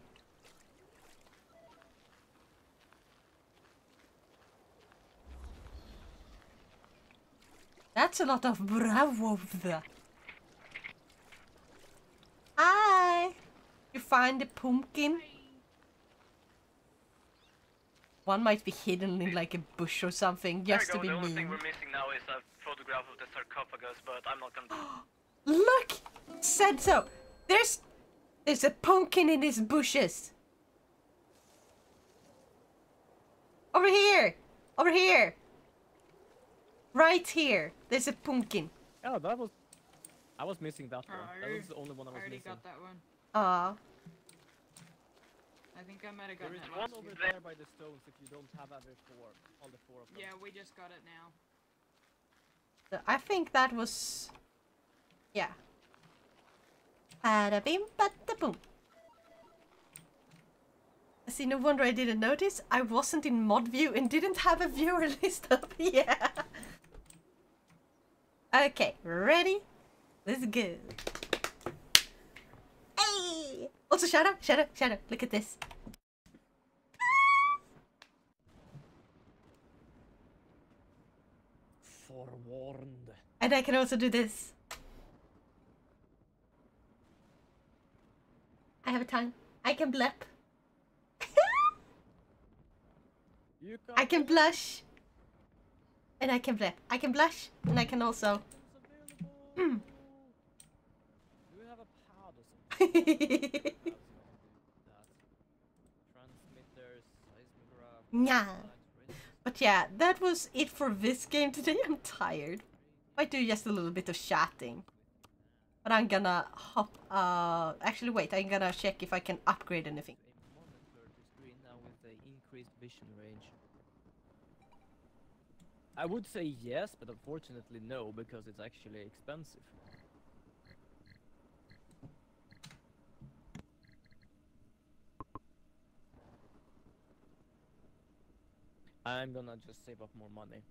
That's a lot of bravo. Hi! You find the pumpkin? One might be hidden in like a bush or something, just to be mean. The only thing we're missing now is a photograph of the sarcophagus, but I'm not gonna... Look! Said so! There's a pumpkin in these bushes! Over here! Over here! Right here, there's a pumpkin. Oh, that was... I was missing that one. That was the only one I was missing. I already got that one. I think I might have gotten it last week. There is one over there by the stones if you don't have other four, all the four of them. Yeah, we just got it now. So I think that was... yeah. Bada-bim, bada-boom. See, no wonder I didn't notice. I wasn't in mod view and didn't have a viewer list up. Yeah. Okay, ready? Let's go. Hey! Also, shadow. Look at this. Forewarned. And I can also do this. I have a tongue. I can blep. I can blush, and I can blep. I can blush, and I can also. Mm. Do you have a pad or something? Transmitters, seismograph. Yeah. But yeah, that was it for this game today. I'm tired. I do just a little bit of chatting, but I'm gonna hop. Actually, wait. I'm gonna check if I can upgrade anything. Vision range. I would say yes, but unfortunately no, because it's actually expensive. I'm gonna just save up more money.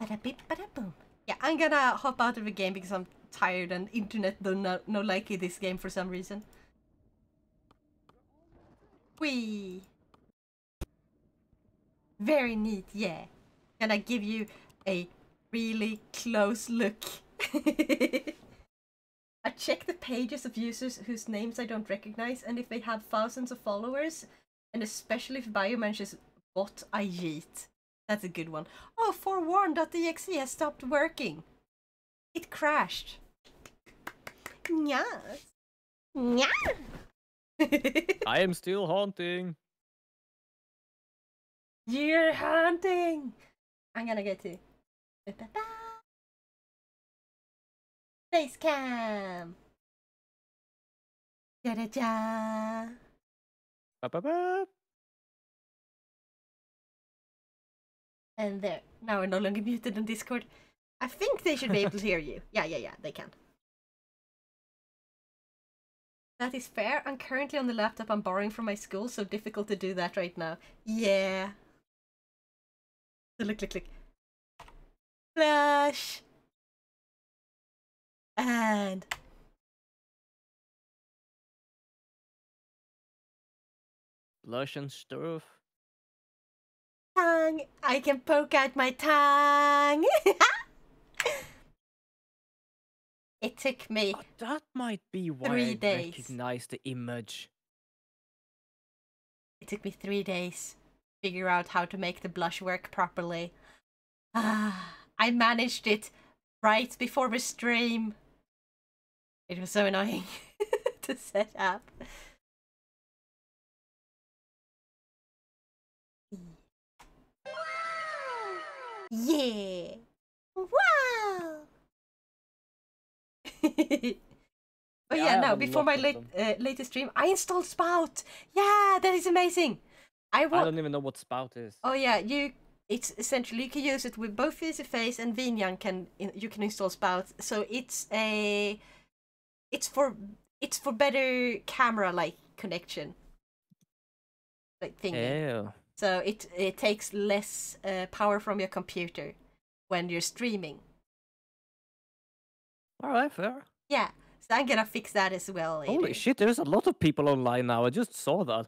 Bada beep, bada boom. Yeah, I'm gonna hop out of the game because I'm tired and internet do not like this game for some reason. Whee! Very neat, yeah. Can I give you a really close look? I check the pages of users whose names I don't recognize, and if they have thousands of followers, and especially if biomentions bot, I yeet. That's a good one. Oh, forewarned.exe has stopped working. It crashed. Yes. Yes. I am still haunting. You're haunting. I'm gonna get to face cam. Da da da. Ba ba ba. And there. Now we're no longer muted on Discord. I think they should be able to hear you. Yeah, they can. That is fair. I'm currently on the laptop I'm borrowing from my school, so difficult to do that right now. Yeah. So click. Flash. And... blush and stuff. Tongue. I can poke out my tongue. It took me. Oh, that might be why 3 days. I recognized the image. It took me 3 days to figure out how to make the blush work properly. I managed it right before the stream. It was so annoying to set up. Yeah. Wow. Oh yeah, no, before my latest stream, I installed Spout. Yeah, that is amazing. I don't even know what Spout is. Oh yeah, it's essentially you can use it with both VSeeFace and Vinyan. You can install Spout, so it's for better camera like connection, like thingy. So it takes less power from your computer when you're streaming. Alright, fair. Yeah, so I'm gonna fix that as well later. Holy shit, there's a lot of people online now, I just saw that.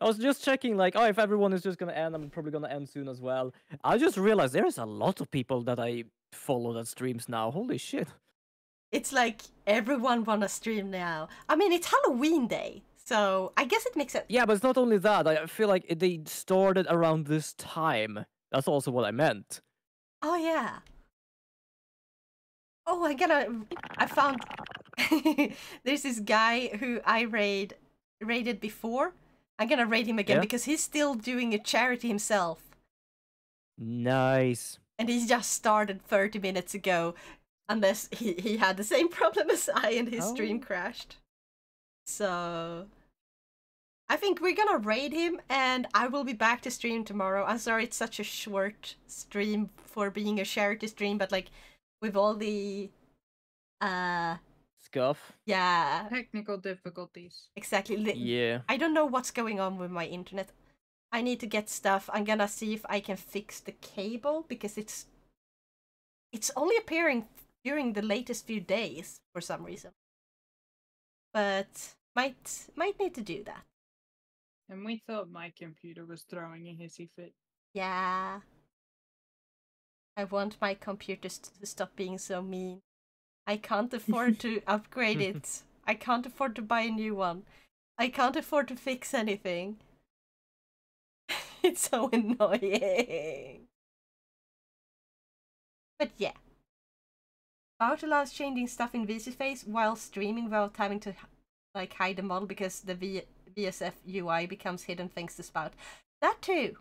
I was just checking, like, oh, if everyone is just gonna end, I'm probably gonna end soon as well. I just realized there's a lot of people that I follow that streams now, holy shit. It's like, everyone wanna stream now. I mean, it's Halloween day, so I guess it makes sense. Yeah, but it's not only that, I feel like they started around this time. That's also what I meant. Oh, yeah. Oh, I found... There's this guy who I raided before. I'm gonna raid him again because he's still doing a charity himself. Nice. and he just started 30 minutes ago, unless he had the same problem as I and his stream crashed. So I think we're gonna raid him, and I will be back to stream tomorrow. I'm sorry it's such a short stream for being a charity stream, but like with all the scuff. Yeah. Technical difficulties. Exactly. Yeah. I don't know what's going on with my internet. I need to get stuff. I'm gonna see if I can fix the cable, because it's only appearing during the latest few days for some reason. But might need to do that. And we thought my computer was throwing a hissy fit. Yeah. I want my computers to stop being so mean. I can't afford to upgrade it. I can't afford to buy a new one. I can't afford to fix anything. It's so annoying. But yeah. Spout allows changing stuff in VSeeFace while streaming without having to like hide the model, because the VSF UI becomes hidden thanks to Spout. That too.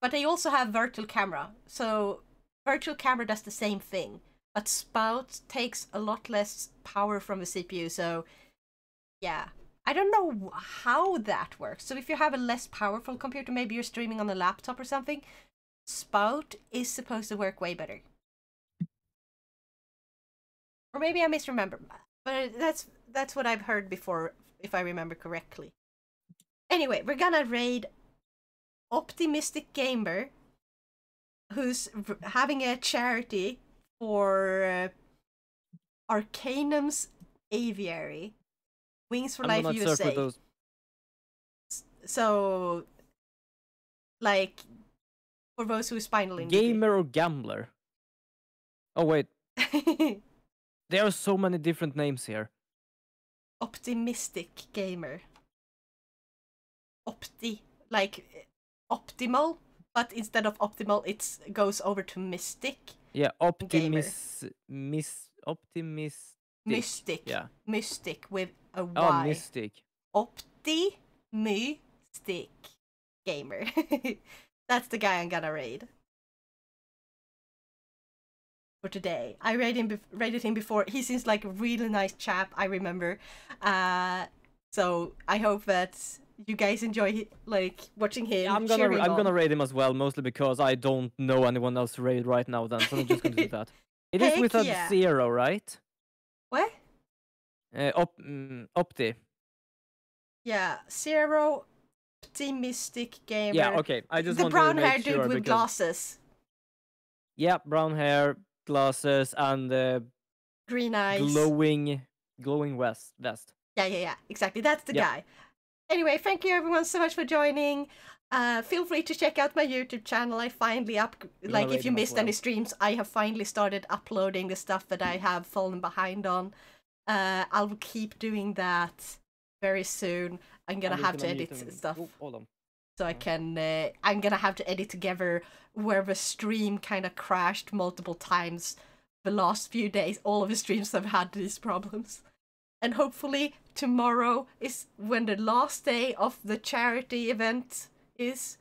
But they also have virtual camera. So virtual camera does the same thing, but Spout takes a lot less power from the CPU. So yeah. I don't know how that works. So if you have a less powerful computer, maybe you're streaming on a laptop or something, Spout is supposed to work way better. Or maybe I misremember, but that's what I've heard before, if I remember correctly. Anyway, we're gonna raid OptimysticGamer, who's having a charity for Arcanum's Aviary. Wings for Life USA. Those. So, like, for those who are spinal injury. Gamer or gambler? Oh, wait. There are so many different names here. Optimistic gamer. Opti, like, optimal, but instead of optimal, it goes over to mystic. Yeah, optimistic. Mystic. Yeah. Mystic with a Y. Oh, mystic. Optimistic Gamer. That's the guy I'm gonna raid. For today. I raided him before. He seems like a really nice chap, I remember. So I hope that you guys enjoy like watching him. Yeah, I'm gonna raid him as well, mostly because I don't know anyone else to raid right now then, so I'm just gonna do that. It is without zero, right? What? Opti. Yeah, zero optimistic gamer. Yeah, okay. I just want to make sure, the brown hair dude with glasses. Yeah, brown hair, glasses, and green eyes, glowing vest. Yeah, exactly. That's the guy. Anyway, thank you everyone so much for joining. Feel free to check out my YouTube channel. I finally like if you missed any streams, I have finally started uploading the stuff that I have fallen behind on. I'll keep doing that very soon. I'm gonna have to edit stuff, so I can. I'm gonna have to edit together where the stream kind of crashed multiple times the last few days. All of the streams have had these problems. And hopefully tomorrow is when the last day of the charity event is.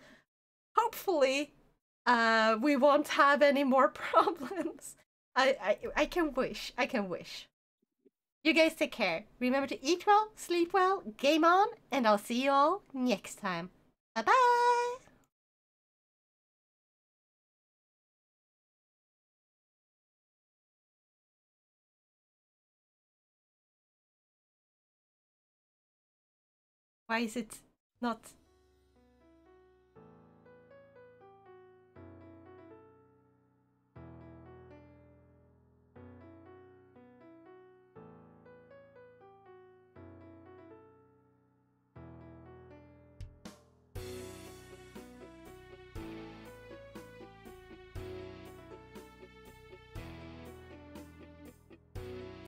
Hopefully we won't have any more problems. I can wish. I can wish. You guys take care. Remember to eat well, sleep well, game on, and I'll see you all next time. Bye-bye! Why is it not...